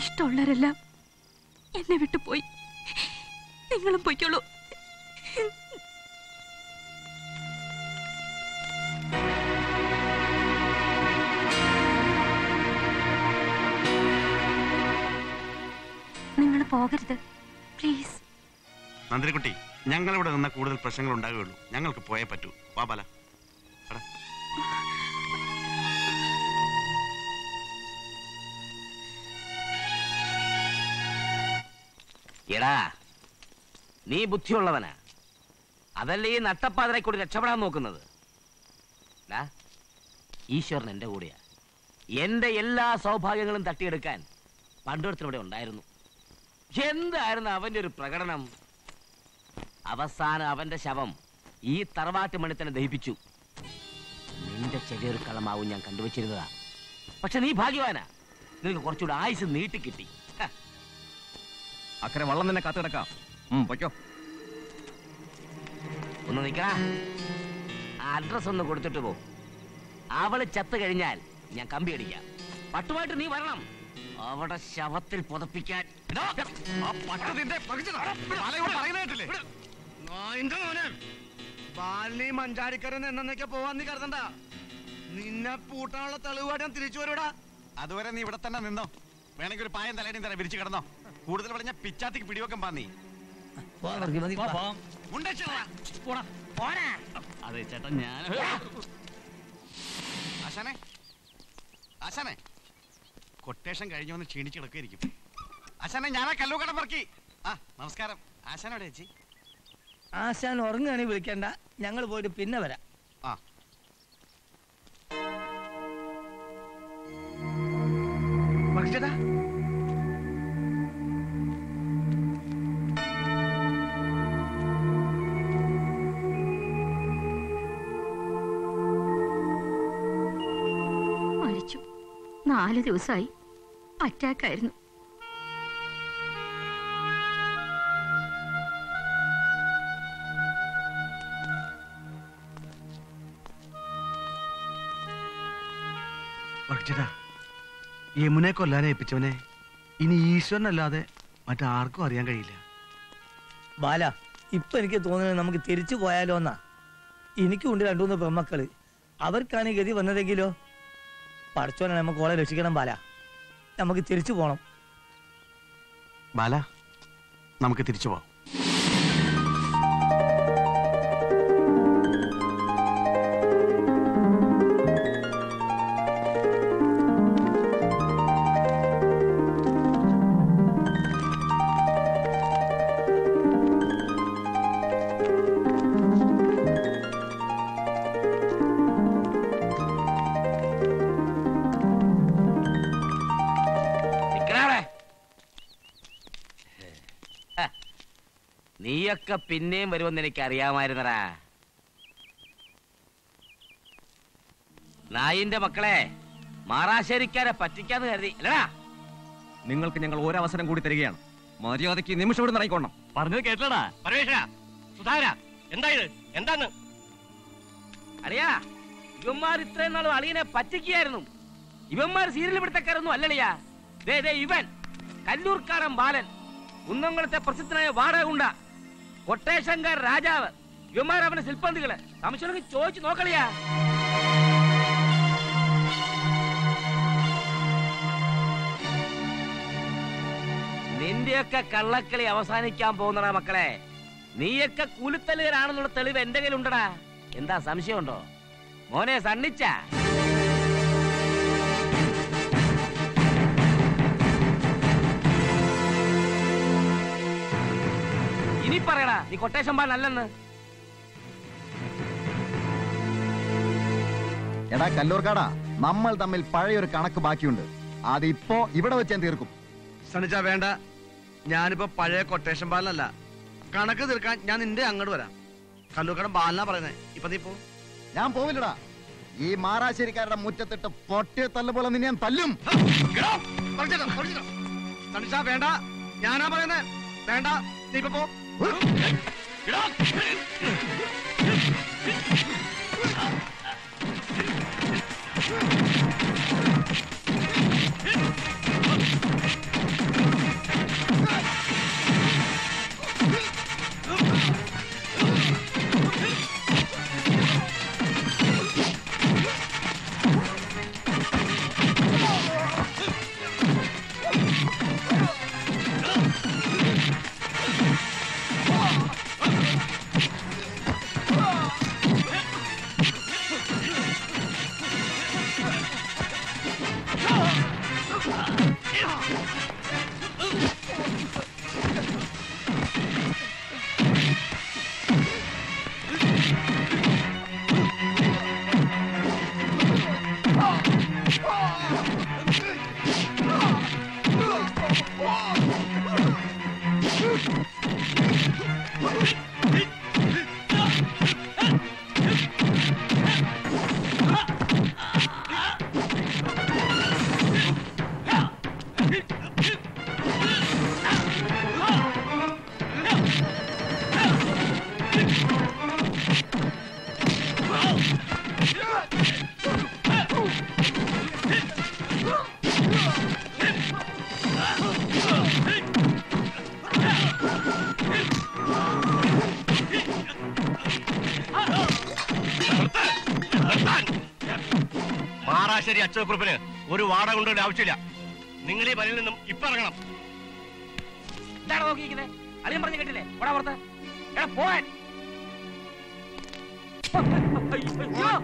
ഇഷ്ടമുള്ളവരെല്ലാം എന്നെ വിട്ടുപോയി. നിങ്ങളും പോയിക്കോളൂ. നിങ്ങൾ പോകരുത് പ്ലീസ്. നന്ദിനിക്കുട്ടി, ഞങ്ങളിവിടെ നിന്ന കൂടുതൽ പ്രശ്നങ്ങൾ ഉണ്ടാകുകയുള്ളൂ. ഞങ്ങൾക്ക് പോയേ പറ്റൂ. വാ ബാല. എടാ, നീ ബുദ്ധിയുള്ളവനാ. അതല്ലേ ഈ നട്ടപ്പാതിരെ കൂടി രക്ഷപ്പെടാൻ നോക്കുന്നത്. ഈശ്വരൻ എൻ്റെ കൂടെയാ. എൻ്റെ എല്ലാ സൗഭാഗ്യങ്ങളും തട്ടിയെടുക്കാൻ പണ്ടൊരുത്തിനൂടെ ഉണ്ടായിരുന്നു. എന്തായിരുന്നു അവൻ്റെ ഒരു പ്രകടനം! അവസാനം അവൻ്റെ ശവം ഈ തറവാട്ട് മണി തന്നെ ദഹിപ്പിച്ചു. നിന്റെ ചെറിയൊരു കളമാവും ഞാൻ കണ്ടുവച്ചിരുന്നതാ. പക്ഷെ നീ ഭാഗ്യവാനാ, നിനക്ക് കുറച്ചുകൂടെ ആയുസ് നീട്ടി കിട്ടി. അക്കരെ വള്ളം തന്നെ കാത്തു കിടക്കാം. പൊയ്ക്കോ. ഒന്ന് നിൽക്കടാ, അഡ്രസ് ഒന്ന് കൊടുത്തിട്ട് പോ. അവള് ചത്ത് കഴിഞ്ഞാൽ ഞാൻ കമ്പി അടിക്കാം. പട്ടുമായിട്ട് നീ വരണം. അവിടെ ശവത്തിൽ പുതപ്പിക്കാൻ മഞ്ചാടിക്കരന്ന് എന്നൊക്കെ പോവാൻ നീ കരുതണ്ട. നിന്നെ പൂട്ടാനുള്ള തെളിവായിട്ട് ഞാൻ തിരിച്ചു വരൂടാ. അതുവരെ നീ ഇവിടെ തന്നെ നിന്നോ. വേണമെങ്കിൽ ഒരു പായം തലേണി തന്നെ വിരിച്ചു കിടന്നോ. കൂടുതൽ പറഞ്ഞ പിച്ചാത്തിക്ക് പിടിവെക്കാൻ പാന്നി. അതെ ചേട്ടാ, ഞാൻ ആശാനെ ആശാനെ കൊട്ടേഷൻ കഴിഞ്ഞു വന്ന് ക്ഷീണിച്ച് കിടക്കായിരിക്കും. ആശാനെ, ഞാനാ കല്ലു കട പറക്കി. ആ നമസ്കാരം ആശാനോടെ ചേച്ചി. ആശാൻ ഉറങ്ങുകയാണെങ്കിൽ വിളിക്കണ്ട, ഞങ്ങൾ പോയിട്ട് പിന്നെ വരാം. ആ ചേട്ടാ, നാല് ദിവസമായി അറ്റാക്കായിരുന്നു. Archita, Yamuna kollane pichone. Ini Ishwaran allade matta aarkkum ariyan kazhiyilla. Bala, ippo enikku thonunnu namukku therichu poyalo enna. Enikku undu rendu moonu pemmakkalu. Avarkkaanu gethi vannathengilo. Parchone namukku ole rakshikkanam Bala. Namukku therichu poganam. Bala, namukku therichu povam. You're going to be a carrier. I'm going to be a Marasheri carrier. I'm going to be a good person. I'm going to be a good person. I'm going to be a good person. I'm going to be Quotation guy Raja, you might have a silpan. I'm sure it's George Nokalia. India Kalakali, our Sani camp on Ramakale. Niaka Kulitali Ran Tele and Delundra in the Samshondo. Mones and Nicha. The quotation by Alan. And I can look at a mammal Tamil Pari or Kanakabakund. Are the po Ibado Chendirku? Sanija Venda Yanipo Pare quotation by Lala. Kanaka Yan in the Angadura. Kaluka Bala Parana, Ipadipo. Yampovila. Ye Mara Sirikara Mutta to forty Talabolanian Palum. Get up! Sanija Venda Yana Parana Venda Nipo. Get up! Proponent, would you want to have Chilla? Ningley by Linum, Iparagam. That okay, I didn't bring it. What about that? A point.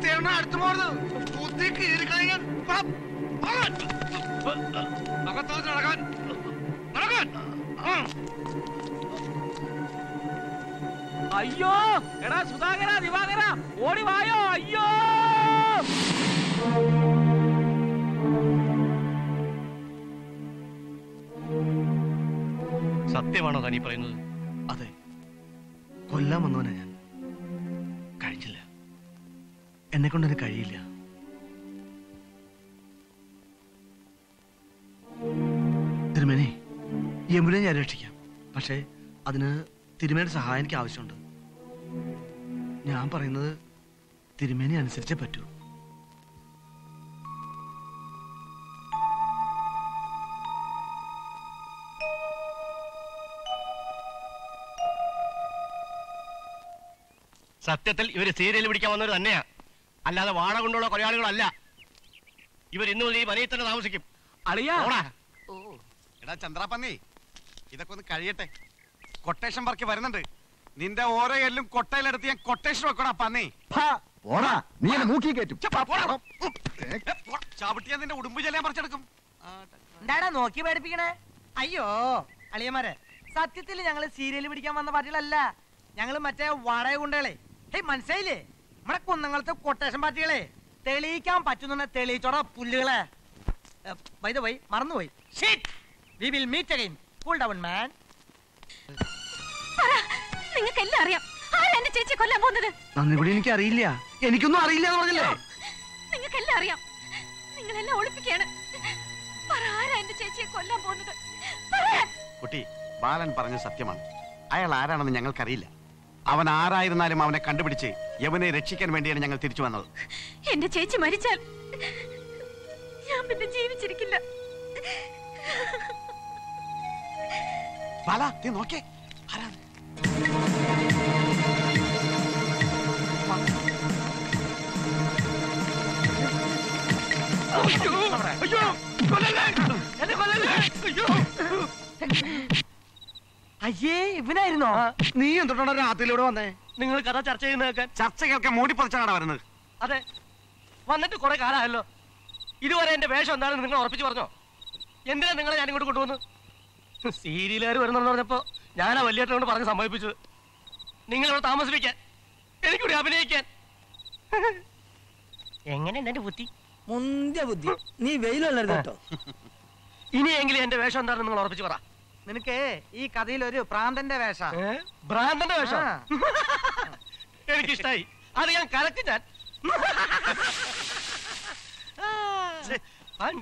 They're not tomorrow. Who think you're going? Pop, Pop, Papa, Papa, Papa, Papa, Papa, Satyamano Gani Parinu. Ade. Kolla Manone. Kadilla. Enakunda Kadilla. Tirmini. Yemuni Aratia. Pase Adana Tirmans a high and Kavishundu. Yamparinu Tirmini and Sergepetu. സത്യത്തിൽ ഇവർ serial പിടിക്കാൻ വന്നവർ തന്നെയാ, അല്ലാതെ വാഴ കൊണ്ടുള്ള കൊലയാളികളല്ല. ഇവർ ഇന്നു മുതൽ ഈ വനയിൽ തന്നെ താമസിക്കും. എടാ ചന്ദ്രാപ്പന്നി, ഇതൊക്കെ ഒന്ന് കഴിയട്ടെ. കൊട്ടേഷൻ വർക്ക് വരുന്നുണ്ട്. നിന്റെ ഓരോ എല്ലും കൊട്ടയിലെടുത്ത് ഞാൻ കൊട്ടേഷൻ വെക്കണ പന്നി. ചവിട്ടിയാ നിന്റെ ഉടുമ്പ് ചെല്ലാൻ പറിച്ചെടുക്കും. എന്താടാ നോക്കി പേടിപ്പിക്കണേ? അയ്യോ അളിയന്മാരെ, സത്യത്തിൽ ഞങ്ങള് സീരിയൽ പിടിക്കാൻ വന്ന പാർട്ടികളല്ല. ഞങ്ങള് മറ്റേ വാടക ഗുണ്ടകളെ. ഹേയ് മനസ്സിലായില്ലേ, നമ്മുടെ കുന്നങ്ങളത്തെ കൊട്ടേഷൻ പാർട്ടികളെ. തെളിയിക്കാൻ പറ്റുന്ന തെളിയിച്ചോടാ പുല്ലുകളെ. ബൈ ദ വേ മറന്നുപോയി. Shit, we will meet again. Cool down man. നിങ്ങൾക്കെല്ലാം അറിയാം ആരാ എന്റെ ചേച്ചി കൊല്ലാൻ പോകുന്നത്. നന്നിവിടെ എനിക്ക് അറിയില്ല, എനിക്കൊന്നും അറിയില്ല എന്ന് പറഞ്ഞില്ലേ? നിങ്ങൾക്കെല്ലാം അറിയാം, നിങ്ങളെല്ലാം ഒളിപ്പിക്കുകയാണ്. കുട്ടി, ബാലൻ പറഞ്ഞ സത്യമാണ്. അയാൾ ആരാണെന്ന് ഞങ്ങൾക്കറിയില്ല. അവൻ ആരായിരുന്നാലും അവനെ കണ്ടുപിടിച്ച് യവനെ രക്ഷിക്കാൻ വേണ്ടിയാണ് ഞങ്ങൾ തിരിച്ചു വന്നത്. എന്റെ ചേച്ചി മരിച്ചാൽ ഞാൻ പിന്നെ ജീവിച്ചിരിക്കില്ല. ബാല, നീ നോക്കേ, ആരാണ്? അയ്യേ, ഇവനായിരുന്നോ നീ? എന്തുകൊണ്ടാണ് രാത്രിയിലൂടെ വന്നേ? നിങ്ങൾ കഥ ചർച്ച ചെയ്യുന്ന കേൾക്കാൻ. ചർച്ച കേൾക്കാൻ മൂടി പറിച്ചാണ് വരുന്നത്. അതെ, വന്നിട്ട് കുറെ കാലമായല്ലോ. ഇതുവരെ എന്റെ വേഷം എന്താണെന്ന് നിങ്ങൾ ഉറപ്പിച്ചു പറഞ്ഞോ? എന്തിനാ നിങ്ങളെ ഞാൻ ഇങ്ങോട്ട് കൊണ്ടുവന്നു? സീരിയലുകാർ വരുന്നെന്ന് പറഞ്ഞപ്പോ ഞാൻ ആ വലിയ കൊണ്ട് പറഞ്ഞ് സമ്മതിപ്പിച്ചത്. നിങ്ങളിവിടെ താമസിപ്പിക്കാൻ, എനിക്കൂടി അഭിനയിക്കാൻ. എങ്ങനെയുണ്ട് എന്റെ ബുദ്ധി? മുന്തിയ ബുദ്ധി. നീ വെയിലല്ലരുത് കേട്ടോ. ഇനിയെങ്കിലും എന്റെ വേഷം എന്താണെന്ന് നിങ്ങൾ ഉറപ്പിച്ചു പറ. നിനക്ക് ഈ കഥയിൽ ഒരു ഭ്രാന്തന്റെ വേഷം. ഭ്രാന്തന്റെ വേഷം എനിക്കിഷ്ടായി. അത് ഞാൻ കലക്കി. ഞാൻ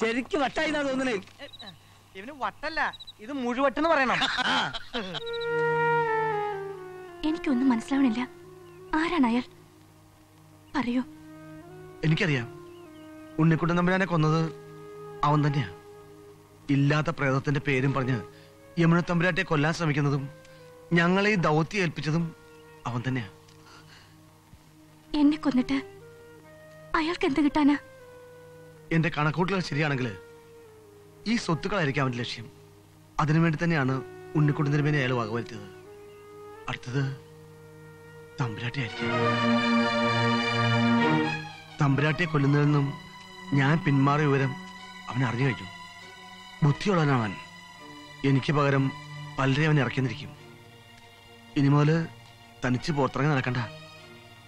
ശരിക്കും വട്ടായി തോന്നുന്നേ. ഇവന് വട്ടല്ല, ഇത് മുഴുവട്ടെന്ന് പറയണം. എനിക്കൊന്നും മനസ്സിലാവണില്ല. ആരാണ് അയാൾ? പറയൂ. എനിക്കറിയാം, ഉണ്ണിക്കുട്ടൻ തമ്പുരാനെ കൊന്നത് അവൻ തന്നെയാ. ഇല്ലാത്ത പ്രേതത്തിന്റെ പേരും പറഞ്ഞ് യമുന തമ്പുരാട്ടെ കൊല്ലാൻ ശ്രമിക്കുന്നതും ഞങ്ങളെ ഈ ദൗത്യം ഏൽപ്പിച്ചതും അവൻ തന്നെയാ. എന്നെ കൊന്നിട്ട് അയാൾക്ക് എന്ത് കിട്ടാനാ? എന്റെ കണക്കൂട്ടലുകൾ ശരിയാണെങ്കിൽ ഈ സ്വത്തുക്കളായിരിക്കും അവന്റെ ലക്ഷ്യം. അതിനുവേണ്ടി തന്നെയാണ് ഉണ്ണിക്കുട്ടൻ തമ്പുരാനെ അയാൾ വകവരുത്തിയത്. അടുത്തത് തമ്പുരാട്ടെ ആയിരിക്കും. തമ്പുരാട്ടിയെ കൊല്ലുന്നതിൽ നിന്നും ഞാൻ പിന്മാറിയ വിവരം അവൻ അറിഞ്ഞു കഴിഞ്ഞു. ബുദ്ധിയുള്ളവനാവൻ. എനിക്ക് പകരം പലരെയും അവൻ ഇറക്കിന്നിരിക്കും. ഇനി മുതൽ തനിച്ച് പുറത്തിറങ്ങി നടക്കണ്ട.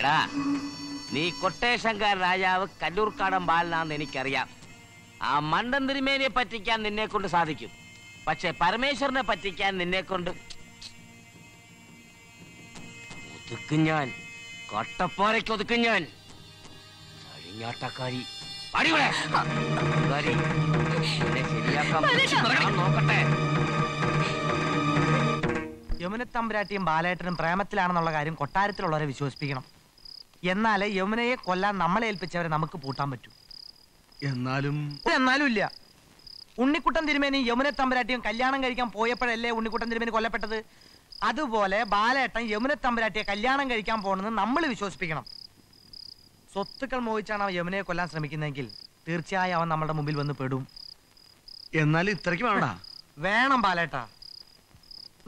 എടാ, നീ കൊട്ടേഷൻകാർ രാജാവ് കല്ലൂർക്കാടൻ ബാലനാണെന്ന് എനിക്കറിയാം. ആ മണ്ടൻ തിരുമേനിയെ പറ്റിക്കാൻ നിന്നെ കൊണ്ട് സാധിക്കും, പക്ഷെ പരമേശ്വരനെ പറ്റിക്കാൻ നിന്നെ കൊണ്ട് ഒതുക്കും ഞാൻ. കട്ടപ്പാറയ്ക്ക് ഒതുക്കും ഞാൻ. കഴിഞ്ഞാട്ടക്കാരി നോക്കട്ടെ. യമുന തമ്പുരാട്ടിയും ബാലേട്ടനും പ്രേമത്തിലാണെന്നുള്ള കാര്യം കൊട്ടാരത്തിലുള്ളവരെ വിശ്വസിപ്പിക്കണം. എന്നാലേ യമുനയെ കൊല്ലാൻ നമ്മളെ ഏൽപ്പിച്ചവരെ നമുക്ക് പൂട്ടാൻ പറ്റൂ. എന്നാലും എന്നാലും ഇല്ല. ഉണ്ണിക്കുട്ടൻ തിരുമേനിയും യമുന തമ്പുരാട്ടിയും കല്യാണം കഴിക്കാൻ പോയപ്പോഴല്ലേ ഉണ്ണിക്കുട്ടൻ തിരുമേനി കൊല്ലപ്പെട്ടത്. അതുപോലെ ബാലേട്ടൻ യമുന തമ്പുരാട്ടിയെ കല്യാണം കഴിക്കാൻ പോകണമെന്ന് നമ്മൾ വിശ്വസിപ്പിക്കണം. സ്വത്തുക്കൾ മോഹിച്ചാണ് അവൻ യമുനയെ കൊല്ലാൻ ശ്രമിക്കുന്നതെങ്കിൽ തീർച്ചയായും അവൻ നമ്മളുടെ മുമ്പിൽ വന്ന് പെടും. എന്നാലും ഇത്രയ്ക്ക് വേണ്ട. വേണം ബാലേട്ടാ,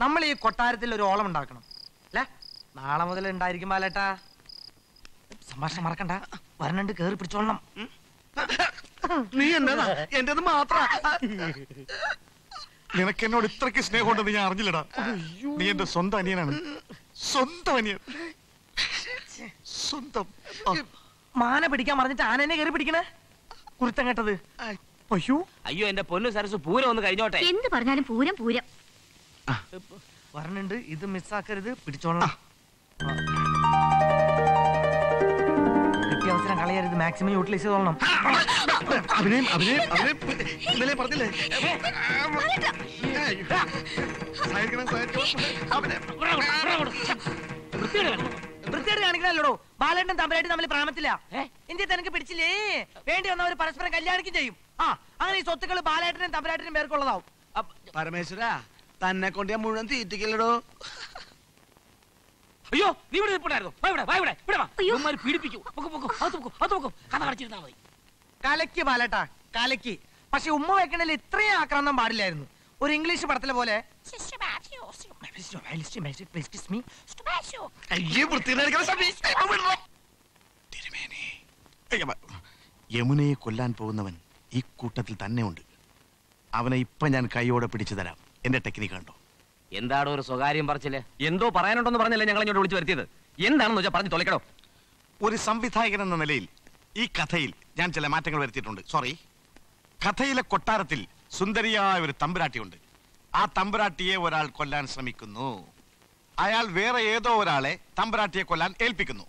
നമ്മൾ ഈ കൊട്ടാരത്തിൽ ഒരു ഓളം ഉണ്ടാക്കണം. അല്ലേ? നാളെ മുതൽ ഉണ്ടായിരിക്കും ബാലേട്ടാ. സംഭാഷണം മറക്കണ്ട. വരണണ്ട്, കേറി പിടിച്ചോളണം. നീ എന്താ എന്റെ മാത്രം നിനക്കെന്നോട് ഇത്രയ്ക്ക് സ്നേഹമുണ്ടെന്ന് ഞാൻ അറിഞ്ഞില്ലടാ. നീ എന്റെ സ്വന്തം അനിയനാണ്, സ്വന്തം അനിയൻ. സ്വന്തം മാന പിടിക്കാൻ പറഞ്ഞിട്ട് ആനനെ കയറി പിടിക്കണേ കുരുത്തം കേട്ടത്. അയ്യോ അയ്യോ എന്റെ പൊന്നു സരസ്, പൂരം ഒന്ന് കഴിഞ്ഞോട്ടെ. എന്ത് പറഞ്ഞാലും പൂരം പൂരം പറഞ്ഞിട്ടുണ്ട്. ഇത് മിസ്സാക്കരുത്, പിടിച്ചോളാം. അവസരം കളയരുത്, മാക്സിമം യൂട്ടിലൈസ് ചെയ്തോളണം. വൃത്തിയായിട്ട് കാണിക്കണല്ലോ, ബാലേട്ടൻ തമ്പലായിട്ട് തമ്മിൽ പ്രാമത്തില്ല. ഇന്ത്യ തനിക്ക് പിടിച്ചില്ലേ, വേണ്ടി വന്നവർ പരസ്പരം കല്യാണിക്കും ചെയ്യും. ആ അങ്ങനെ ഈ സ്വത്തുക്കൾ ബാലേട്ടനും തമ്പലായിട്ടിനും പേർക്കുള്ളതാവും. പരമേശ്വര, തന്നെ കൊണ്ട് ഞാൻ മുഴുവൻ തീറ്റിക്കല്ലോ. അയ്യോ നീ ഇവിടെ നിൽപ്പുണ്ടായിരുന്നു, പീഡിപ്പിക്കും. കലക്ക് ബാലേട്ടാ കലക്ക്. പക്ഷെ ഉമ്മ വെക്കണേൽ ഇത്രയും ആക്രാന്തം പാടില്ലായിരുന്നു. ഒരു ഇംഗ്ലീഷ് പടത്തിലെ പോലെ യമുനയെ കൊല്ലാൻ പോകുന്നവൻ ഈ കൂട്ടത്തിൽ തന്നെ ഉണ്ട്. അവനെ ഇപ്പൊ ഞാൻ കൈയോടെ പിടിച്ചു തരാം. എന്റെ ടെക്നിക്ക് കണ്ടോ. എന്താണോ ഒരു സ്വകാര്യം പറച്ചില്ലേ, എന്തോ പറയാനുണ്ടെന്ന് പറഞ്ഞല്ലേ ഞങ്ങൾ ഇങ്ങോട്ട് വിളിച്ചു വരുത്തിയത്. എന്താണെന്ന് വെച്ചാൽ പറഞ്ഞു തൊലക്കടോ. ഒരു സംവിധായകൻ എന്ന നിലയിൽ ഈ കഥയിൽ ഞാൻ ചില മാറ്റങ്ങൾ വരുത്തിയിട്ടുണ്ട്. സോറി, കഥയിലെ കൊട്ടാരത്തിൽ സുന്ദരിയായ ഒരു തമ്പുരാട്ടിയുണ്ട്. ആ തമ്പുരാട്ടിയെ ഒരാൾ കൊല്ലാൻ ശ്രമിക്കുന്നു. അയാൾ വേറെ ഏതോ ഒരാളെ തമ്പുരാട്ടിയെ കൊല്ലാൻ ഏൽപ്പിക്കുന്നു.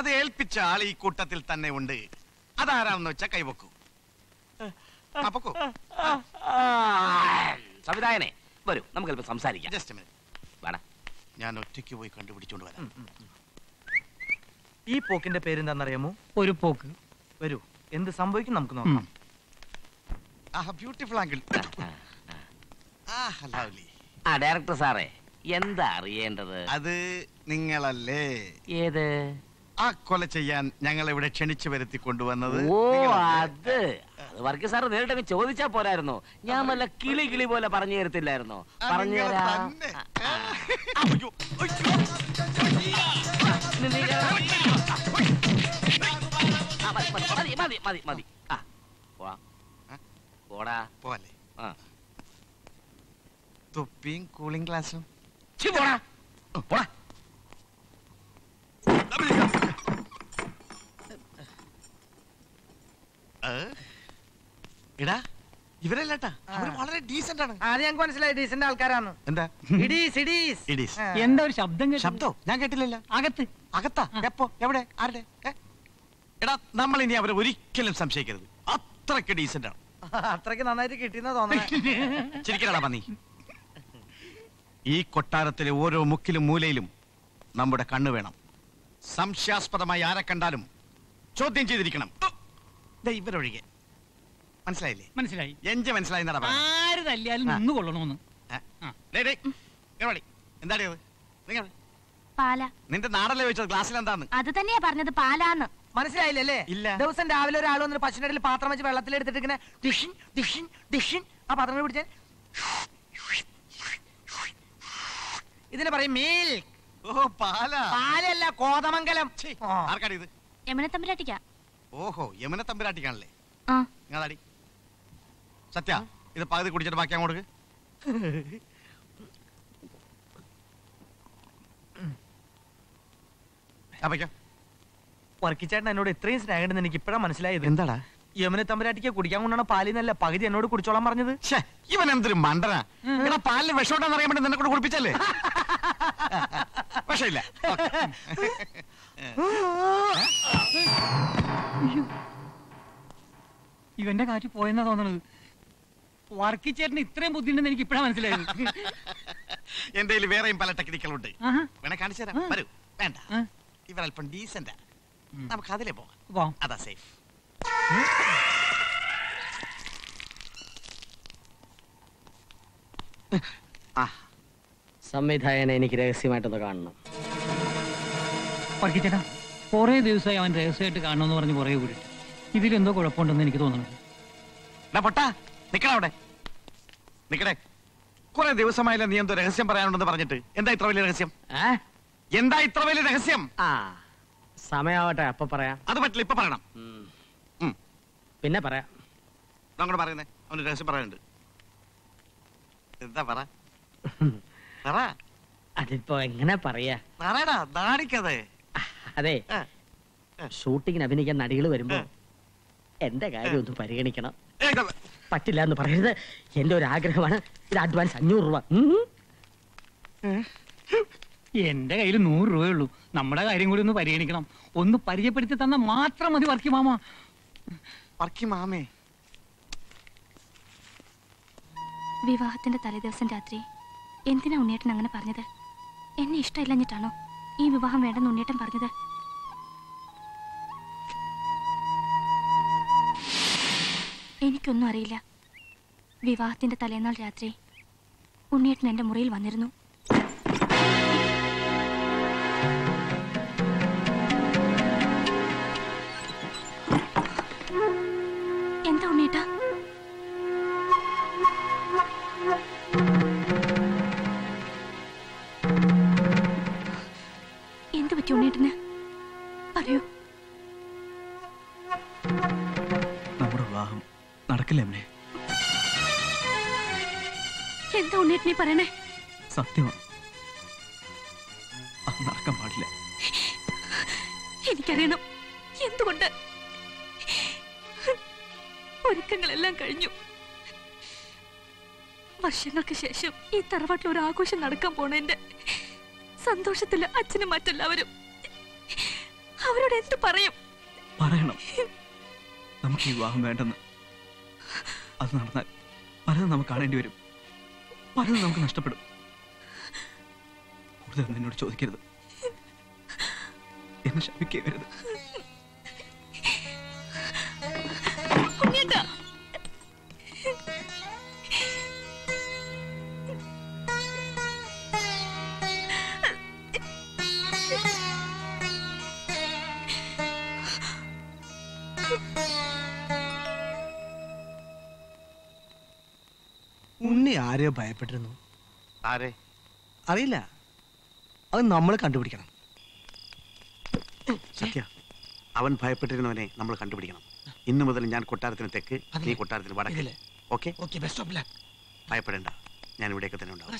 അത് ഏൽപ്പിച്ച ആൾ ഈ കൂട്ടത്തിൽ തന്നെ ഉണ്ട്. അതാരാണെന്ന് വെച്ചാൽ കൈവെക്കൂ. അപ്പൊക്കോ സംവിധായകനെ വരൂ, നമുക്ക് അല്പം സംസാരിക്കാം. ജസ്റ്റ് മിനിറ്റ് വേണം, ഞാൻ ഒറ്റയ്ക്ക് പോയി കണ്ടുപിടിച്ചോണ്ട് വരാം. ഈ പോക്കിന്റെ പേരെന്താണെന്നറിയാമോ? ഒരു പോക്ക്. വരൂ, എന്ത് സംഭവിക്കും നമുക്ക് നോക്കാം. Beautiful angle. ആ ഡയറക്ടർ സാറേ, എന്താ അറിയേണ്ടത്? അത് നിങ്ങളല്ലേ ഏത് ആ കൊല ചെയ്യാൻ ഞങ്ങൾ ഇവിടെ ക്ഷണിച്ചു വരുത്തി കൊണ്ടുവന്നത്? ഓ അത് അത് വർഗീസ് സാർ നേരിട്ടൊക്കെ ചോദിച്ചാ പോരായിരുന്നു. ഞാൻ നല്ല കിളി കിളി പോലെ പറഞ്ഞു തരത്തില്ലായിരുന്നു. പറഞ്ഞു മതി മതി മതി. ആ പോടാ പോലെ തൊപ്പിയും കൂളിംഗ് ഗ്ലാസും. പോടാ പോടാ. നമ്മൾ ഇനി അവരെ ഒരിക്കലും സംശയിക്കരുത്. അത്രക്ക് ഡീസന്റ് ആണ്, അത്രക്ക് നന്നായിട്ട് കിട്ടിയെന്ന് തോന്നുന്നു. ശരിക്കടാ പന്നി, ഈ കൊട്ടാരത്തിലെ ഓരോ മുക്കിലും മൂലയിലും നമ്മുടെ കണ്ണു വേണം. സംശയാസ്പദമായി ആരെ കണ്ടാലും ചോദ്യം ചെയ്തിരിക്കണം. ഇവരൊഴികെ. മനസ്സിലായില്ലേ? മനസ്സിലായി. എന്റെ മനസ്സിലായി. ആര് തല്ലിയാലും നിന്ന് കൊള്ളണമെന്ന്. എന്താടിയത്? നിന്റെ നാടല്ലേ ചോദിച്ചത് ക്ലാസ്സിൽ എന്താന്ന്? അത് തന്നെയാ പറഞ്ഞത്, പാലാന്ന്. മനസ്സിലായില്ലേ? ദിവസം രാവിലെ ഒരാൾ വന്നിട്ട് പശുവിനടിയിൽ പാത്രം വെച്ച് വെള്ളത്തിലെടുത്തിട്ട് ഇങ്ങനെ ഡിഷിൻ ഡിഷിൻ ഡിഷിൻ ആ പാത്രം പിടിച്ചാൽ ഇതിനെ പറയും മിൽക്ക്. ഓഹോ യമന തമ്പുരാട്ടിക്കാണല്ലേ. സത്യ, ഇത് പകുതി കുടിച്ചിട്ട് ബാക്കി അങ്ങോട്ട്. വർക്കിച്ചേട്ടൻ എന്നോട് ഇത്രയും സ്നേഹമുണ്ടെന്ന് എനിക്ക് ഇപ്പഴാ മനസ്സിലായത്. എന്താടാ? യമന തമ്പുരാട്ടിക്ക് കുടിക്കാൻ കൊണ്ടാണ് പാലിന്നല്ല പകുതി എന്നോട് കുടിച്ചോളാൻ പറഞ്ഞത്. ഇവൻ എന്തൊരു മണ്ടനാ. ഇവിടെ പാലിന് വിഷോട്ടാന്ന് അറിയാൻ വേണ്ടി നിന്നെ കൂടെ കുടിപ്പിച്ചല്ലേ? വിഷമില്ല. ഇവന്റെ കാറ്റ് പോയെന്നാ തോന്നണത്. വർക്കിച്ചേട്ടന് ഇത്രയും ബുദ്ധിയുണ്ടെന്ന് എനിക്ക് ഇപ്പഴാ മനസ്സിലായത്. എന്റെ കയ്യിൽ വേറെയും പല ടെക്നിക്കുകളുണ്ട്, വേണേ കാണിച്ചു തരാം. വരൂ. വേണ്ട, ഇവരൽപ്പം ഡീസന്റാ, നമുക്ക് അതിലേ പോകാം. അതാ സേഫ്. സംവിധായകനെ എനിക്ക് രഹസ്യമായിട്ടൊന്ന് കാണണം. വർക്കിച്ചേട്ടാ, കുറേ ദിവസമായി അവൻ രഹസ്യമായിട്ട് കാണണമെന്ന് പറഞ്ഞ് കുറേ കൂടിയിട്ട് ഇതിലെന്തോ കുഴപ്പമുണ്ടെന്ന് എനിക്ക് തോന്നുന്നത്. കുറെ ദിവസമായില്ല നീ എന്തോ രഹസ്യം പറയാനുണ്ടെന്ന് പറഞ്ഞിട്ട്. എന്താ ഇത്ര വലിയ രഹസ്യം? എന്താ ഇത്ര വലിയ രഹസ്യം? സമയാവട്ടെ, അപ്പൊ പറയാം. അത് പറ്റില്ല, ഇപ്പൊ പറയണം, പിന്നെ പറയാം. അവന് രഹസ്യം പറയാനുണ്ട്. എന്താ പറ പറ. അതിപ്പോ എങ്ങനെ പറയാ? അതെ, ഷൂട്ടിങ്ങിന് അഭിനയിക്കാൻ നടികൾ വരുമ്പോ എന്റെ കാര്യം ഒന്ന് പരിഗണിക്കണം. പറ്റില്ല എന്ന് പറയരുത്, എന്റെ ഒരു ആഗ്രഹമാണ്. ഇത് അഡ്വാൻസ് അഞ്ഞൂറ് രൂപ. എന്റെ കയ്യിൽ നൂറ് രൂപയേ ഉള്ളൂ. നമ്മുടെ കാര്യം കൂടി ഒന്ന് പരിഗണിക്കണം. ഒന്ന് പരിചയപ്പെടുത്തി തന്ന മാത്രം മതി. വർക്കി മാമ, വർക്കി മാമേ. വിവാഹത്തിന്റെ തലേദിവസം രാത്രി എന്തിനാ ഉണ്ണിയേട്ടൻ അങ്ങനെ പറഞ്ഞത്? എന്നെ ഇഷ്ടമില്ലഞ്ഞിട്ടാണോ ഈ വിവാഹം വേണ്ടെന്ന് ഉണ്ണിയേട്ടൻ പറഞ്ഞത്? എനിക്കൊന്നും അറിയില്ല. വിവാഹത്തിന്റെ തലേന്നാൾ രാത്രി ഉണ്ണിയേട്ടൻ എന്റെ മുറിയിൽ വന്നിരുന്നു. എന്താ ഉണ്ണിയേട്ടാ? എന്ത് പറ്റി ഉണ്ണിയേട്ടന്? പറയൂ. നമ്മുടെ വിവാഹം നടക്കില്ല. എന്താ ഉണ്ണിയേട്ടനെ പറയണേ? സത്യമാണ്, അത് നടക്കാൻ പാടില്ല. എനിക്കറിയണം എന്തുകൊണ്ട്. ഒരുക്കങ്ങളെല്ലാം കഴിഞ്ഞു. വർഷങ്ങൾക്ക് ശേഷം ഈ തറവാട്ടിൽ ഒരു ആഘോഷം നടക്കാൻ പോണേന്റെ സന്തോഷത്തില് അച്ഛനും മറ്റെല്ലാവരും അവരോട് എന്ത് പറയും? പറയണം നമുക്ക് ഈ വിവാഹം വേണ്ടെന്ന്. അത് നടന്നാൽ പലതും നമുക്ക് കാണേണ്ടി വരും, പലതും നമുക്ക് നഷ്ടപ്പെടും. കൂടുതൽ എന്നോട് ചോദിക്കരുത്, എന്നെ ശപിക്കരുത്. ഉണ്ണി ആരെയോ ഭയപ്പെട്ടിരുന്നു. ആരെ അറിയില്ല, അത് നമ്മൾ കണ്ടുപിടിക്കണം. സത്യ, അവൻ ഭയപ്പെട്ടിരുന്നവനെ നമ്മൾ കണ്ടുപിടിക്കണം. ഇന്നു മുതൽ ഞാൻ കൊട്ടാരത്തിന് തെക്ക്, നീ കൊട്ടാരത്തിന് വടക്കില്ലേ? ഓക്കെ, ഭയപ്പെടേണ്ട, ഞാൻ ഇവിടെയൊക്കെ തന്നെ ഉണ്ടാവും.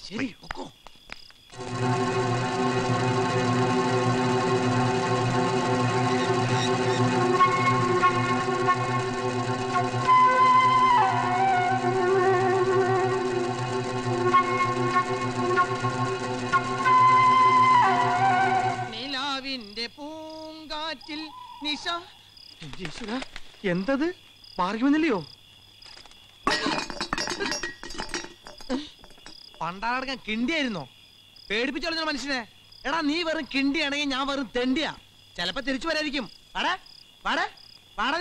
എന്തത് പാർക്കുമെന്നില്ലയോ? പണ്ടാടക്കാൻ കിണ്ടിയായിരുന്നോ? പേടിപ്പിച്ചോളഞ്ഞ മനുഷ്യനെ. എടാ, നീ വെറും കിണ്ടിയാണെങ്കിൽ ഞാൻ വെറും തെണ്ടിയാ. ചിലപ്പോ തിരിച്ചു വരായിരിക്കും. പാടാ പാടാ പാടാ.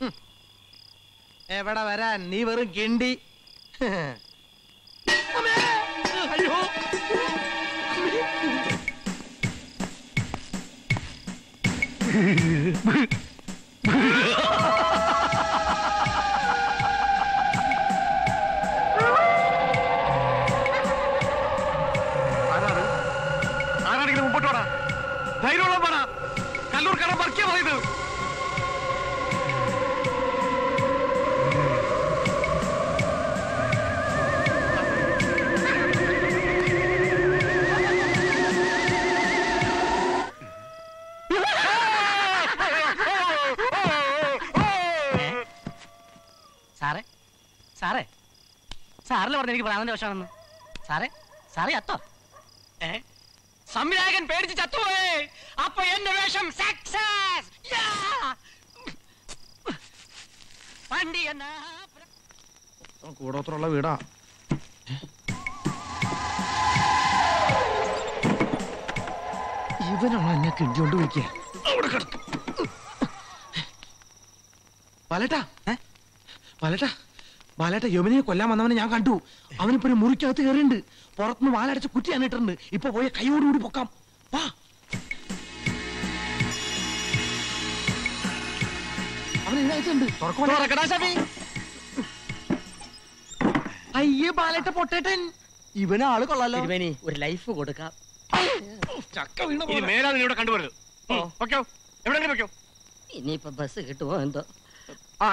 നീ എവിടെ വരാൻ? നീ വെറും കിണ്ടി. അയ്യോ, ആരാണെങ്കിലും മുമ്പോട്ട് വേണം. ധൈര്യമുള്ള പറ. കല്ലൂർ കട വർക്കിയ പോയത്. സാറേ, സാറിന് പറഞ്ഞ എനിക്ക് പ്രാണന്റെ വശമാണെന്ന്. സാറേ, സാറേ ചത്തോ? ഏ, സംവിധായകൻ പേടിച്ച് ചത്തുപോയേ. അപ്പൊ എന്റെ വേഷം സക്സസ്. പണ്ടി എന്നാ കൂടോത്രമുള്ള വീടാ. ഇവനാണ് എന്നെ കിട്ടിയോണ്ട് വിളിക്കുക. അവിടെ കിടത്തു പാലട്ടാ. ഏ പാലട്ടാ, വാലാട്ട യമുനയെ കൊല്ലാൻ വന്നവനെ ഞാൻ കണ്ടു. അവനിപ്പോ ഒരു മുറിക്കകത്ത് കയറിയിട്ടുണ്ട്. പുറത്തുനിന്ന് വാലടച്ച് കുറ്റിയാണ് ഇട്ടിട്ടുണ്ട്. ഇപ്പൊ പോയ കൈയോടുകൂടി പൊക്കാം. വാ, അവനെഴുതായിട്ടുണ്ട്. അയ്യേ ബാലേട്ട പൊട്ടേട്ടൻ, ഇവനെ ആള് കൊള്ളാലോ. ഒരു ലൈഫ് കൊടുക്കാം. ഇനിയിപ്പൊ ബസ് കിട്ടുമോ എന്തോ.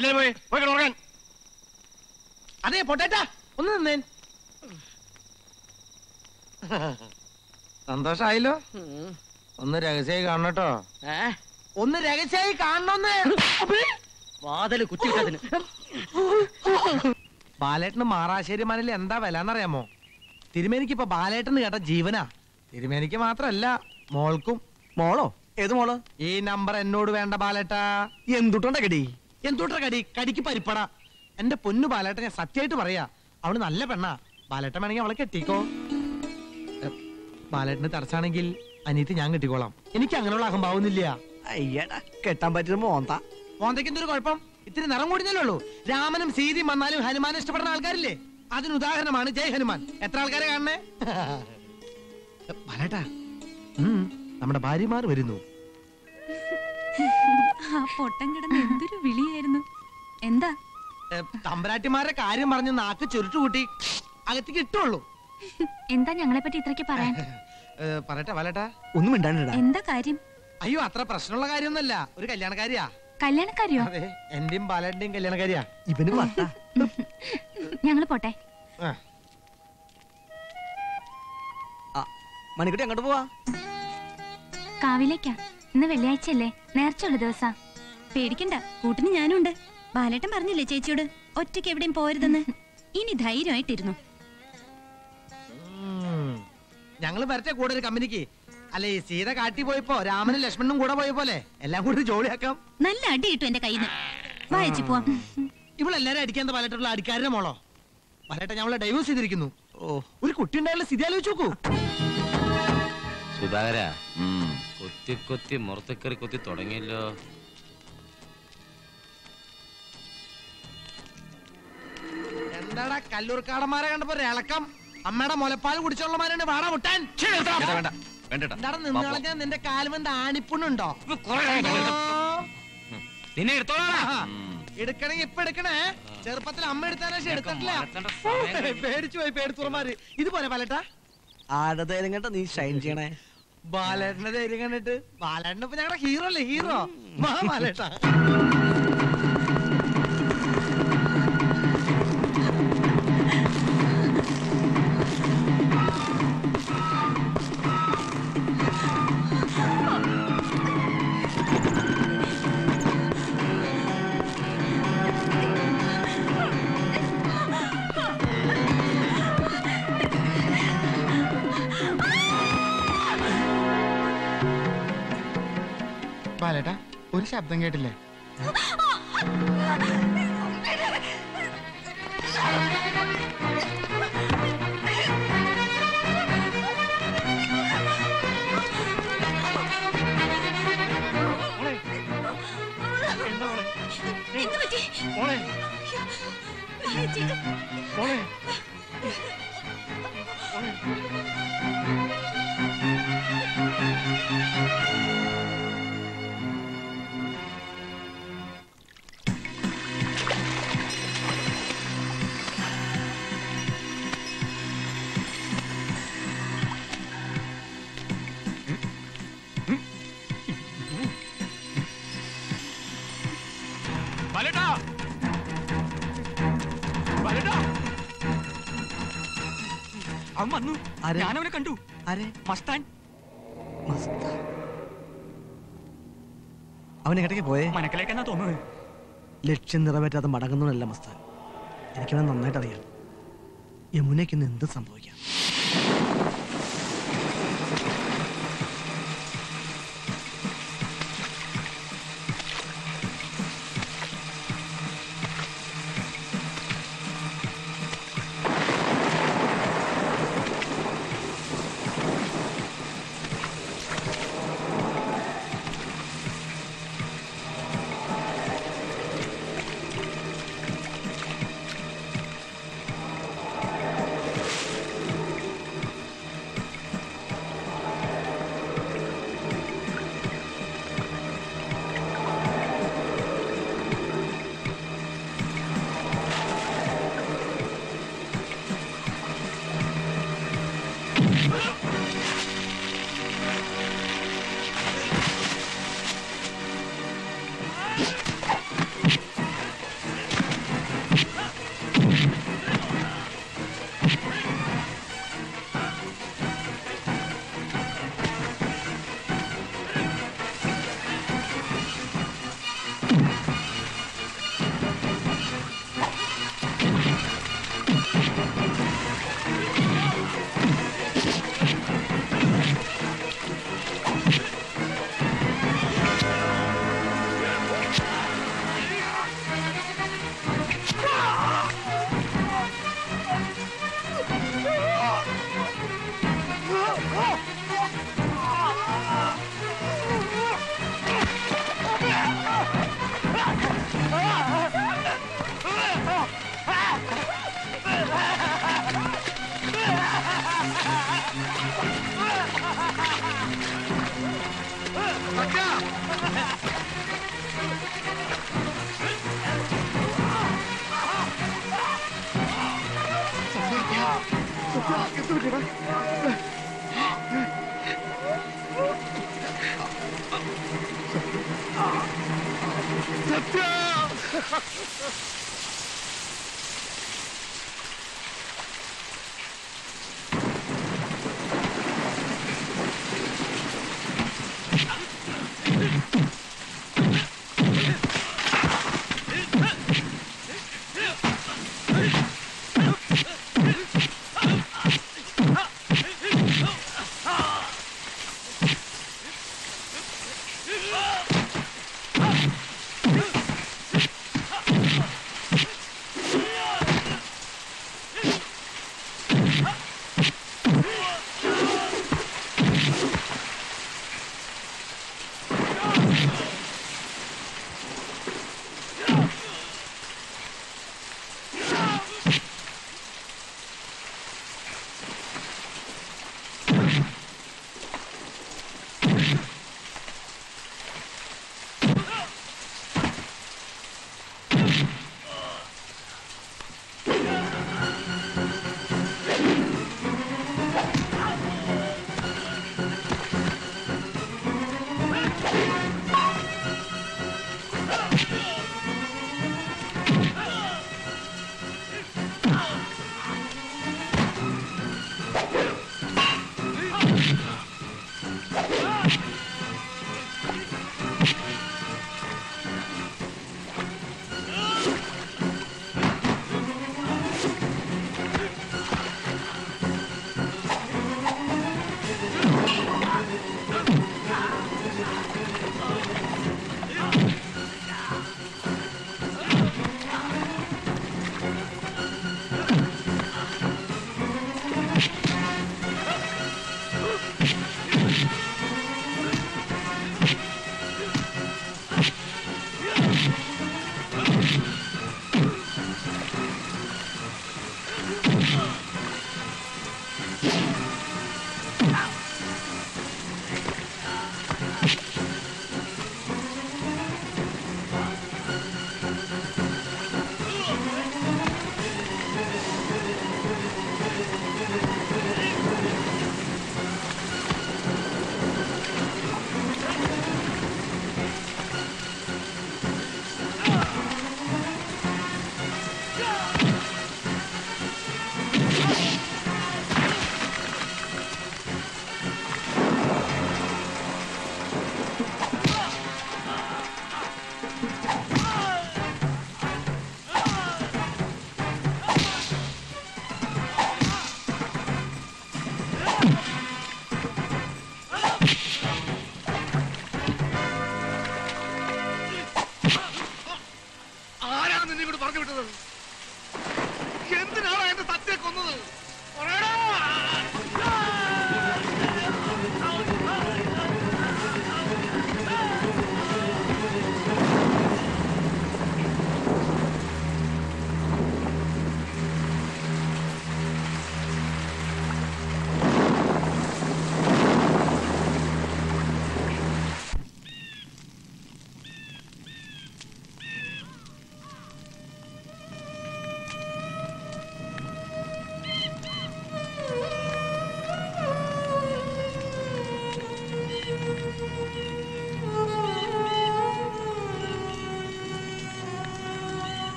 എല്ലാരും പോയി, പോയി കിടക്കാൻ. അതെ പൊട്ടേട്ടാ ഒന്ന് നിന്നേൻ. സന്തോഷായല്ലോ. ഒന്ന് രഹസ്യമായി കാണണട്ടോ. ഒന്ന് രഹസ്യമായി കാണണോന്ന്. വാതില് കുറ്റിട്ടതിന് ബാലേട്ടന് മാറാശ്ശേരി മനിൽ എന്താ വില എന്നറിയാമോ? തിരുമേനിക്ക് ഇപ്പൊ ബാലേട്ടൻ കേട്ട ജീവനാ. തിരുമേനിക്ക് മാത്രല്ല മോൾക്കും. മോളോ? ഏത് മോള്? ഈ നമ്പർ എന്നോട് വേണ്ട ബാലേട്ട. എന്തുട്ടണ്ട കടി? എന്തുട്ട കടി? കടിക്ക് പരിപ്പടാ. എന്റെ പൊന്നു ബാലേട്ട, ഞാൻ സത്യമായിട്ട് പറയാ, അവള് നല്ല പെണ്ണാ. ബാലേട്ടൻ വേണമെങ്കിൽ അവളെ കെട്ടിക്കോ. ബാലേട്ടന് തടസ്സാണെങ്കിൽ അനിയത്തി ഞാൻ കെട്ടിക്കോളാം. എനിക്ക് അങ്ങനെയുള്ള അഹംഭാവുന്നില്ല. അയ്യടാ, കെട്ടാൻ പറ്റുന്ന മോന്ത. മോന്തയ്ക്ക് എന്തൊരു കുഴപ്പം? ഇത്തിരി നിറം കൂടിഞ്ഞല്ലേ ഉള്ളൂ. രാമനും സീതയും വന്നാലും ഹനുമാനെ ഇഷ്ടപ്പെടുന്ന ആൾക്കാരില്ലേ? അതിന് ഉദാഹരണമാണ് ജയ് ഹനുമാൻ. എത്ര ആൾക്കാരെ കാണണേ ബാലേട്ടാ. നമ്മുടെ ഭാര്യമാർ വരുന്നു. എന്താ തമ്പരാട്ടിമാരെ കാര്യം പറഞ്ഞ് നാക്ക് ചുരുട്ടുകൂട്ടി അകത്തേക്ക് ഇട്ടുള്ളൂ. എന്താ ഞങ്ങളെ പറ്റി ഇത്രക്ക് പറയാൻ? പറയട്ടെ ബാലേട്ടാ, ഒന്നും ഇണ്ടാ. എന്താ കാര്യം? അയ്യോ, അത്ര പ്രശ്നമുള്ള കാര്യമൊന്നുമല്ല. ഒരു കല്യാണക്കാരിയാ. കല്യാണക്കാരിയോ? എന്റെയും ബാലേട്ടന്റെയും കല്യാണക്കാരിയാ. ഇവനും ഞങ്ങള് പോട്ടെ. മണിക്കുട്ടി അങ്ങോട്ട് പോവാ. കാവിലേക്കാ. ഇന്ന് വെള്ളിയാഴ്ച അല്ലേ, നേർച്ചുള്ള ദിവസാ. പേടിക്കണ്ട, കൂട്ടിന് ഞാനുണ്ട്. ബാലേട്ടൻ പറഞ്ഞില്ലേ ചേച്ചിയോട് ഒറ്റയ്ക്ക് എവിടെയും പോരുതെന്ന്? ഇനി ധൈര്യമായിട്ടിരുന്നു. ഞങ്ങള് വരട്ടെ കൂടെ ഒരു കമ്പനിക്ക്. അല്ലെ സീത കാട്ടി പോയപ്പോ രാമനും ലക്ഷ്മണനും കൂടെ പോയ പോലെ എല്ലാം കൂടി ജോലിയാക്കാം. നല്ല അടി കിട്ടും എന്റെ കയ്യിൽ നിന്ന്. വായിച്ചു പോവാം. ഇവളെല്ലാരും അടിക്കാത്ത ബാലേട്ടുള്ള അടിക്കാരുടെ മോളോ? ബാലേട്ടൻ ഞങ്ങളെ ഡൈവേഴ്സ് ചെയ്തിരിക്കുന്നു. ഓ, ഒരു കുട്ടി ഉണ്ടായുള്ള സ്ഥിതി ആലോചിച്ചു നോക്കൂ. സുധാകര കൊത്തി കൊത്തി മുറത്തക്കറി കൊത്തി തുടങ്ങിയല്ലോ. എന്താടാ കല്ലൂർക്കാടന്മാരെ കണ്ടപ്പോ ഇളക്കം? അമ്മയുടെ മുലപ്പാൽ കുടിച്ചുള്ളമാരാണ് വാട വിട്ടാൻ. എന്താടാ നിന്നാളെ, നിന്റെ കാലുമെന്ത് ആണിപ്പുണ്ണുണ്ടോ? എടുക്കണെങ്കി ഇപ്പൊ എടുക്കണേ. ചെറുപ്പത്തിൽ അമ്മ എടുത്താലേ എടുത്തിട്ടില്ല. പേടിച്ചു പോയി പേടിച്ചുറമാര്. ഇതുപോലെ പലട്ടാ ആടെ ധൈര്യം കണ്ട നീ ഷൈൻ ചെയ്യണേ. ബാലേട്ടന്റെ ധൈര്യം കണ്ടിട്ട് ബാലേട്ടൻ ഇപ്പൊ ഞങ്ങളുടെ ഹീറോ അല്ലേ? ഹീറോ മാ ബാലേട്ട. ഒരു ശബ്ദം കേട്ടില്ലേ? ഞാനവനെ കണ്ടു. അവൻ എങ്ങോട്ടേക്ക് പോയേ? മനക്കിലേക്കെന്നാ തോന്നുന്നത്. ലക്ഷ്യം നിറവേറ്റാതെ മടങ്ങുന്നവനല്ല മസ്താൻ. എനിക്കവനെ നന്നായിട്ട് അറിയാം. യമുനയ്ക്ക് ഇന്ന് എന്ത് സംഭവിക്കാം?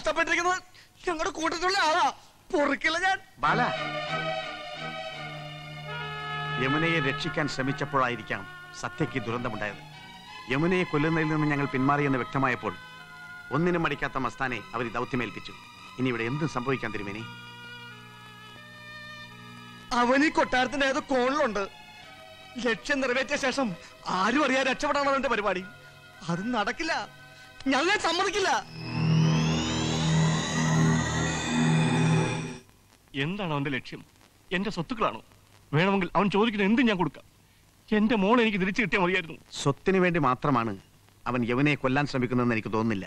നഷ്ടപ്പെട്ടിരിക്കുന്നത് ഞങ്ങളുടെ കൂട്ടത്തിലുള്ള ആളാ, പൊറുക്കില്ല ഞാൻ. ബാല, യമുനയെ രക്ഷിക്കാൻ ശ്രമിച്ചപ്പോഴായിരിക്കാം സത്യയ്ക്ക് ദുരന്തമുണ്ടായത്. യമുനയെ കൊല്ലുന്നതിൽ നിന്ന് ഞങ്ങൾ പിന്മാറിയെന്ന് വ്യക്തമായപ്പോൾ ഒന്നിനും മടിക്കാത്ത മസ്താനെ അവർ ദൗത്യമേൽപ്പിച്ചു. ഇനി ഇവിടെ എന്തും സംഭവിക്കാൻ തിരുമേനി. അവൻ ഈ കൊട്ടാരത്തിന്റെ ഏതോ കോണിലുണ്ട്. ലക്ഷ്യം നിറവേറ്റിയ ശേഷം ആരും അറിയാൻ രക്ഷപ്പെടാണ് അവന്റെ പരിപാടി. അത് നടക്കില്ല, ഞങ്ങൾ സമ്മതിക്കില്ല. എന്താണ് അവന്റെ ലക്ഷ്യം? എന്റെ സ്വത്തുക്കളാണോ? വേണമെങ്കിൽ അവൻ ചോദിക്കുന്ന എന്തും ഞാൻ കൊടുക്കാം. എന്റെ മോൾ എനിക്ക് തിരിച്ചു കിട്ടിയാൽ മതിയായിരുന്നു. സ്വത്തിന് വേണ്ടി മാത്രമാണ് അവൻ യവനെ കൊല്ലാൻ ശ്രമിക്കുന്നതെന്ന് എനിക്ക് തോന്നുന്നില്ല.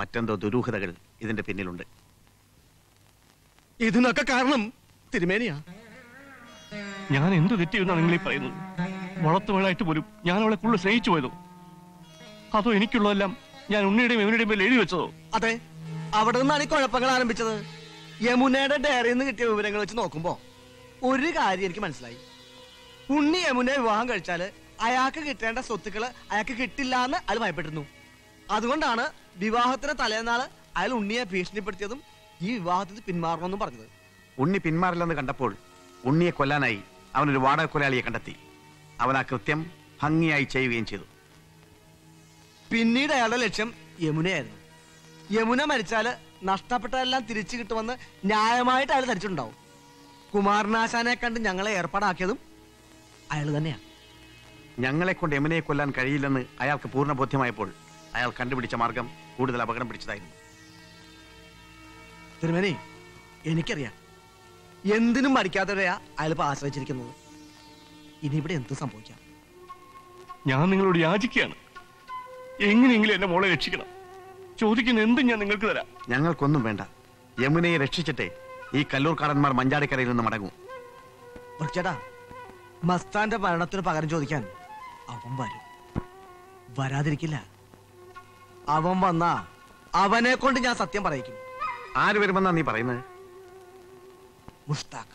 മറ്റെന്തോ ദുരൂഹതകൾ ഇതിന്റെ പിന്നിലുണ്ട്. ഇതിനൊക്കെ കാരണം തിരുമേനിയാ. ഞാൻ എന്തു തെറ്റിയെന്നാണ് നിങ്ങൾ ഈ പറയുന്നത്? വളർത്തുകളായിട്ട് പോലും ഞാൻ അവളെ കൂടുതൽ സ്നേഹിച്ചു പോയതോ? അതോ എനിക്കുള്ളതെല്ലാം ഞാൻ ഉണ്ണിയുടെയും യമുനയുടെയും പേരിൽ എഴുതി വെച്ചതോ? അതെ, അവിടെ നിന്നാണ് ഈ കുഴപ്പങ്ങൾ ആരംഭിച്ചത്. യമുനയുടെ ഡയറിയിൽ നിന്ന് കിട്ടിയ വിവരങ്ങൾ വെച്ച് നോക്കുമ്പോ ഒരു കാര്യം എനിക്ക് മനസ്സിലായി. ഉണ്ണി യമുനയെ വിവാഹം കഴിച്ചാല് അയാൾക്ക് കിട്ടേണ്ട സ്വത്തുക്കള് അയാൾക്ക് കിട്ടില്ല എന്ന് അയാൾ ഭയപ്പെട്ടിരുന്നു. അതുകൊണ്ടാണ് വിവാഹത്തിന് തലേന്നാള് അയാൾ ഉണ്ണിയെ ഭീഷണിപ്പെടുത്തിയതും ഈ വിവാഹത്തിന് പിന്മാറണമെന്നും പറഞ്ഞത്. ഉണ്ണി പിന്മാറില്ലെന്ന് കണ്ടപ്പോൾ ഉണ്ണിയെ കൊല്ലാനായി അവനൊരു വാടക കൊലയാളിയെ കണ്ടെത്തി. അവൻ ആ കൃത്യം ഭംഗിയായി ചെയ്യുകയും ചെയ്തു. പിന്നീട് അയാളുടെ ലക്ഷ്യം യമുനയായിരുന്നു. യമുന മരിച്ചാല് നഷ്ടപ്പെട്ടതെല്ലാം തിരിച്ചു കിട്ടുമെന്ന് ന്യായമായിട്ട് അയാൾ ധരിച്ചിട്ടുണ്ടാവും. കുമാരനാശാനെ കണ്ട് ഞങ്ങളെ ഏർപ്പാടാക്കിയതും അയാൾ തന്നെയാണ്. ഞങ്ങളെ കൊണ്ട് യമുനയെ കൊല്ലാൻ കഴിയില്ലെന്ന് അയാൾക്ക് പൂർണ്ണ ബോധ്യമായപ്പോൾ അയാൾ കണ്ടുപിടിച്ച മാർഗം കൂടുതൽ അപകടം പിടിച്ചതായിരുന്നു. തിരുമേനി, എനിക്കറിയാം എന്തിനും മടിക്കാത്തവരെയാ അയാൾ ഇപ്പൊ ആശ്രയിച്ചിരിക്കുന്നത്. ഇനിയിവിടെ എന്ത് സംഭവിക്കാം? ഞാൻ നിങ്ങളോട് യാചിക്കുകയാണ്, എങ്ങനെയെങ്കിലും എന്റെ മോളെ രക്ഷിക്കണം. ചോദിക്കുന്ന എന്തും ഞാൻ നിങ്ങൾക്ക് തരാം. ഞങ്ങൾക്കൊന്നും വേണ്ട. യമുനയെ രക്ഷിച്ചിട്ടേ ഈ കല്ലൂർക്കാടന്മാർ മഞ്ചാടിക്കരയിൽ നിന്ന് മടങ്ങും. ചേട്ടാ, മസ്താന്റെ മരണത്തിന് പകരം ചോദിക്കാൻ അവൻ വരും. വരാതിരിക്കില്ല. അവൻ വന്നാ അവനെ കൊണ്ട് ഞാൻ സത്യം പറയിക്കും. ആര് വരുമെന്നാ നീ പറയുന്നത്? മുസ്താഖ്.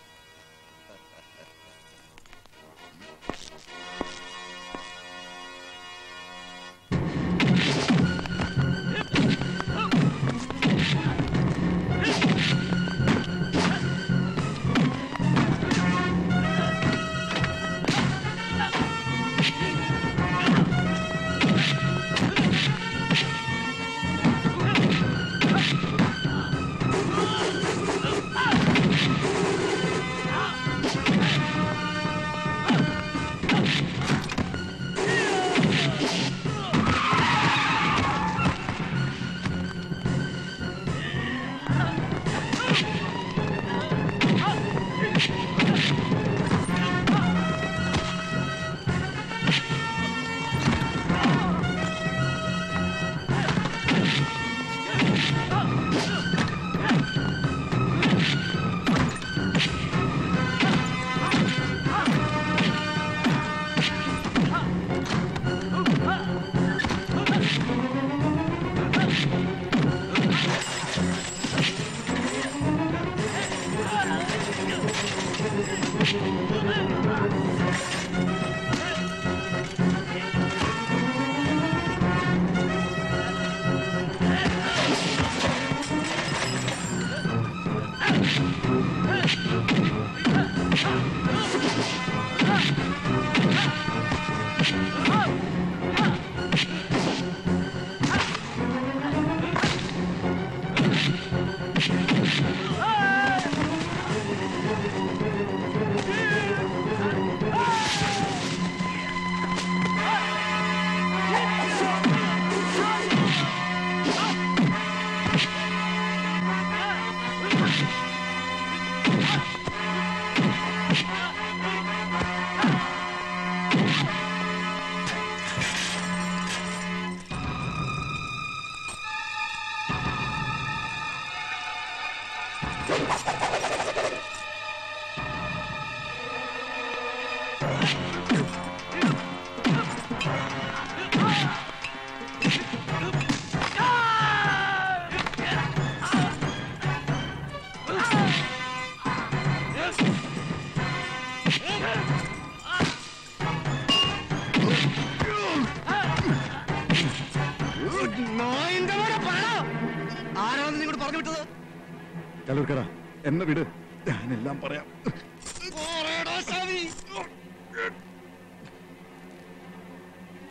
എന്നെ വിട്, ഞാനെല്ലാം പറയാം.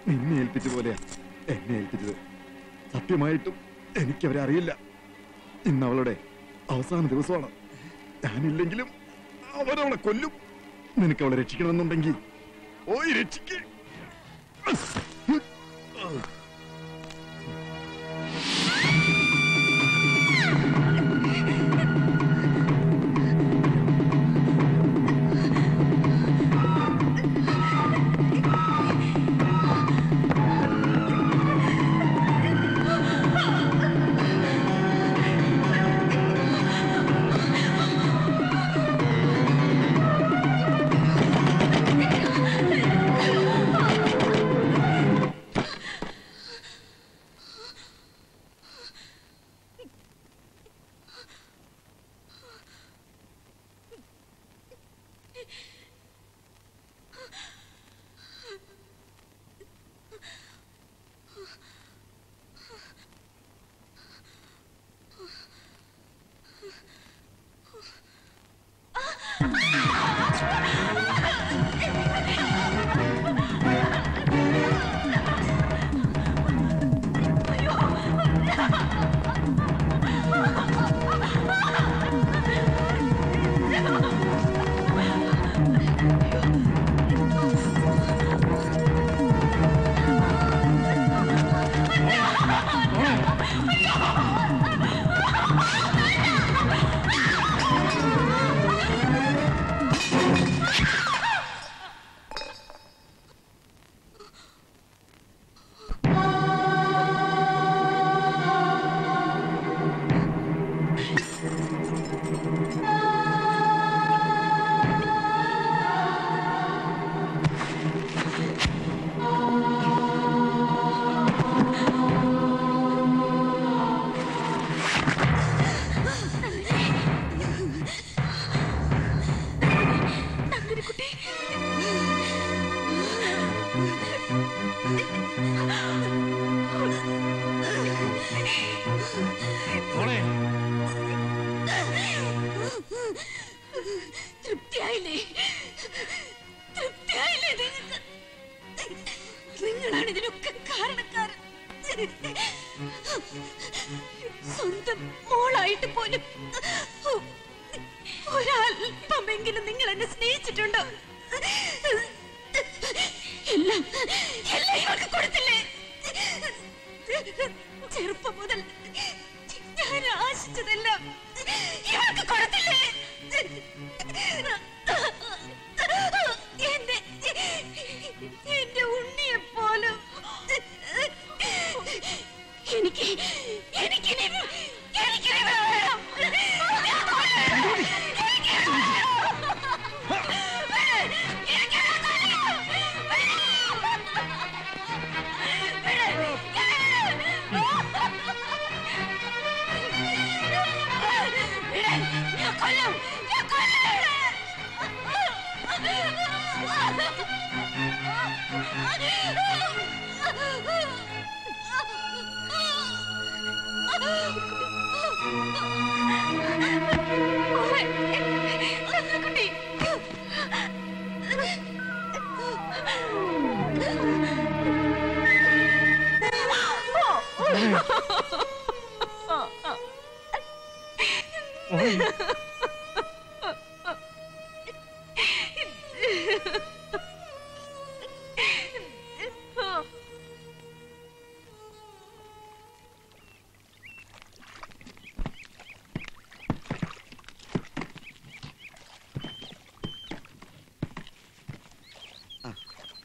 നിന്നെ ഏൽപ്പിച്ച പോലെയാ എന്നെ ഏൽപ്പിച്ചത്. സത്യമായിട്ടും എനിക്കവരെ അറിയില്ല. ഇന്നവളുടെ അവസാന ദിവസമാണ്. ഞാനില്ലെങ്കിലും അവരവളെ കൊല്ലും. നിനക്ക് അവളെ രക്ഷിക്കണമെന്നുണ്ടെങ്കിൽ ഓയ് രക്ഷിക്ക.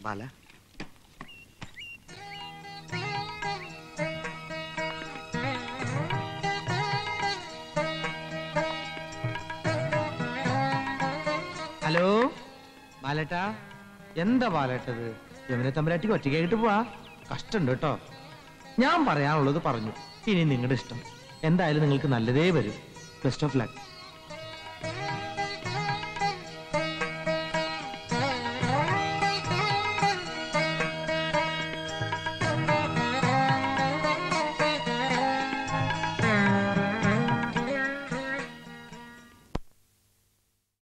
ബാലേട്ടാ, എന്താ ബാലേട്ടത്? യമുന തമ്പുരാട്ടിക്ക് ഒറ്റയ്ക്കായിട്ട് പോവാ, കഷ്ടമുണ്ട് കേട്ടോ. ഞാൻ പറയാനുള്ളത് പറഞ്ഞു, ഇനി നിങ്ങളുടെ ഇഷ്ടം. എന്തായാലും നിങ്ങൾക്ക് നല്ലതേ വരും. Best of luck.